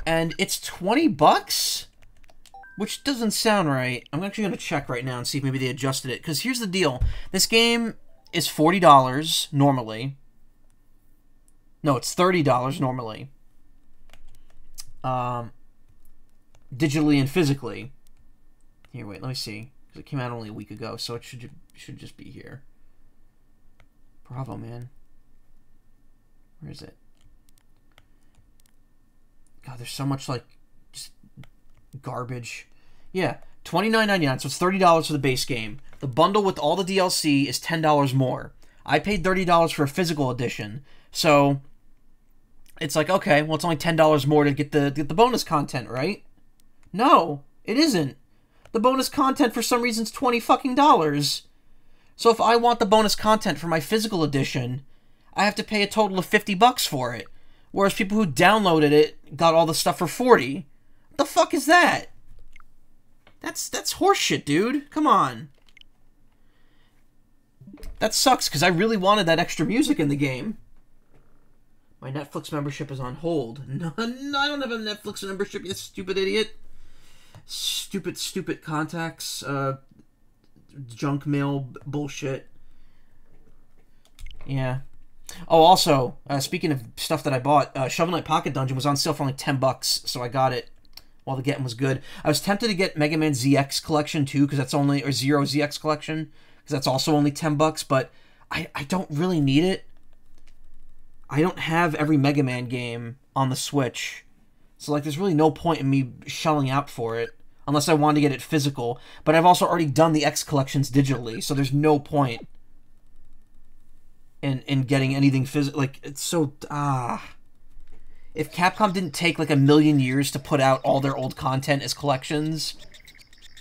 and it's twenty bucks? Which doesn't sound right. I'm actually going to check right now and see if maybe they adjusted it. Because here's the deal. This game is forty dollars normally. No, it's thirty dollars normally. Um, digitally and physically. Here, wait, let me see. Because it came out only a week ago, so it should should just be here. Bravo, man. Where is it? God, there's so much, like, just garbage. Yeah, twenty-nine ninety-nine, so it's thirty dollars for the base game. The bundle with all the D L C is ten dollars more. I paid thirty dollars for a physical edition, so it's like, okay, well, it's only ten dollars more to get the, get the bonus content, right? No, it isn't. The bonus content, for some reason, is twenty fucking dollars. So if I want the bonus content for my physical edition, I have to pay a total of fifty bucks for it. whereas people who downloaded it got all the stuff for forty. What the fuck is that? That's that's horseshit, dude. Come on. That sucks, because I really wanted that extra music in the game. My Netflix membership is on hold. No, no, I don't have a Netflix membership, you stupid idiot. Stupid, stupid contacts. Uh, junk mail bullshit. Yeah. Oh, also, uh, speaking of stuff that I bought, uh, Shovel Knight Pocket Dungeon was on sale for only ten bucks, so I got it while the getting was good. I was tempted to get Mega Man Z X Collection too, because that's only, or Zero Z X Collection, because that's also only ten bucks, but I, I don't really need it. I don't have every Mega Man game on the Switch, so like there's really no point in me shelling out for it, unless I wanted to get it physical, but I've also already done the X Collections digitally, so there's no point in, in getting anything physical. Like, it's so, ah. If Capcom didn't take like a million years to put out all their old content as collections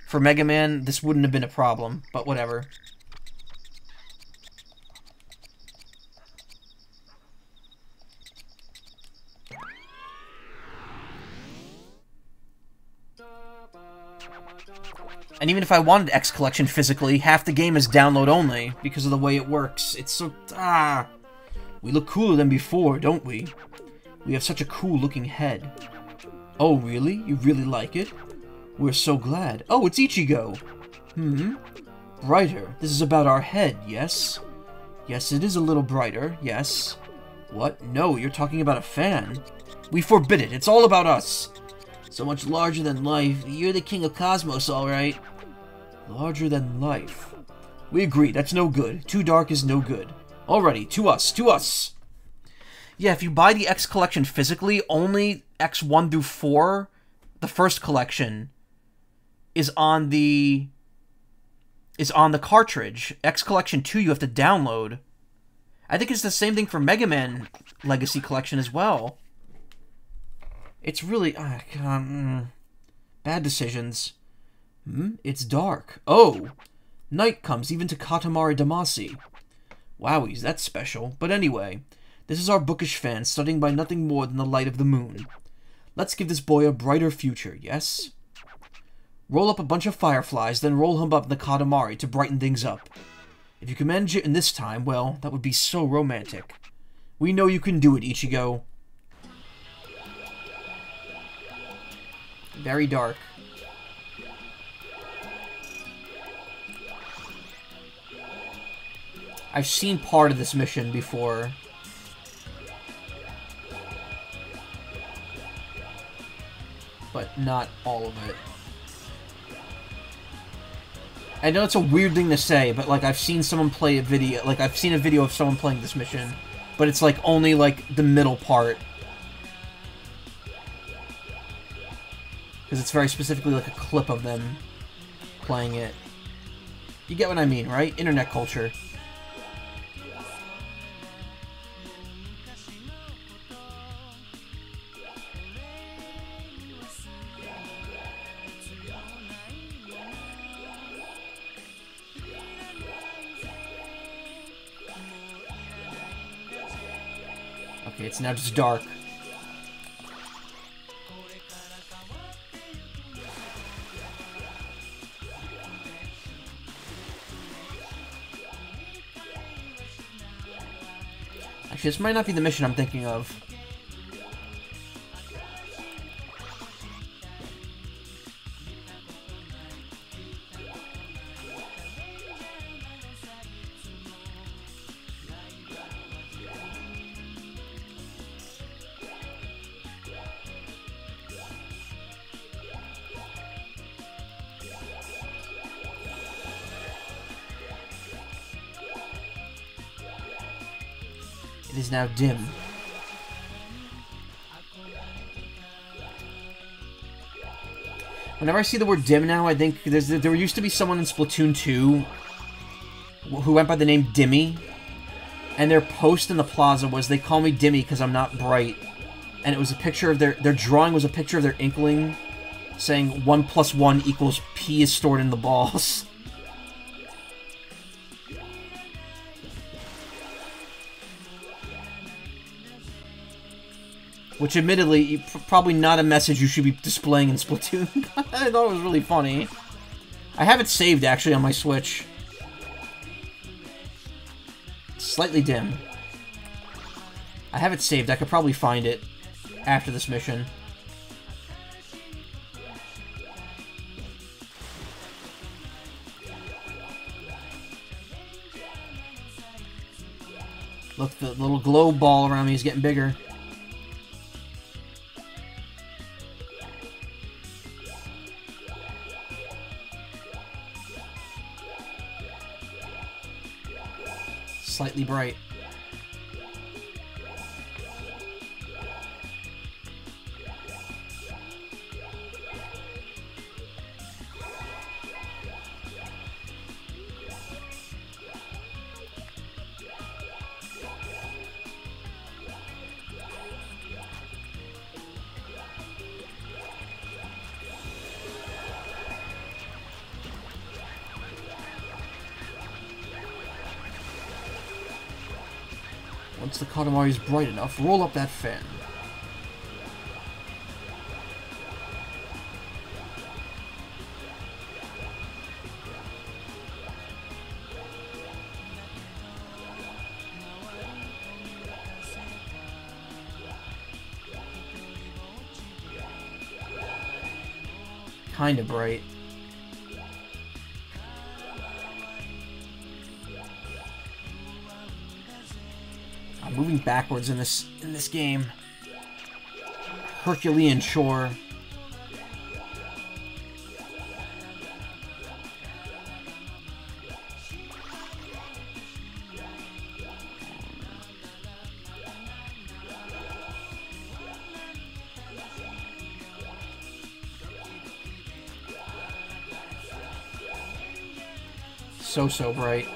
for Mega Man, this wouldn't have been a problem, but whatever. And even if I wanted X Collection physically, half the game is download only because of the way it works. It's so, ah. We look cooler than before, don't we? We have such a cool-looking head. Oh, really? You really like it? We're so glad. Oh, it's Ichigo! Hmm? Brighter. This is about our head, yes? Yes, it is a little brighter, yes. What? No, you're talking about a fan. We forbid it. It's all about us. So much larger than life. You're the king of Cosmos, alright? Larger than life. We agree. That's no good. Too dark is no good. Alrighty, to us, to us! Yeah, if you buy the X Collection physically, only X one through four, the first collection, is on the is on the cartridge. X Collection two you have to download. I think it's the same thing for Mega Man Legacy Collection as well. It's really ah, God, mm, bad decisions. Hmm? It's dark. Oh, night comes even to Katamari Damacy. Wowies, that's special. But anyway. This is our bookish fan, studying by nothing more than the light of the moon. Let's give this boy a brighter future, yes? Roll up a bunch of fireflies, then roll him up in the Katamari to brighten things up. If you can manage it in this time, well, that would be so romantic. We know you can do it, Ichigo. Very dark. I've seen part of this mission before. But not all of it. I know it's a weird thing to say, but like I've seen someone play a video, like I've seen a video of someone playing this mission, but it's like only like the middle part. Because it's very specifically like a clip of them playing it. You get what I mean, right? Internet culture. It's now just dark. Actually, this might not be the mission I'm thinking of. Now dim. Whenever I see the word dim now, I think there's, there used to be someone in Splatoon two who went by the name Dimmy, and their post in the plaza was, they call me Dimmy because I'm not bright, and it was a picture of their, their drawing was a picture of their inkling saying one plus one equals P is stored in the balls. Which, admittedly, probably not a message you should be displaying in Splatoon. I thought it was really funny. I have it saved, actually, on my Switch. It's slightly dim. I have it saved. I could probably find it after this mission. Look, the little globe ball around me is getting bigger. Slightly bright. Once the Katamari is bright enough, roll up that fan. Kinda bright. Moving backwards in this in this game. Herculean chore. So so bright.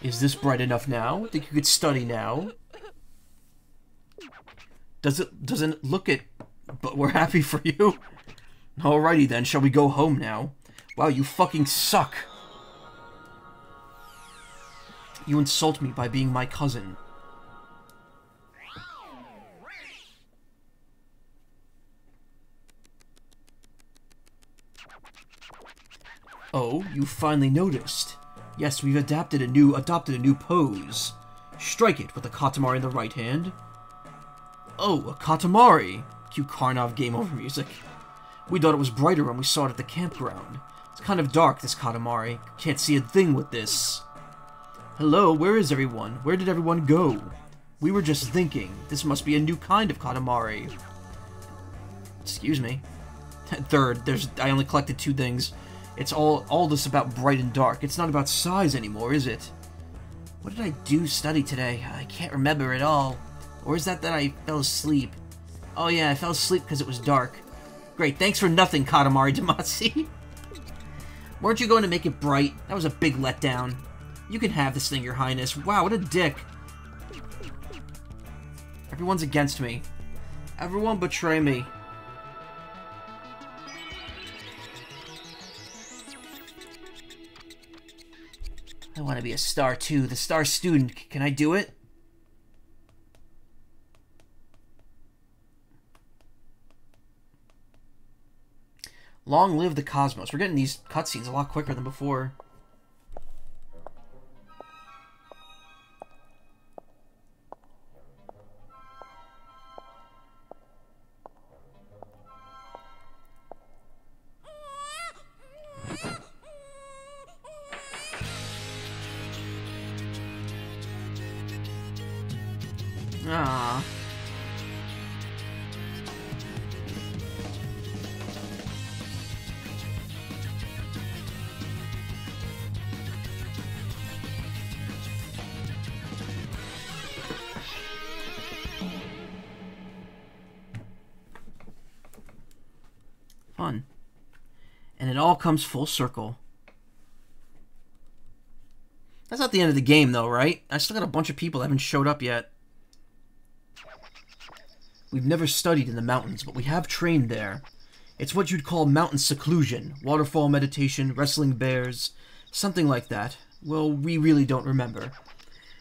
Is this bright enough now? I think you could study now. Does it, doesn't look it, but we're happy for you. Alrighty then, shall we go home now? Wow, you fucking suck. You insult me by being my cousin. Oh, you finally noticed. Yes, we've adapted a new, adopted a new pose. Strike it with a Katamari in the right hand. Oh, a Katamari! Cue Karnov game over music. We thought it was brighter when we saw it at the campground. It's kind of dark, this Katamari. Can't see a thing with this. Hello, where is everyone? Where did everyone go? We were just thinking. This must be a new kind of Katamari. Excuse me. Third, there's, I only collected two things. It's all, all this about bright and dark. It's not about size anymore, is it? What did I do study today? I can't remember at all. Or is that that I fell asleep? Oh yeah, I fell asleep because it was dark. Great, thanks for nothing, Katamari Damacy. Weren't you going to make it bright? That was a big letdown. You can have this thing, Your Highness. Wow, what a dick. Everyone's against me. Everyone betray me. I want to be a star, too. The star student. Can I do it? Long live the cosmos. We're getting these cutscenes a lot quicker than before. Ah. fun. And it all comes full circle. That's not the end of the game, though, right? I still got a bunch of people that haven't showed up yet. We've never studied in the mountains, but we have trained there. It's what you'd call mountain seclusion, waterfall meditation, wrestling bears, something like that. Well, we really don't remember.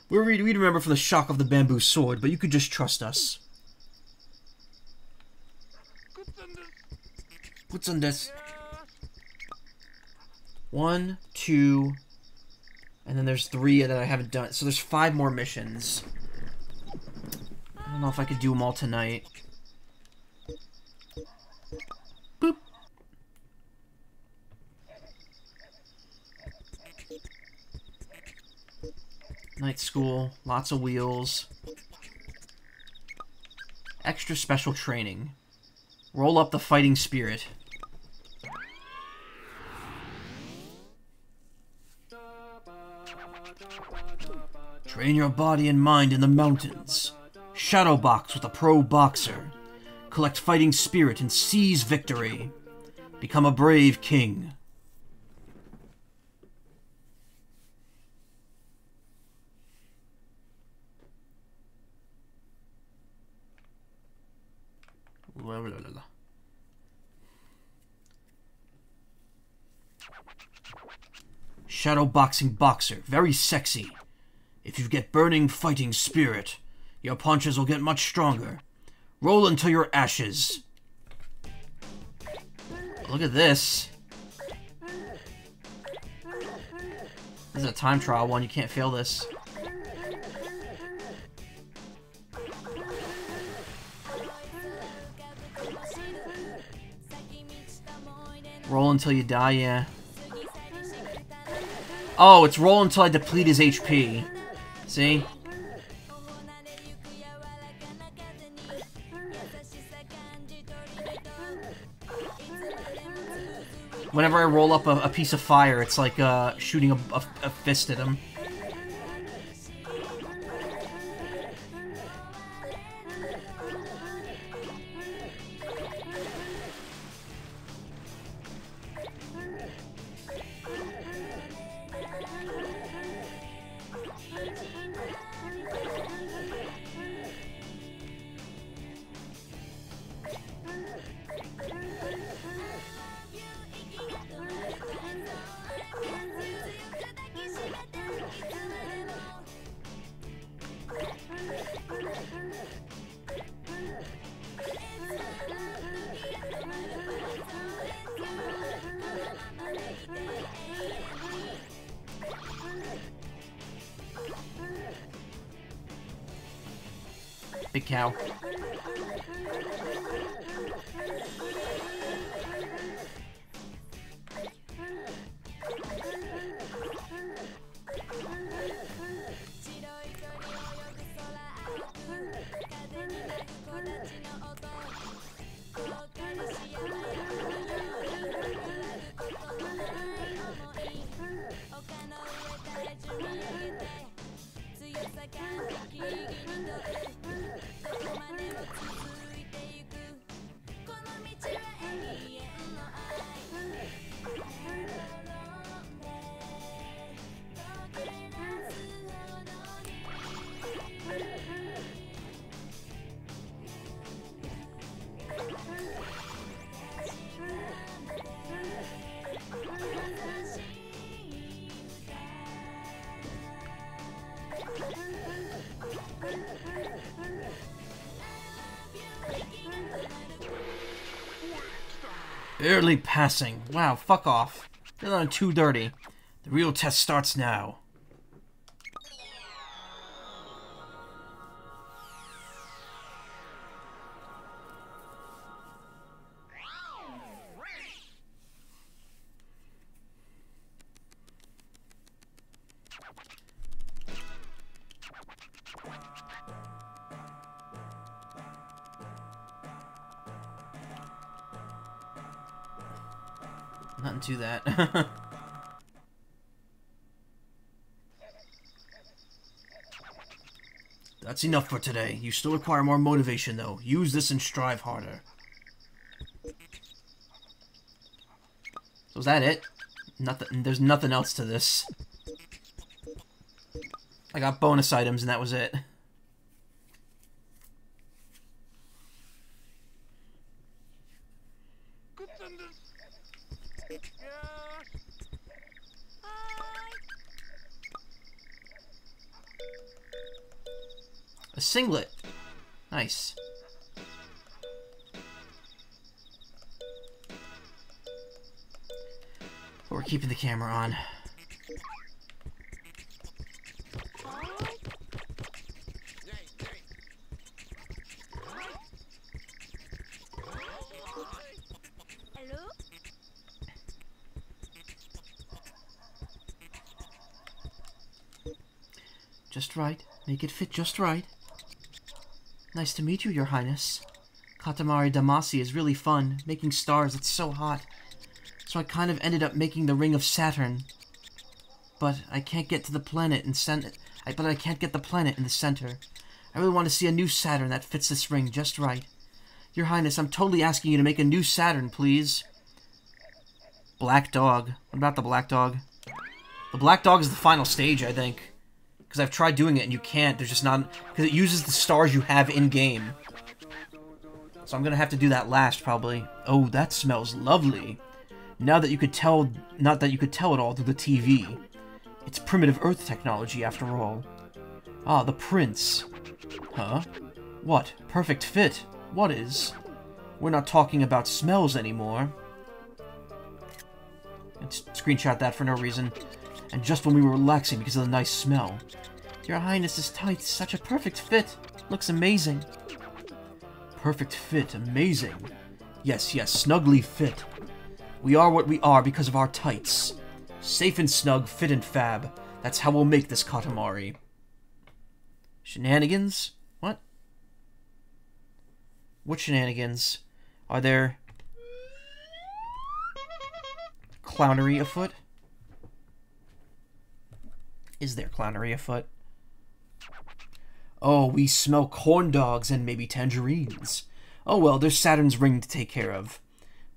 We're re we'd remember from the shock of the bamboo sword, but you could just trust us. What's on this? One, two, and then there's three that I haven't done. So there's five more missions. I don't know if I could do them all tonight. Boop. Night school, lots of wheels. Extra special training. Roll up the fighting spirit. Train your body and mind in the mountains. Shadow box with a pro boxer. Collect fighting spirit and seize victory. Become a brave king. La La La. Shadow boxing boxer, very sexy. If you get burning fighting spirit, your punches will get much stronger. Roll until you're ashes. Look at this. This is a time trial one, you can't fail this. Roll until you die, yeah. Oh, it's roll until I deplete his H P. See? Whenever I roll up a, a piece of fire, it's like uh, shooting a, a, a fist at him. Cow. Barely passing. Wow, fuck off. They're not too dirty. The real test starts now. Do that. That's enough for today. You still require more motivation, though. Use this and strive harder. So is that it? Nothing. There's nothing else to this. I got bonus items and that was it. A singlet. Nice. But we're keeping the camera on. Just right. Make it fit just right. Nice to meet you, Your Highness. Katamari Damacy is really fun. Making stars, it's so hot. So I kind of ended up making the Ring of Saturn. But I can't get to the planet and send it. I, but I can't get the planet in the center. I really want to see a new Saturn that fits this ring just right. Your Highness, I'm totally asking you to make a new Saturn, please. Black Dog. What about the Black Dog? The Black Dog is the final stage, I think. Because I've tried doing it and you can't. There's just not... Because it uses the stars you have in-game. So I'm going to have to do that last, probably. Oh, that smells lovely. Now that you could tell... Not that you could tell it all through the T V. It's primitive Earth technology, after all. Ah, the prince. Huh? What? Perfect fit. What is? We're not talking about smells anymore. Let's screenshot that for no reason. And just when we were relaxing because of the nice smell. Your Highness's tights, such a perfect fit. Looks amazing. Perfect fit, amazing. Yes, yes, snugly fit. We are what we are because of our tights. Safe and snug, fit and fab. That's how we'll make this Katamari. Shenanigans? What? What shenanigans? Are there... clownery afoot? Is there clownery afoot? Oh, we smell corn dogs and maybe tangerines. Oh well, there's Saturn's ring to take care of.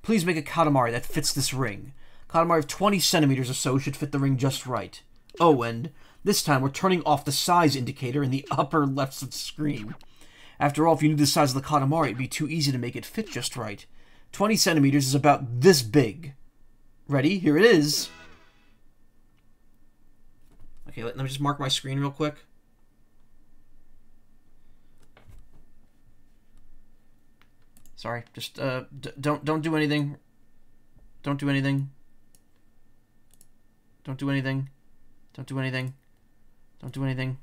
Please make a Katamari that fits this ring. Katamari of twenty centimeters or so should fit the ring just right. Oh, and this time we're turning off the size indicator in the upper left of the screen. After all, if you knew the size of the Katamari, it'd be too easy to make it fit just right. twenty centimeters is about this big. Ready? Here it is. Okay, let, let me just mark my screen real quick. Sorry, just uh, d don't don't do anything. Don't do anything. Don't do anything. Don't do anything. Don't do anything.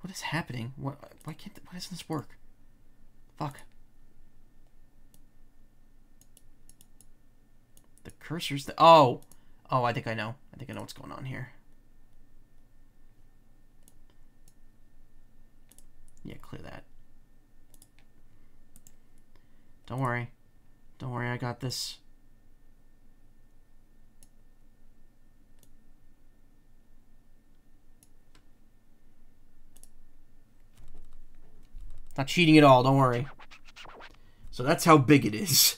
What is happening? What, why can't? Why doesn't this work? Fuck. The cursor's the. Oh, oh! I think I know. I think I know what's going on here. Yeah, clear that. Don't worry. Don't worry. I got this. Not cheating at all, don't worry. So that's how big it is.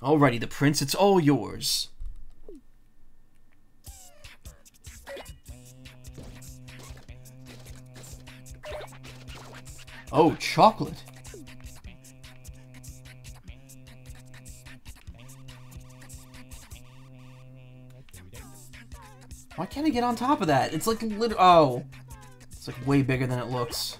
Alrighty, the prince, it's all yours. Oh, chocolate. Why can't I get on top of that? It's like literally. Oh. It's like way bigger than it looks.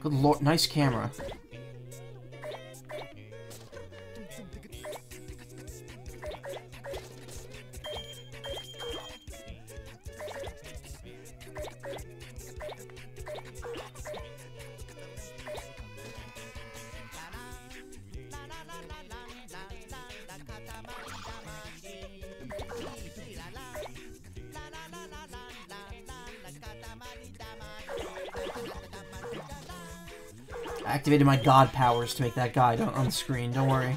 Good lord, nice camera. activated my god powers to make that guy on the screen, don't worry.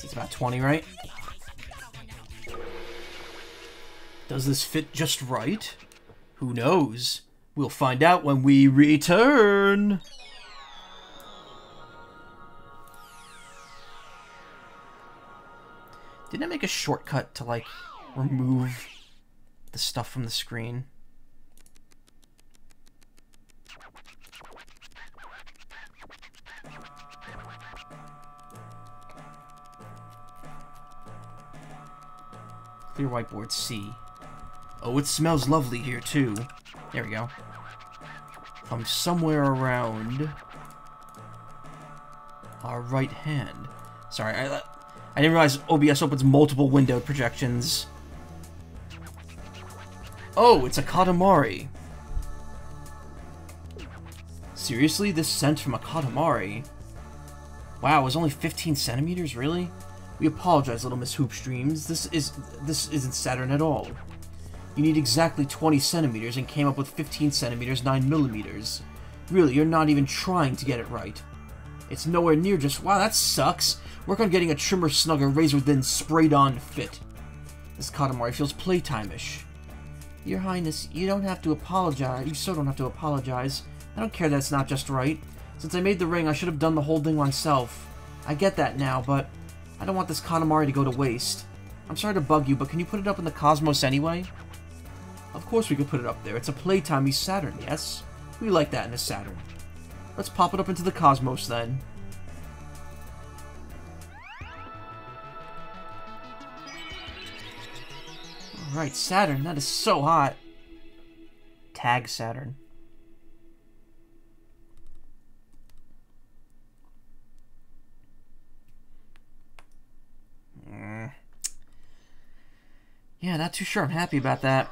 It's about twenty, right? Does this fit just right? Who knows? We'll find out when we return! Didn't I make a shortcut to, like, remove the stuff from the screen? Clear whiteboard C. Oh, it smells lovely here, too. There we go. I'm somewhere around our right hand. Sorry, I, I didn't realize O B S opens multiple window projections. Oh, it's a Katamari. Seriously? This scent from a Katamari? Wow, it was only fifteen centimeters? Really? We apologize, little Miss Hoopstreams. This is this isn't Saturn at all. You need exactly twenty centimeters and came up with fifteen centimeters, nine millimeters. Really, you're not even trying to get it right. It's nowhere near just, wow, that sucks. Work on getting a trimmer, snugger, razor-thin, sprayed-on fit. This Katamari feels playtime-ish. Your Highness, you don't have to apologize. You so don't have to apologize. I don't care that it's not just right. Since I made the ring, I should have done the whole thing myself. I get that now, but I don't want this Katamari to go to waste. I'm sorry to bug you, but can you put it up in the cosmos anyway? Of course we can put it up there. It's a playtimey Saturn, yes? We like that in a Saturn. Let's pop it up into the cosmos, then. Alright, Saturn, that is so hot. Tag Saturn. Yeah, not too sure I'm happy about that.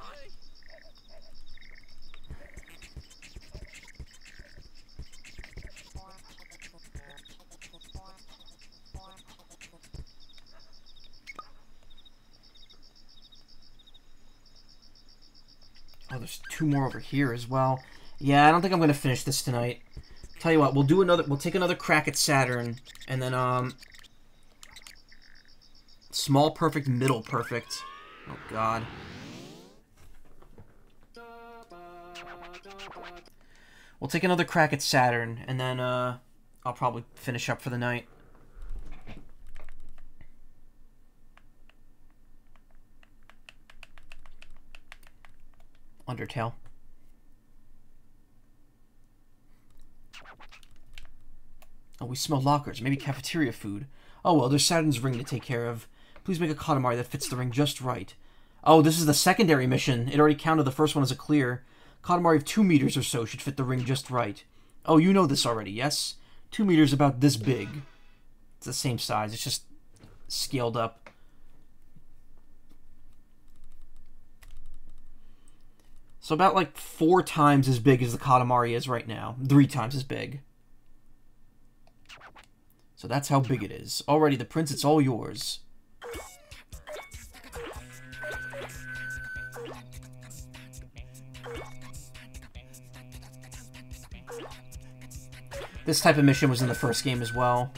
Oh, there's two more over here as well. Yeah, I don't think I'm gonna finish this tonight. Tell you what, we'll do another we'll take another crack at Saturn, and then um small perfect, middle perfect. Oh, God. We'll take another crack at Saturn, and then, uh, I'll probably finish up for the night. Undertale. Oh, we smell lockers. Maybe cafeteria food. Oh, well, there's Saturn's ring to take care of. Please make a Katamari that fits the ring just right. Oh, this is the secondary mission. It already counted the first one as a clear. Katamari of two meters or so should fit the ring just right. Oh, you know this already, yes? Two meters about this big. It's the same size. It's just scaled up. So about like four times as big as the Katamari is right now. Three times as big. So that's how big it is. Already, the prince, it's all yours. This type of mission was in the first game as well.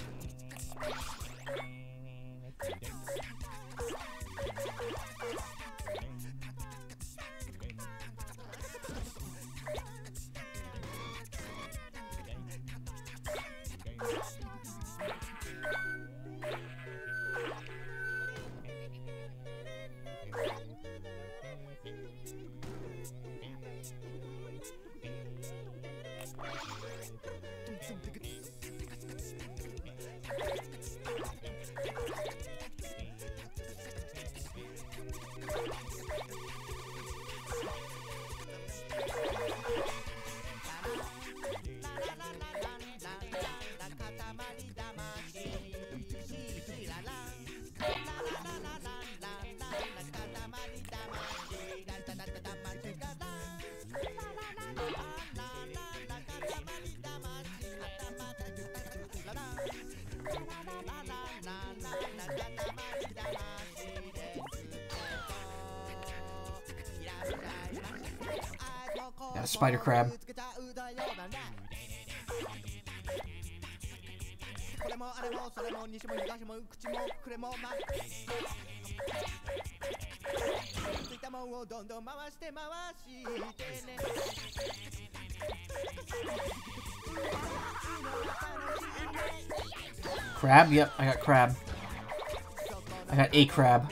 Yeah, spider crab. Crab? Yep, I got crab. I got a crab.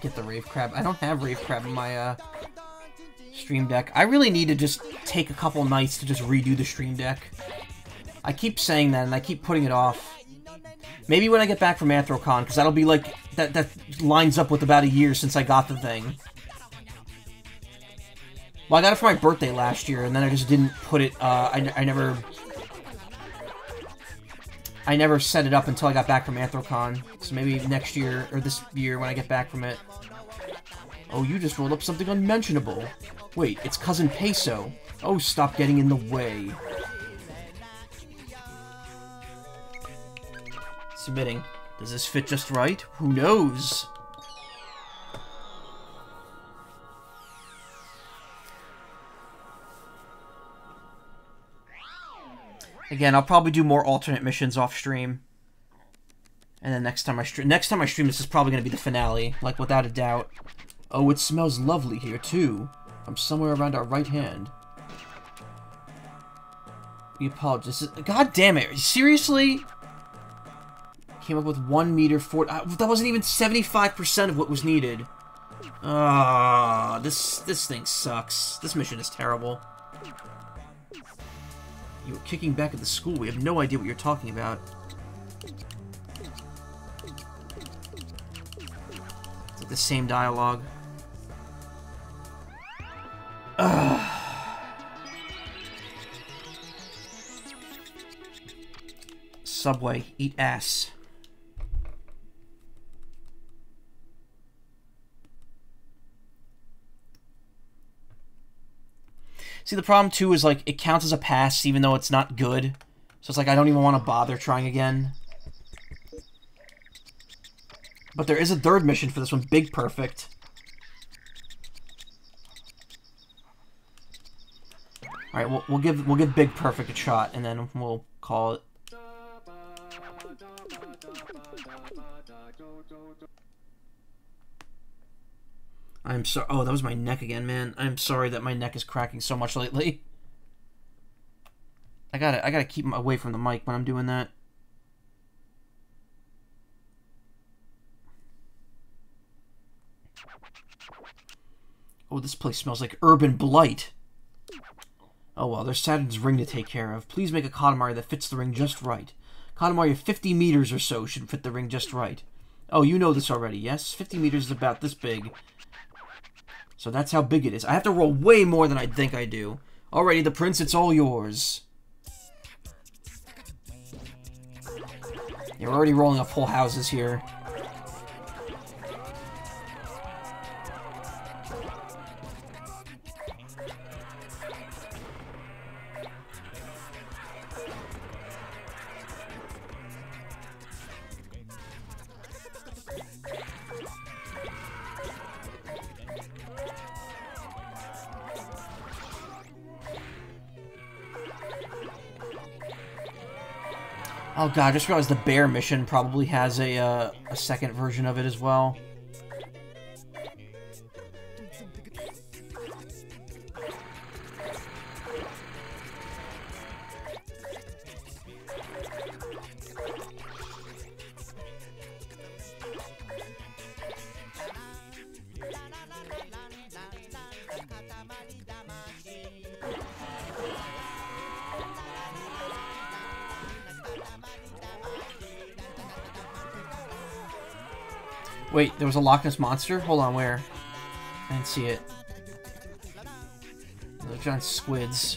Get the rave crab. I don't have rave crab in my uh, stream deck. I really need to just take a couple nights to just redo the stream deck. I keep saying that and I keep putting it off. Maybe when I get back from Anthrocon, because that'll be like that. That lines up with about a year since I got the thing. Well, I got it for my birthday last year, and then I just didn't put it. Uh, I I never. I never set it up until I got back from Anthrocon, so maybe next year, or this year when I get back from it. Oh, you just rolled up something unmentionable. Wait, it's Cousin Peso. Oh, stop getting in the way. Submitting. Does this fit just right? Who knows? Again, I'll probably do more alternate missions off stream. And then next time I stream, next time I stream, this is probably going to be the finale, like without a doubt. Oh, it smells lovely here too. From somewhere around our right hand. We apologize. God damn it! Seriously? Came up with one meter forty. Uh, that wasn't even seventy-five percent of what was needed. Ah, uh, this this thing sucks. This mission is terrible. You're kicking back at the school. We have no idea what you're talking about. It's like the same dialogue. Ugh. Subway, eat ass. See, the problem, too, is, like, it counts as a pass, even though it's not good. So it's like, I don't even want to bother trying again. But there is a third mission for this one. Big Perfect. Alright, we'll, we'll give we'll give Big Perfect a shot, and then we'll call it. I'm sorry. Oh, that was my neck again, man. I'm sorry that my neck is cracking so much lately. I gotta, I gotta keep away from the mic when I'm doing that. Oh, this place smells like urban blight. Oh well, there's Saturn's ring to take care of. Please make a Katamari that fits the ring just right. Katamari of fifty meters or so should fit the ring just right. Oh, you know this already, yes? fifty meters is about this big. So that's how big it is. I have to roll way more than I think I do. Alrighty, the prince, it's all yours. You're already rolling up whole houses here. Oh god, I just realized the bear mission probably has a, uh, a second version of it as well. Wait, there was a Loch Ness Monster? Hold on, where? I didn't see it. Those giant squids.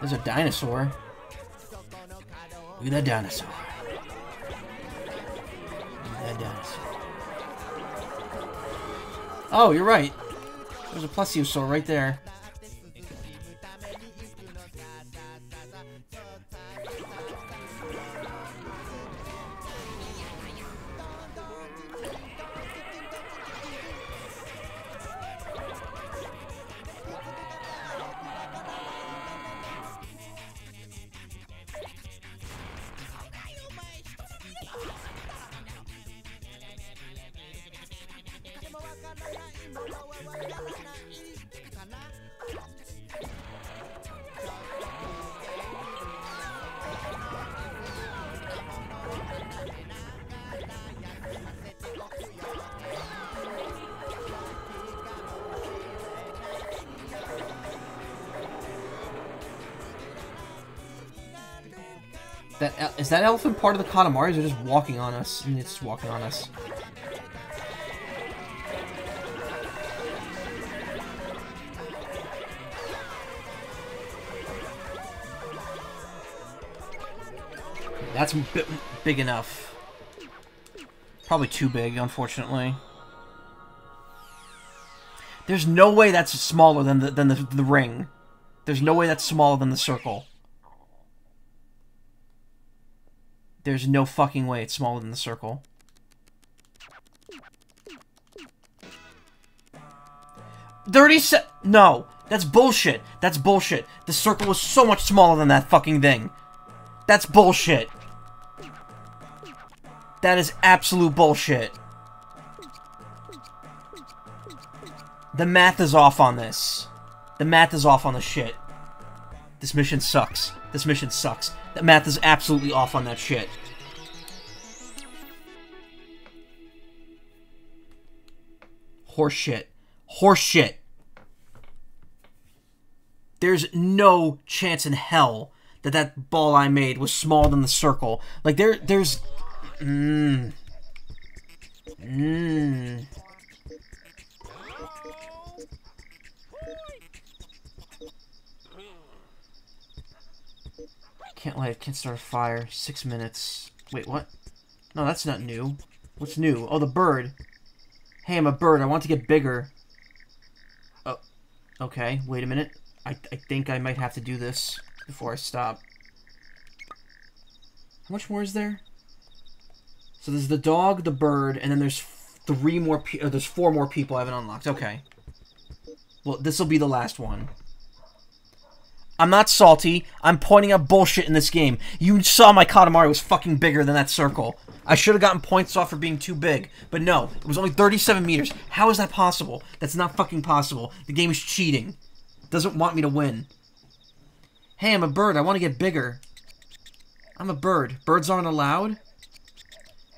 There's a dinosaur. Look at that dinosaur. Look at that dinosaur. Oh, you're right. There's a plesiosaur right there. That, is that elephant part of the Katamari? They're just walking on us, and it's walking on us. That's bi- big enough. Probably too big, unfortunately. There's no way that's smaller than the than the, the ring. There's no way that's smaller than the circle. There's no fucking way it's smaller than the circle. thirty se- No! That's bullshit! That's bullshit! The circle was so much smaller than that fucking thing! That's bullshit! That is absolute bullshit! The math is off on this. The math is off on this shit. This mission sucks. This mission sucks. The math is absolutely off on that shit. Horse shit. Horse shit. There's no chance in hell that that ball I made was smaller than the circle. Like, there, there's... Mmm. Mmm. Can't light, can't start a fire. Six minutes. Wait, what? No, that's not new. What's new? Oh, the bird. Hey, I'm a bird. I want to get bigger. Oh, okay. Wait a minute. I, I think I might have to do this before I stop. How much more is there? So there's the dog, the bird, and then there's three more pe- or there's four more people I haven't unlocked. Okay. Well, this will be the last one. I'm not salty. I'm pointing out bullshit in this game. You saw my Katamari was fucking bigger than that circle. I should have gotten points off for being too big. But no, it was only thirty-seven meters. How is that possible? That's not fucking possible. The game is cheating. It doesn't want me to win. Hey, I'm a bird. I want to get bigger. I'm a bird. Birds aren't allowed?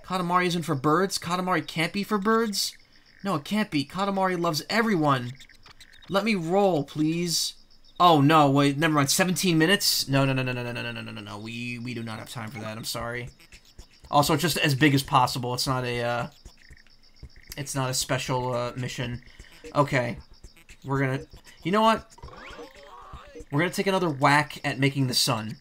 Katamari isn't for birds? Katamari can't be for birds? No, it can't be. Katamari loves everyone. Let me roll, please. Oh, no, wait, never mind. seventeen minutes? No, no, no, no, no, no, no, no, no, no, no. We, we do not have time for that. I'm sorry. Also, it's just as big as possible. It's not a, uh... It's not a special, uh, mission. Okay. We're gonna... You know what? We're gonna take another whack at making the sun.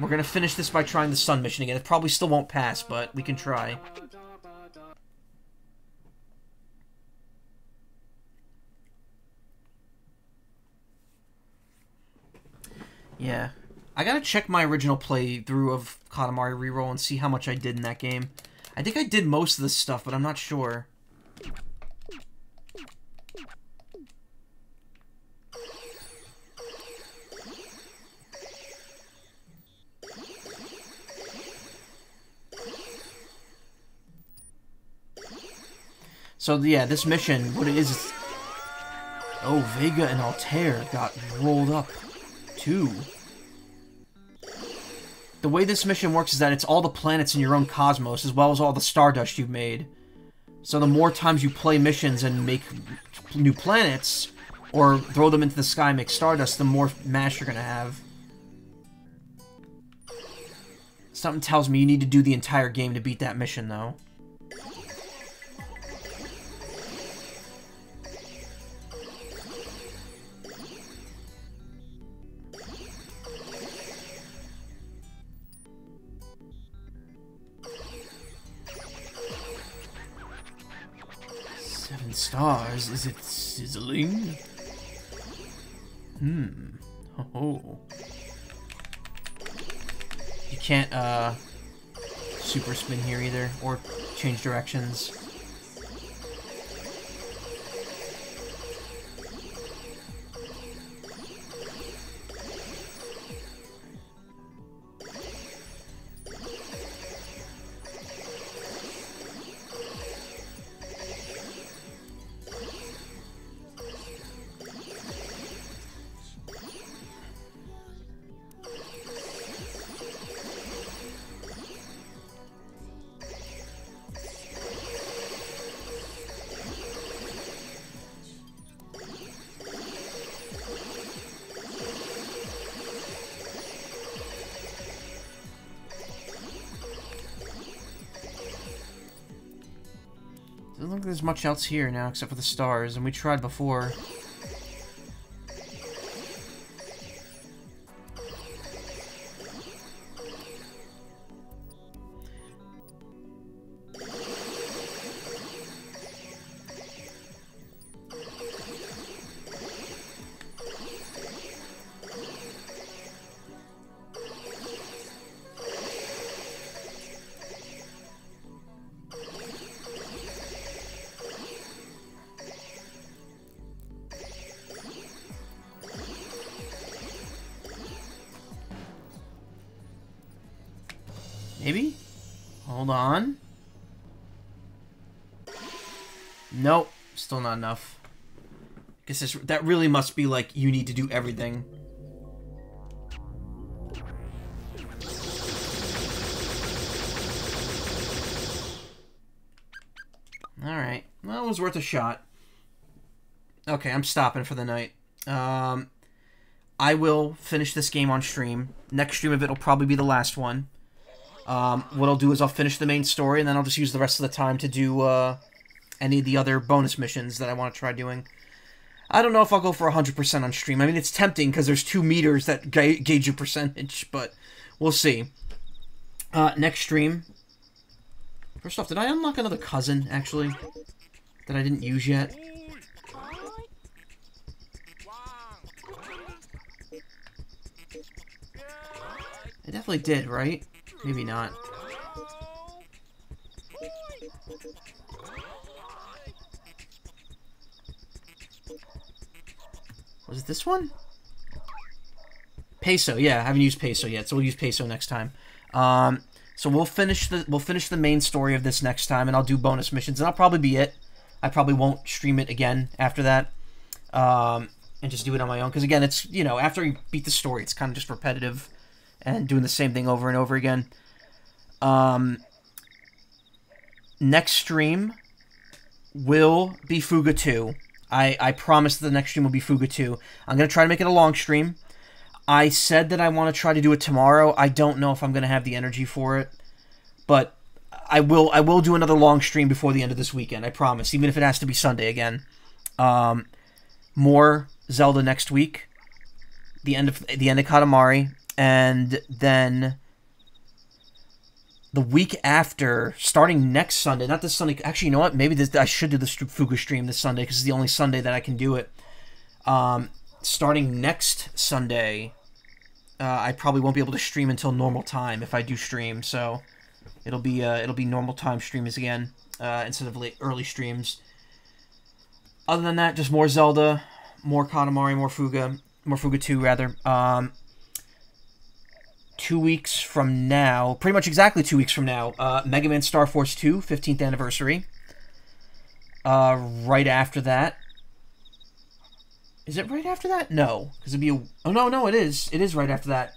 We're gonna finish this by trying the sun mission again. It probably still won't pass, but we can try. Yeah. I gotta check my original playthrough of Katamari Reroll and see how much I did in that game. I think I did most of this stuff, but I'm not sure. So, yeah, this mission, what it is... is... Oh, Vega and Altair got rolled up. Two. The way this mission works is that it's all the planets in your own cosmos, as well as all the stardust you've made. So the more times you play missions and make new planets, or throw them into the sky and make Stardust, the more mash you're gonna have. Something tells me you need to do the entire game to beat that mission, though. Seven stars? Is it sizzling? Hmm. Oh. You can't, uh, super spin here either, or change directions. There's much else here now except for the stars, and we tried before. Maybe? Hold on. Nope. Still not enough. Guess this, that really must be like, you need to do everything. Alright. Well, it was worth a shot. Okay, I'm stopping for the night. Um, I will finish this game on stream. Next stream of it will probably be the last one. Um, what I'll do is I'll finish the main story, and then I'll just use the rest of the time to do, uh, any of the other bonus missions that I want to try doing. I don't know if I'll go for one hundred percent on stream. I mean, it's tempting, because there's two meters that ga gauge your percentage, but we'll see. Uh, next stream. First off, did I unlock another cousin, actually? That I didn't use yet? I definitely did, right? Maybe not. Was it this one? Peso, yeah, I haven't used Peso yet, so we'll use Peso next time. Um, so we'll finish the we'll finish the main story of this next time, and I'll do bonus missions, and I'll probably be it. I probably won't stream it again after that, um, and just do it on my own. Because again, it's you know after you beat the story, it's kind of just repetitive. And doing the same thing over and over again. Um, next stream will be Fuga two. I, I promise that the next stream will be Fuga two. I'm going to try to make it a long stream. I said that I want to try to do it tomorrow. I don't know if I'm going to have the energy for it. But I will I will do another long stream before the end of this weekend. I promise. Even if it has to be Sunday again. Um, more Zelda next week. The end of, the end of Katamari. And then the week after, starting next Sunday, not this Sunday. Actually, you know what? Maybe this, I should do the Fuga stream this Sunday because it's the only Sunday that I can do it. Um, starting next Sunday, uh, I probably won't be able to stream until normal time if I do stream. So it'll be uh, it'll be normal time streams again uh, instead of late early streams. Other than that, just more Zelda, more Katamari, more Fuga, more Fuga two rather. Um, Two weeks from now, pretty much exactly two weeks from now, uh, Mega Man Star Force two, fifteenth anniversary. Uh, right after that. Is it right after that? No. Because it'd be a... Oh, no, no, it is. It is right after that.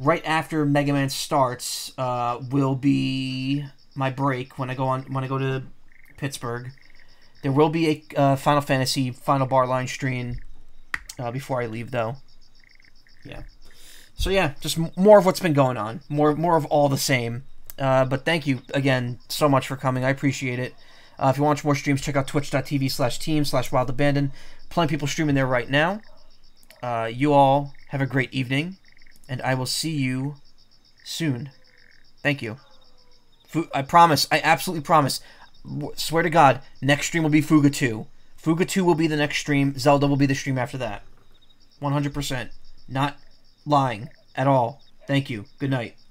Right after Mega Man starts uh, will be my break when I go on when I go to Pittsburgh. There will be a uh, Final Fantasy Final Bar Line stream uh, before I leave, though. Yeah. So, yeah, just m more of what's been going on. More more of all the same. Uh, but thank you, again, so much for coming. I appreciate it. Uh, if you want to watch more streams, check out twitch.tv slash team slash wild abandon. Plenty of people streaming there right now. Uh, you all have a great evening, and I will see you soon. Thank you. Fu I promise. I absolutely promise. W swear to God, next stream will be Fuga two. Fuga two will be the next stream. Zelda will be the stream after that. one hundred percent. Not lying at all. Thank you. Good night.